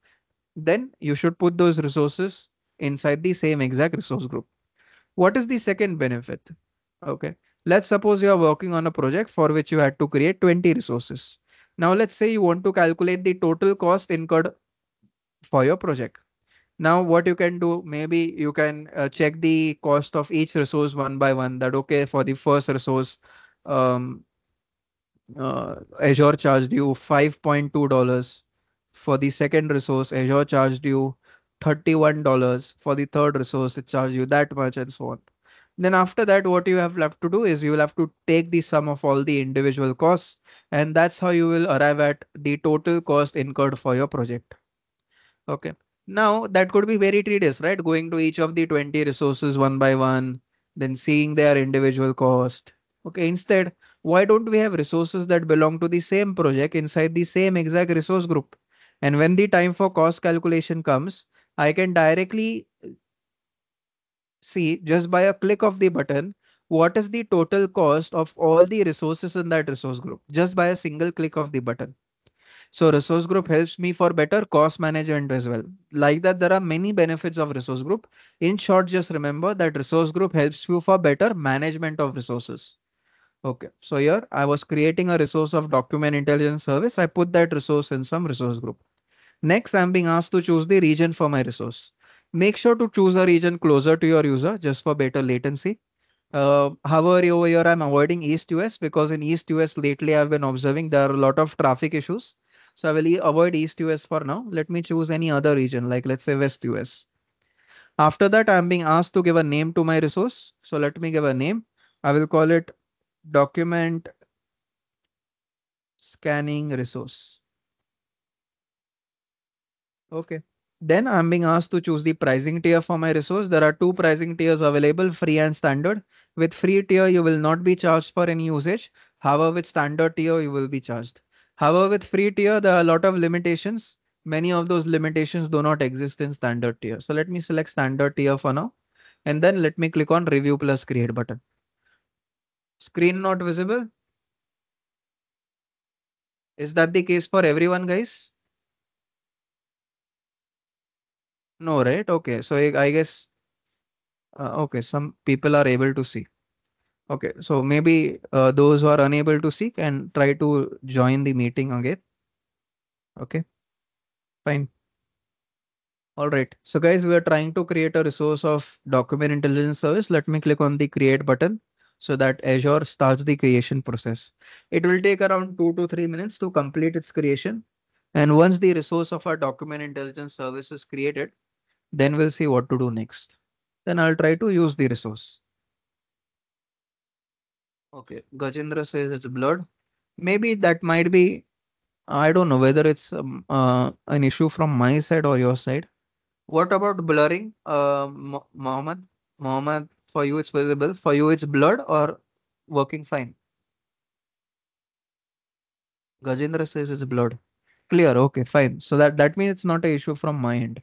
then you should put those resources inside the same exact resource group. What is the second benefit? Okay, let's suppose you are working on a project for which you had to create twenty resources. Now let's say you want to calculate the total cost incurred for your project. Now what you can do, maybe you can uh, check the cost of each resource one by one, that okay, for the first resource, um, uh, Azure charged you five point two dollars. For the second resource, Azure charged you thirty-one dollars for the third resource, it charges you that much and so on. Then after that, what you have left to do is you will have to take the sum of all the individual costs, and that's how you will arrive at the total cost incurred for your project. Okay. Now that could be very tedious, right? Going to each of the twenty resources one by one, then seeing their individual cost. Okay. Instead, why don't we have resources that belong to the same project inside the same exact resource group? And when the time for cost calculation comes, I can directly see just by a click of the button, what is the total cost of all the resources in that resource group, just by a single click of the button. So resource group helps me for better cost management as well. Like that, there are many benefits of resource group. In short, just remember that resource group helps you for better management of resources. Okay, so here I was creating a resource of document intelligence service. I put that resource in some resource group. Next, I'm being asked to choose the region for my resource. Make sure to choose a region closer to your user just for better latency. Uh, however, over here, I'm avoiding East U S because in East U S lately I've been observing there are a lot of traffic issues. So I will avoid East U S for now. Let me choose any other region, like let's say West U S. After that, I'm being asked to give a name to my resource. So let me give a name. I will call it document scanning resource. Okay. Then I'm being asked to choose the pricing tier for my resource. There are two pricing tiers available, free and standard. With free tier, you will not be charged for any usage. However, with standard tier, you will be charged. However, with free tier, there are a lot of limitations. Many of those limitations do not exist in standard tier. So let me select standard tier for now. And then let me click on review plus create button. Screen not visible. Is that the case for everyone, guys? No, right? Okay. So I guess, uh, okay, some people are able to see. Okay. So maybe uh, those who are unable to see can try to join the meeting again. Okay. Fine. All right. So guys, we are trying to create a resource of document intelligence service. Let me click on the create button so that Azure starts the creation process. It will take around two to three minutes to complete its creation. And once the resource of our document intelligence service is created, then we'll see what to do next. Then I'll try to use the resource. Okay, Gajendra says it's blurred. Maybe that might be, I don't know whether it's um, uh, an issue from my side or your side. What about blurring, uh, Mohammed? Mohammed, for you it's visible. For you it's blurred or working fine? Gajendra says it's blurred. Clear. Okay, fine. So that, that means it's not an issue from my end.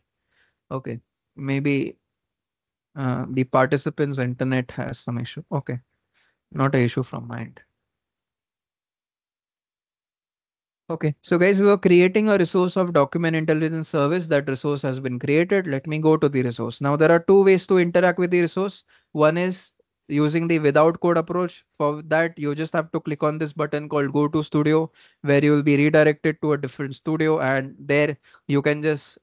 Okay. Maybe uh, the participants' internet has some issue. Okay. Not an issue from my end. Okay. So guys, we were creating a resource of document intelligence service. That resource has been created. Let me go to the resource. Now there are two ways to interact with the resource. One is using the without code approach. For that, you just have to click on this button called go to studio, where you will be redirected to a different studio. And there you can just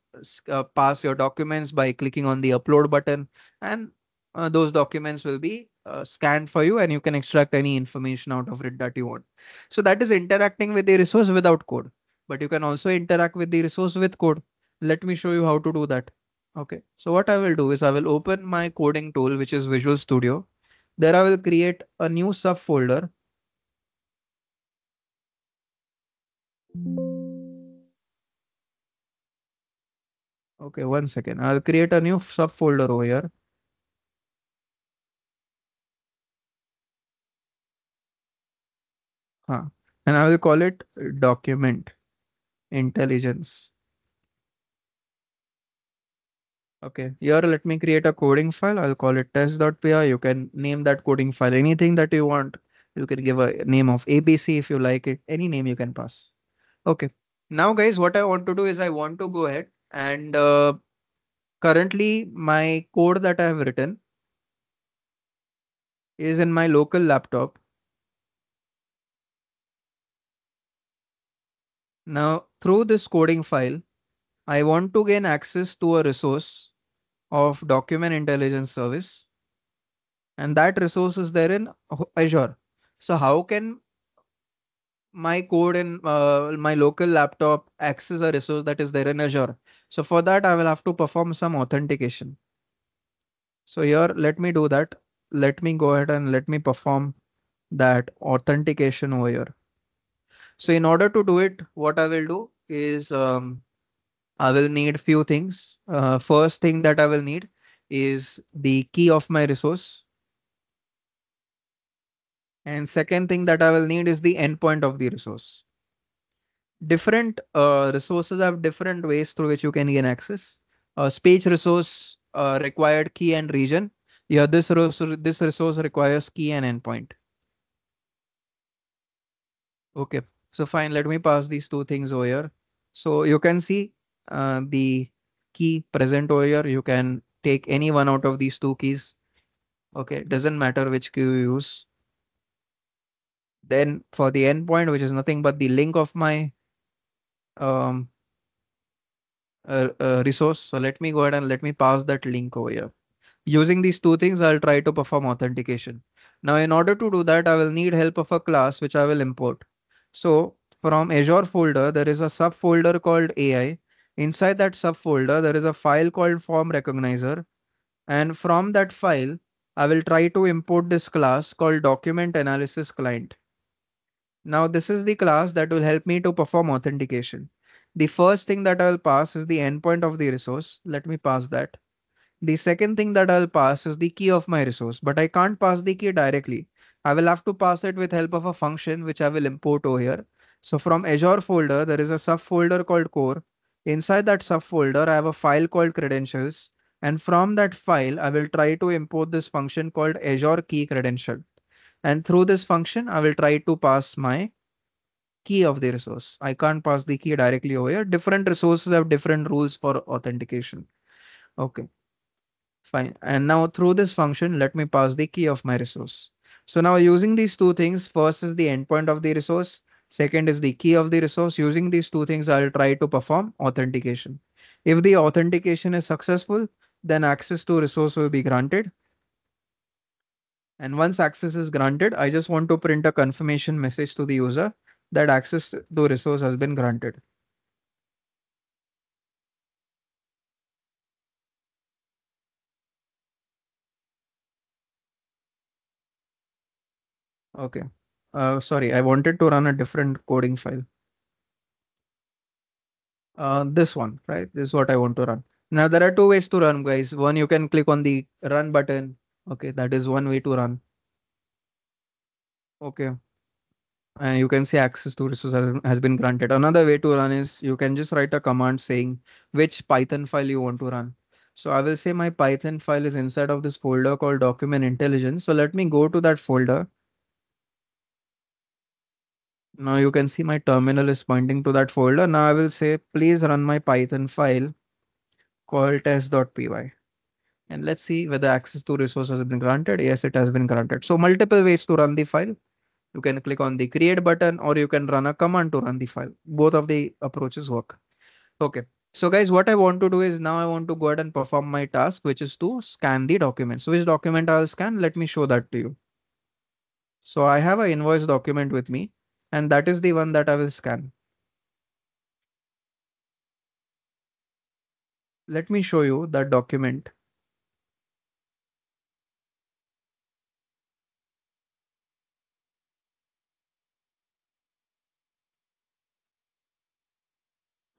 uh, pass your documents by clicking on the upload button, and uh, those documents will be uh, scanned for you and you can extract any information out of it that you want. So that is interacting with the resource without code, but you can also interact with the resource with code. Let me show you how to do that. Okay. So what I will do is I will open my coding tool, which is Visual Studio. There I will create a new subfolder. Okay, one second. I'll create a new subfolder over here. Huh. And I will call it document intelligence. Okay, here let me create a coding file. I'll call it test.py. You can name that coding file anything that you want. You can give a name of A B C if you like it. Any name you can pass. Okay. Now guys, what I want to do is I want to go ahead and uh, currently my code that I have written is in my local laptop. Now through this coding file, I want to gain access to a resource of document intelligence service, and that resource is there in Azure. So how can my code in uh, my local laptop access a resource that is there in Azure. So for that, I will have to perform some authentication. So here, let me do that. Let me go ahead and let me perform that authentication over here. So in order to do it, what I will do is um, I will need few things. Uh, first thing that I will need is the key of my resource. And second thing that I will need is the endpoint of the resource. Different uh, resources have different ways through which you can gain access. Uh, speech resource uh, required key and region. Yeah, this resource, this resource requires key and endpoint. Okay, so fine. Let me pass these two things over here. So you can see uh, the key present over here. You can take any one out of these two keys. Okay, doesn't matter which key you use. Then for the endpoint, which is nothing but the link of my um, uh, uh, resource. So let me go ahead and let me pass that link over here. Using these two things, I'll try to perform authentication. Now, in order to do that, I will need help of a class, which I will import. So from Azure folder, there is a subfolder called A I. Inside that subfolder, there is a file called form recognizer. And from that file, I will try to import this class called document analysis client. Now, this is the class that will help me to perform authentication. The first thing that I will pass is the endpoint of the resource. Let me pass that. The second thing that I'll pass is the key of my resource, but I can't pass the key directly. I will have to pass it with help of a function, which I will import over here. So from Azure folder, there is a subfolder called core. Inside that subfolder, I have a file called credentials. And from that file, I will try to import this function called Azure key credential. And through this function, I will try to pass my key of the resource. I can't pass the key directly over here. Different resources have different rules for authentication. Okay, fine. And now through this function, let me pass the key of my resource. So now using these two things, first is the endpoint of the resource. Second is the key of the resource. Using these two things, I'll try to perform authentication. If the authentication is successful, then access to resource will be granted. And once access is granted, I just want to print a confirmation message to the user that access to resource has been granted. Okay, uh, sorry, I wanted to run a different coding file. Uh, this one, right? This is what I want to run. Now there are two ways to run, guys. One, you can click on the run button. Okay, that is one way to run. Okay, and you can see access to resource has been granted. Another way to run is you can just write a command saying which Python file you want to run. So I will say my Python file is inside of this folder called document intelligence. So let me go to that folder. Now you can see my terminal is pointing to that folder. Now I will say, please run my Python file called test dot P Y, and let's see whether access to resource has been granted. Yes, it has been granted. So multiple ways to run the file. You can click on the create button, or you can run a command to run the file. Both of the approaches work. Okay, so guys, what I want to do is now I want to go ahead and perform my task, which is to scan the document. So which document I'll scan? Let me show that to you. So I have an invoice document with me, and that is the one that I will scan. Let me show you that document.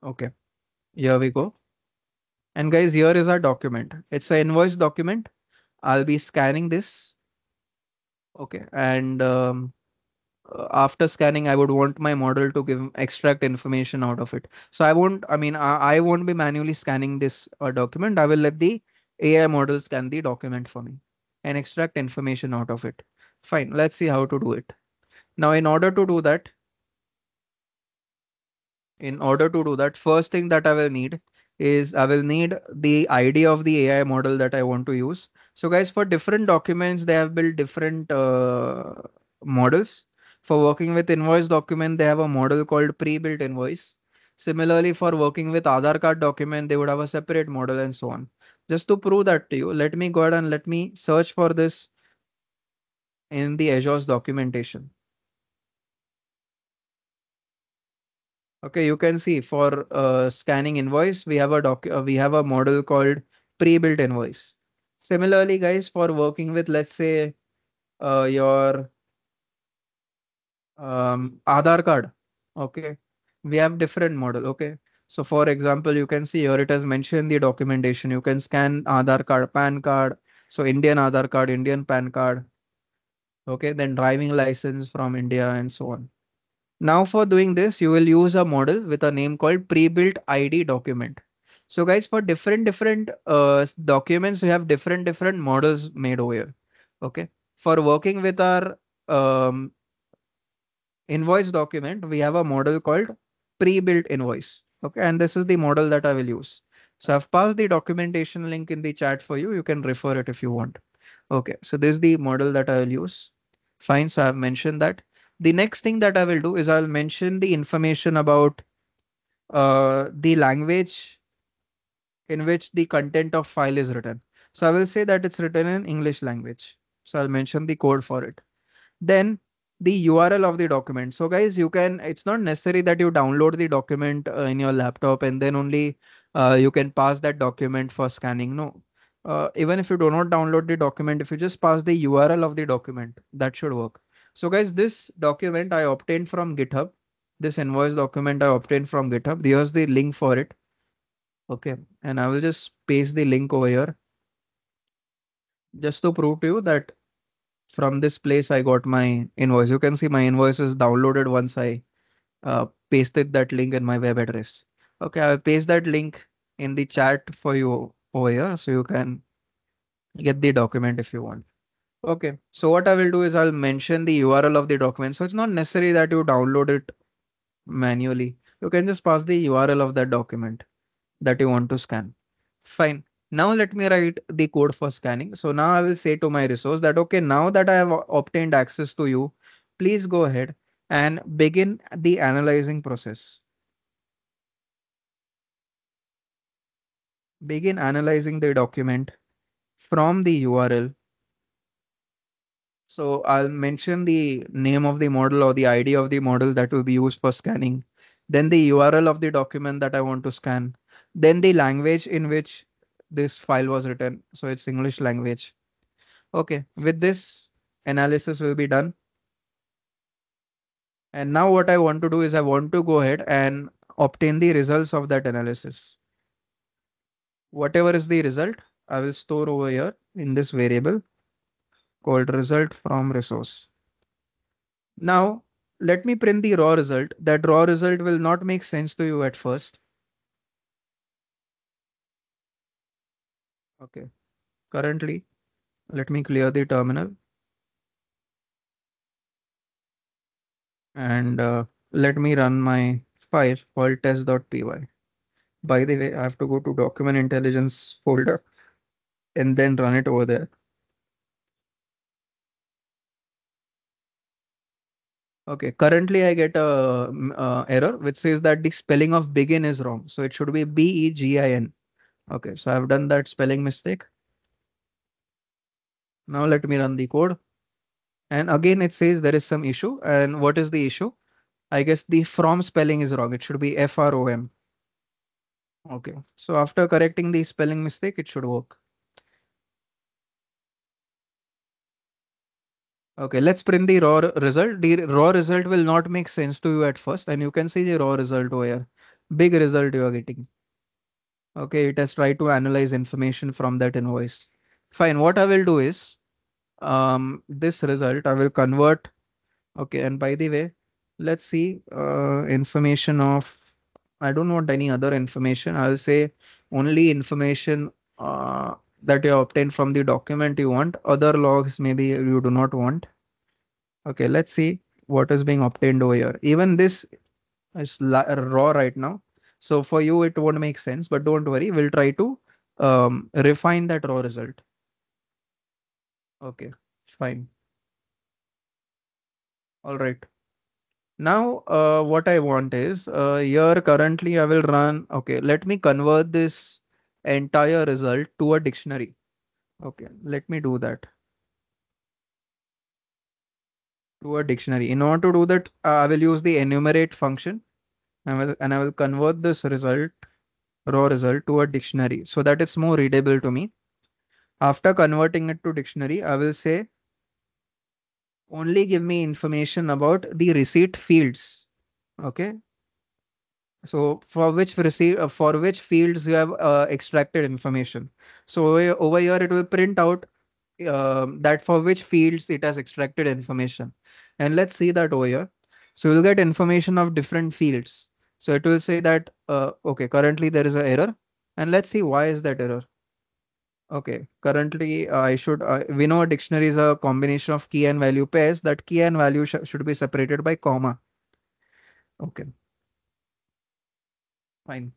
Okay, here we go. And guys, here is our document. It's an invoice document. I'll be scanning this. Okay, and um, after scanning, I would want my model to give extract information out of it. So I won't, I mean, I, I won't be manually scanning this uh, document. I will let the A I model scan the document for me and extract information out of it. Fine. Let's see how to do it. Now, in order to do that, in order to do that, first thing that I will need is I will need the I D of the A I model that I want to use. So guys, for different documents, they have built different uh, models. For working with invoice document, they have a model called pre-built invoice. Similarly, for working with Aadhaar card document, they would have a separate model and so on. Just to prove that to you, let me go ahead and let me search for this in the Azure's documentation. Okay, you can see for uh, scanning invoice, we have a doc uh, we have a model called pre-built invoice. Similarly, guys, for working with, let's say, uh, your um, Aadhaar card, okay, we have different model, okay. So for example, you can see here it has mentioned the documentation. You can scan Aadhaar card, PAN card, so Indian Aadhaar card, Indian PAN card, okay, then driving license from India and so on. Now for doing this, you will use a model with a name called pre-built I D document. So guys, for different different uh, documents, we have different different models made over here. Okay, for working with our um, invoice document, we have a model called pre-built invoice. Okay, and this is the model that I will use. So I've passed the documentation link in the chat for you. You can refer it if you want. Okay, so this is the model that I will use. Fine, so I've mentioned that. The next thing that I will do is I'll mention the information about uh, the language in which the content of file is written. So I will say that it's written in English language. So I'll mention the code for it. Then the U R L of the document. So guys, you can, it's not necessary that you download the document uh, in your laptop and then only uh, you can pass that document for scanning. No, uh, even if you do not download the document, if you just pass the U R L of the document, that should work. So guys, this document I obtained from GitHub, this invoice document I obtained from GitHub. Here's the link for it. Okay, and I will just paste the link over here just to prove to you that from this place I got my invoice. You can see my invoice is downloaded once I uh, pasted that link in my web address. Okay, I'll paste that link in the chat for you over here so you can get the document if you want. Okay, so what I will do is I'll mention the U R L of the document. So it's not necessary that you download it manually. You can just pass the U R L of that document that you want to scan. Fine. Now let me write the code for scanning. So now I will say to my resource that, okay, now that I have obtained access to you, please go ahead and begin the analyzing process. Begin analyzing the document from the U R L. So I'll mention the name of the model or the I D of the model that will be used for scanning. Then the U R L of the document that I want to scan. Then the language in which this file was written, so it's English language. Okay, with this, analysis will be done. And now what I want to do is I want to go ahead and obtain the results of that analysis. Whatever is the result, I will store over here in this variable called result from resource. Now let me print the raw result. That raw result will not make sense to you at first. Okay, currently, let me clear the terminal. And uh, let me run my file called test dot P Y. By the way, I have to go to document intelligence folder and then run it over there. Okay, currently I get a, a error which says that the spelling of begin is wrong. So it should be B E G I N. Okay, so I've done that spelling mistake. Now let me run the code. And again, it says there is some issue. And what is the issue? I guess the from spelling is wrong. It should be F R O M. Okay, so after correcting the spelling mistake, it should work. Okay, let's print the raw result. The raw result will not make sense to you at first. And you can see the raw result over here. Big result you are getting. Okay, it has tried to analyze information from that invoice. Fine, what I will do is, um, this result I will convert. Okay, and by the way, let's see uh, information of, I don't want any other information. I will say only information uh, that you obtained from the document you want. Other logs maybe you do not want. Okay, let's see what is being obtained over here. Even this is raw right now. So for you, it won't make sense, but don't worry. We'll try to um, refine that raw result. Okay, fine. All right. Now, uh, what I want is uh, here currently I will run. Okay, let me convert this entire result to a dictionary. Okay, let me do that. To a dictionary. In order to do that, uh, I will use the enumerate function. will, and I will convert this result, raw result, to a dictionary so that it's more readable to me. After converting it to dictionary, I will say, only give me information about the receipt fields. Okay. So for which receipt, uh, for which fields you have uh, extracted information. So over here, it will print out uh, that for which fields it has extracted information. And let's see that over here. So you'll get information of different fields. So it will say that, uh, okay, currently there is an error. And let's see why is that error. Okay, currently I should, uh, we know a dictionary is a combination of key and value pairs, that key and value sh should be separated by comma. Okay. Fine.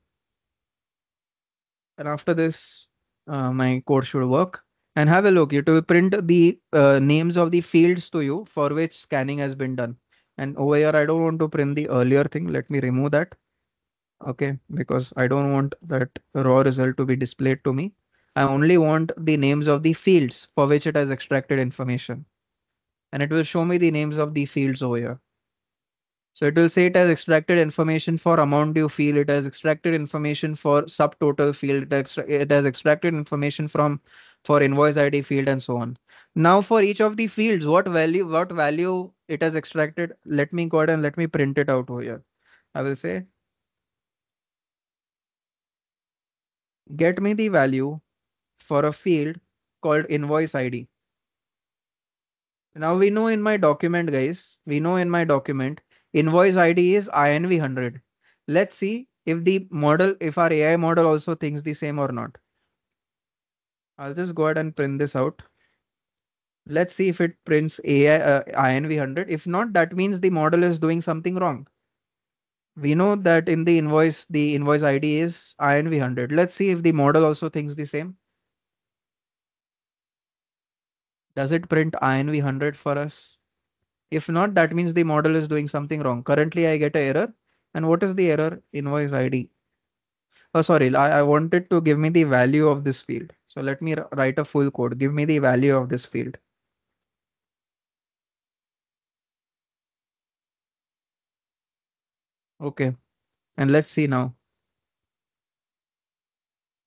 And after this, uh, my code should work. And have a look, it will print the uh, names of the fields to you for which scanning has been done. And over here, I don't want to print the earlier thing. Let me remove that. Okay, because I don't want that raw result to be displayed to me. I only want the names of the fields for which it has extracted information. And it will show me the names of the fields over here. So it will say it has extracted information for amount due field. It has extracted information for subtotal field. It has extracted information from for invoice I D field and so on. Now for each of the fields, what value, what value it has extracted. Let me go ahead and let me print it out over here. I will say, get me the value for a field called invoice I D. Now we know in my document, guys, we know in my document, invoice I D is I N V one hundred. Let's see if the model, if our A I model also thinks the same or not. I'll just go ahead and print this out. Let's see if it prints A I, uh, I N V one hundred. If not, that means the model is doing something wrong. We know that in the invoice, the invoice I D is I N V one hundred. Let's see if the model also thinks the same. Does it print I N V one hundred for us? If not, that means the model is doing something wrong. Currently, I get an error. And what is the error? Invoice I D. Oh, sorry. I, I wanted to give me the value of this field. So let me write a full code. Give me the value of this field. Okay. And let's see now.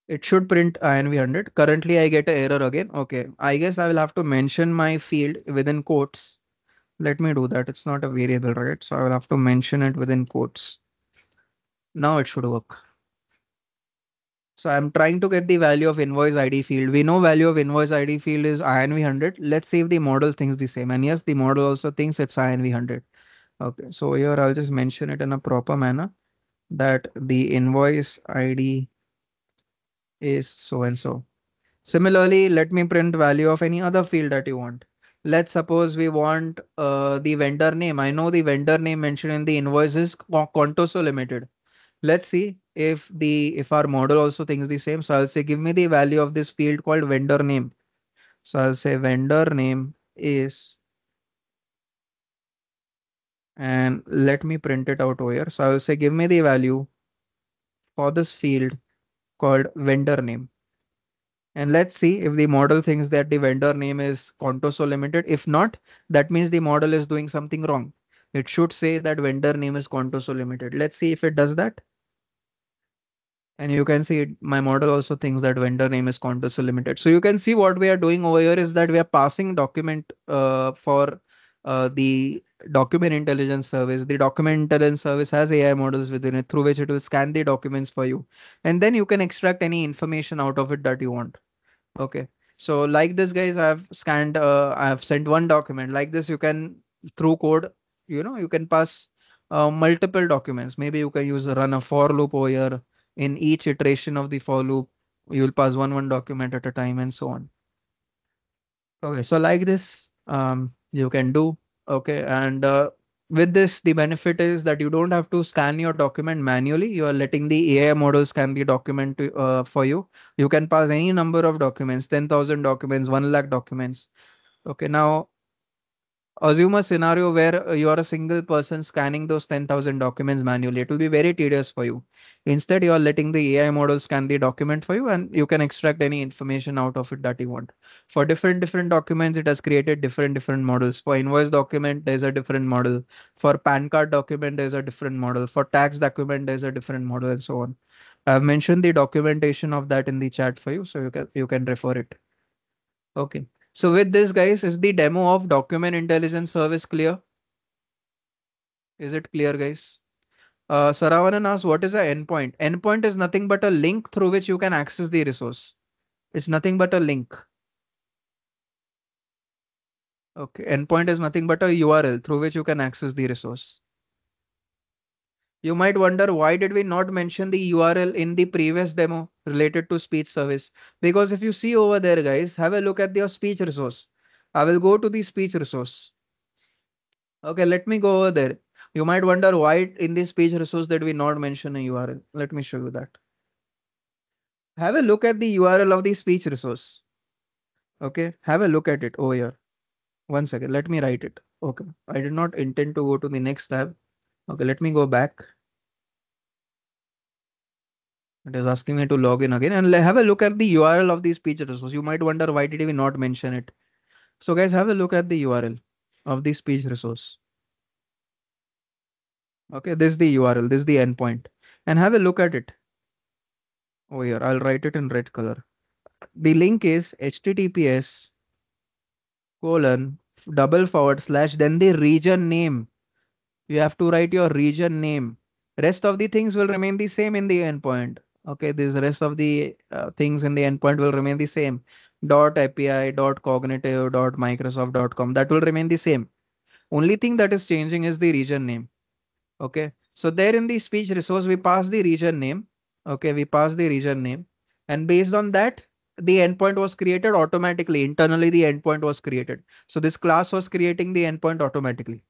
It should print I N V one hundred. Currently, I get an error again. Okay. I guess I will have to mention my field within quotes. Let me do that. It's not a variable, right? So I will have to mention it within quotes. Now it should work. So I'm trying to get the value of invoice I D field. We know value of invoice I D field is I N V one hundred. Let's see if the model thinks the same. And yes, the model also thinks it's I N V one hundred. Okay, so here I'll just mention it in a proper manner that the invoice I D is so and so. Similarly, let me print value of any other field that you want. Let's suppose we want uh, the vendor name. I know the vendor name mentioned in the invoice is Contoso Limited. Let's see if the if our model also thinks the same. So I'll say, give me the value of this field called vendor name. So I'll say vendor name is, and let me print it out over here. So I'll say, give me the value for this field called vendor name. And let's see if the model thinks that the vendor name is Contoso Limited. If not, that means the model is doing something wrong. It should say that vendor name is Contoso Limited. Let's see if it does that. And you can see it, my model also thinks that vendor name is Contoso Limited. So you can see what we are doing over here is that we are passing document uh, for uh, the document intelligence service. The document intelligence service has A I models within it through which it will scan the documents for you. And then you can extract any information out of it that you want. Okay, so like this, guys, I have scanned, uh, I have sent one document. Like this, you can, through code, you know, you can pass uh, multiple documents. Maybe you can use run a for loop over here. In each iteration of the for loop, you will pass one one document at a time and so on. Okay, so like this, um, you can do. Okay, and uh, with this, the benefit is that you don't have to scan your document manually. You are letting the A I model scan the document to, uh, for you. You can pass any number of documents, ten thousand documents, one lakh documents. Okay, now Assume a scenario where you are a single person scanning those ten thousand documents manually. It will be very tedious for you. Instead, you are letting the A I model scan the document for you, and you can extract any information out of it that you want. For different different documents, it has created different different models. For invoice document, there's a different model. For PAN card document, there's a different model. For tax document, there's a different model, and so on. I've mentioned the documentation of that in the chat for you, so you can you can refer it. Okay. So with this, guys, is the demo of document intelligence service clear? Is it clear, guys? Uh, Saravanan asks, what is an endpoint? Endpoint is nothing but a link through which you can access the resource. It's nothing but a link. Okay, endpoint is nothing but a U R L through which you can access the resource. You might wonder, why did we not mention the U R L in the previous demo related to speech service? Because if you see over there, guys, have a look at your speech resource. I will go to the speech resource. Okay, let me go over there. You might wonder why in the speech resource did we not mention a U R L? Let me show you that. Have a look at the U R L of the speech resource. Okay, have a look at it over here. One second, let me write it. Okay, I did not intend to go to the next tab. Okay, let me go back. It is asking me to log in again and have a look at the U R L of the speech resource. You might wonder why did we not mention it. So guys, have a look at the U R L of the speech resource. Okay, this is the U R L, this is the endpoint, and have a look at it. Oh, here, I'll write it in red color. The link is https colon double forward slash then the region name. You have to write your region name. Rest of the things will remain the same in the endpoint. Okay, this rest of the uh, things in the endpoint will remain the same. Dot A P I, dot cognitive, dot Microsoft dot com. That will remain the same. Only thing that is changing is the region name. Okay, so there in the speech resource, we pass the region name. Okay, we pass the region name. And based on that, the endpoint was created automatically. Internally, the endpoint was created. So this class was creating the endpoint automatically.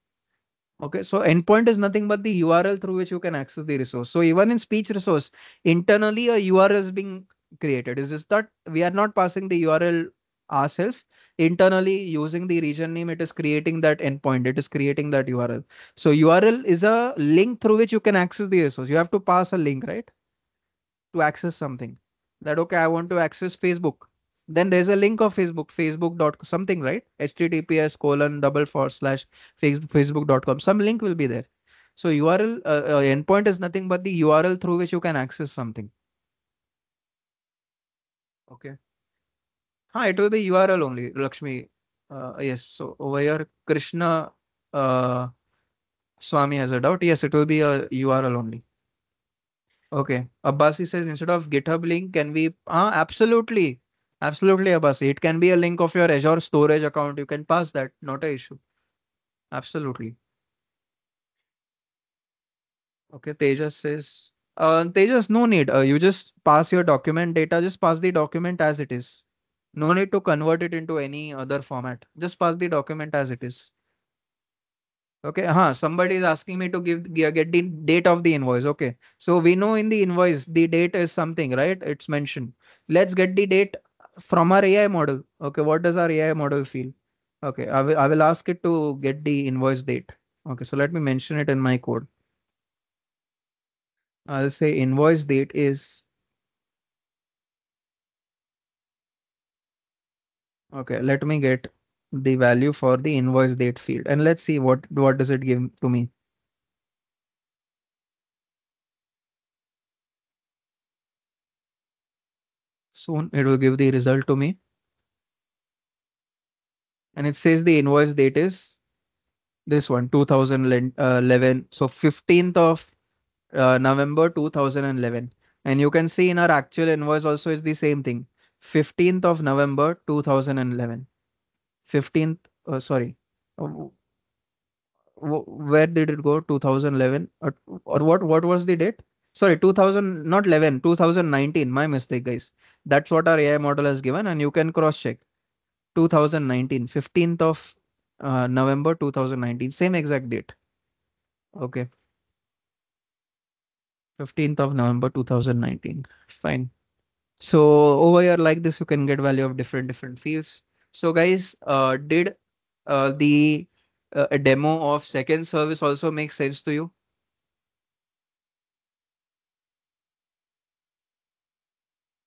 Okay, so endpoint is nothing but the U R L through which you can access the resource. So even in speech resource, internally a U R L is being created. It's just that we are not passing the U R L ourselves. Internally, using the region name, it is creating that endpoint. It is creating that U R L. So U R L is a link through which you can access the resource. You have to pass a link, right? To access something. That, okay, I want to access Facebook. Then there's a link of Facebook, Facebook dot something, right? Https colon double forward slash Facebook dot com. Some link will be there. So U R L uh, uh, endpoint is nothing but the U R L through which you can access something. Okay. Hi, it will be U R L only, Lakshmi. Uh, yes. So over here, Krishna uh, Swami has a doubt. Yes, it will be a U R L only. Okay. Abbasi says instead of GitHub link, can we? Ah, absolutely. Absolutely, Abasi. It can be a link of your Azure storage account. You can pass that. Not an issue. Absolutely. Okay, Tejas says, uh, Tejas, no need. Uh, you just pass your document data. Just pass the document as it is. No need to convert it into any other format. Just pass the document as it is. Okay, huh, somebody is asking me to give get the date of the invoice. Okay, so we know in the invoice, the date is something, right? It's mentioned. Let's get the date from our A I model. Okay, what does our A I model feel? Okay, I will, I will ask it to get the invoice date. Okay, so let me mention it in my code. I'll say invoice date is, okay, let me get the value for the invoice date field and let's see what, what does it give to me. Soon it will give the result to me. And it says the invoice date is this one, two thousand eleven. So fifteenth of November two thousand eleven. And you can see in our actual invoice also is the same thing. fifteenth of November two thousand eleven. fifteenth, uh, sorry. Where did it go? two thousand eleven or, or what, what was the date? Sorry, two thousand, not eleven, two thousand nineteen. My mistake, guys. That's what our A I model has given, and you can cross-check. two thousand nineteen, fifteenth of November two thousand nineteen, same exact date. Okay. fifteenth of November two thousand nineteen, fine. So over here like this, you can get value of different, different fields. So guys, uh, did uh, the uh, a demo of second service also makes sense to you?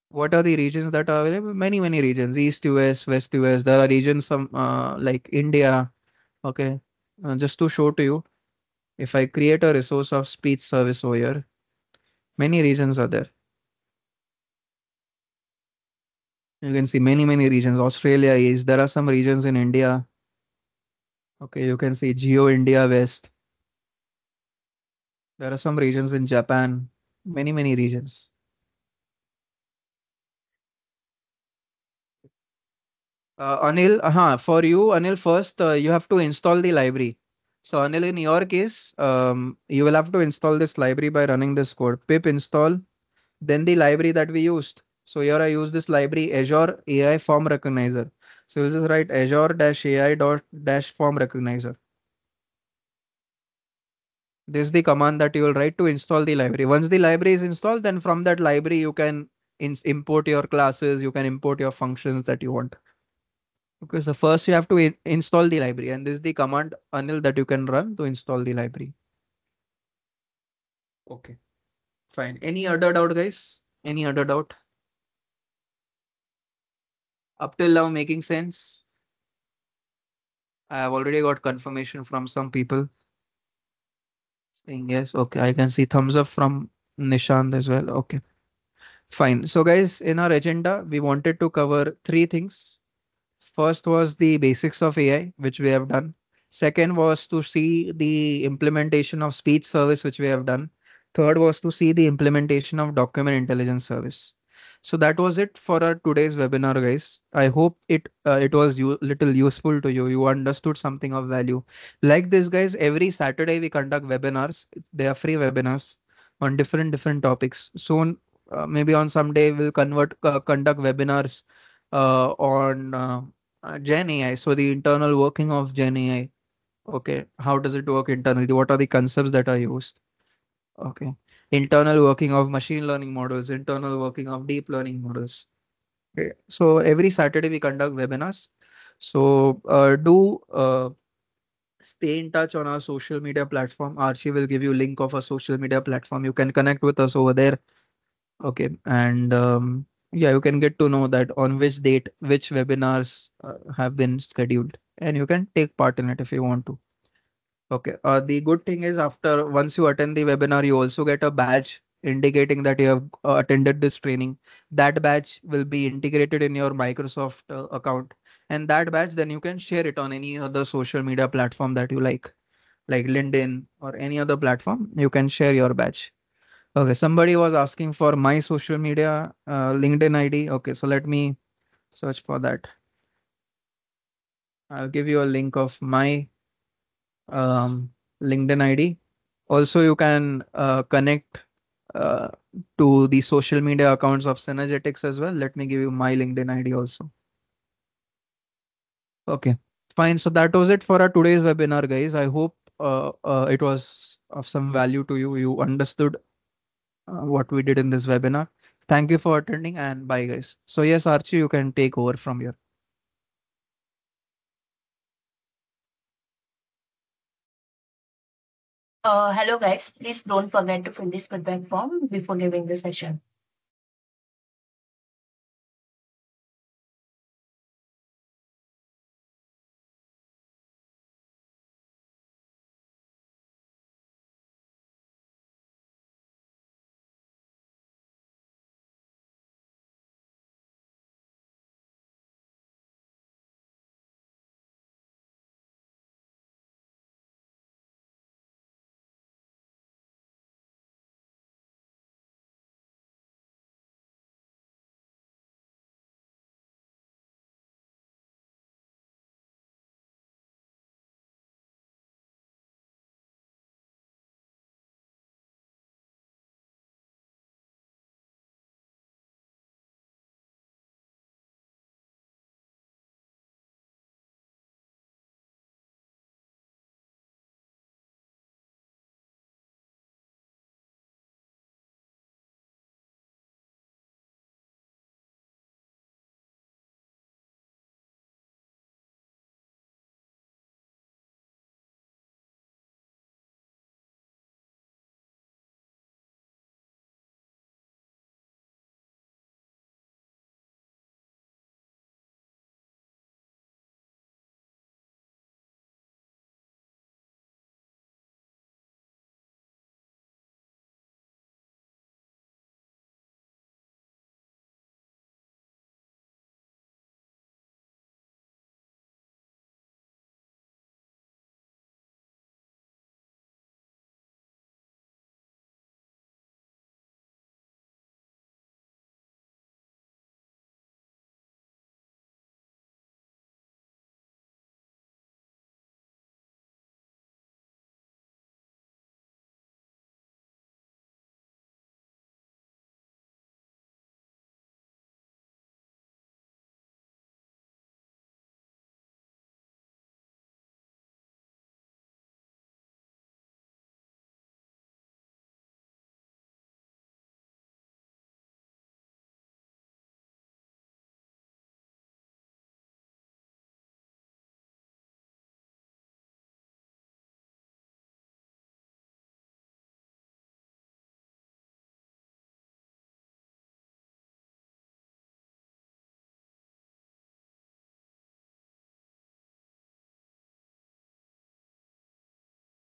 What are the regions that are available? Many, many regions, East U S, West U S. There are regions some uh, like India. Okay, uh, just to show to you, if I create a resource of speech service over here, many regions are there. You can see many, many regions. Australia is, there are some regions in India. Okay, you can see Geo India West. There are some regions in Japan, many, many regions. Uh, Anil, uh-huh, for you, Anil, first uh, you have to install the library. So Anil, in your case, um, you will have to install this library by running this code. Pip install, then the library that we used. So here I use this library, Azure A I Form Recognizer. So we'll just write azure-ai.form recognizer. This is the command that you will write to install the library. Once the library is installed, then from that library, you can in import your classes, you can import your functions that you want. Okay, so first you have to in install the library, and this is the command, Anil, that you can run to install the library. Okay, fine. Any other doubt, guys? Any other doubt? Up till now, making sense? I have already got confirmation from some people saying yes. Okay, I can see thumbs up from Nishant as well. Okay, fine. So guys, in our agenda, we wanted to cover three things. First was the basics of A I, which we have done. Second was to see the implementation of speech service, which we have done. Third was to see the implementation of document intelligence service. So that was it for our today's webinar, guys. I hope it uh, it was u little useful to you. You understood something of value. Like this, guys, every Saturday we conduct webinars. They are free webinars on different, different topics. Soon, uh, maybe on some day, we'll convert uh, conduct webinars uh, on... Uh, Uh, Gen A I, so the internal working of Gen A I. Okay, how does it work internally? What are the concepts that are used? Okay, internal working of machine learning models, internal working of deep learning models. Okay, so every Saturday we conduct webinars. So uh, do uh, stay in touch on our social media platform. Archie will give you link of our social media platform. You can connect with us over there. Okay, and um, yeah, you can get to know that on which date, which webinars uh, have been scheduled, and you can take part in it if you want to. Okay. Uh, the good thing is after, once you attend the webinar, you also get a badge indicating that you have uh, attended this training. That badge will be integrated in your Microsoft uh, account, and that badge, then you can share it on any other social media platform that you like, like LinkedIn or any other platform. You can share your badge. Okay, somebody was asking for my social media uh, LinkedIn I D. Okay, so let me search for that. I'll give you a link of my um, LinkedIn I D. Also, you can uh, connect uh, to the social media accounts of Synergetics as well. Let me give you my LinkedIn I D also. Okay, fine. So that was it for our today's webinar, guys. I hope uh, uh, it was of some value to you. You understood Uh, what we did in this webinar. Thank you for attending, and bye, guys. So yes, Archie, you can take over from here. Uh, hello guys, please don't forget to fill this feedback form before leaving the session.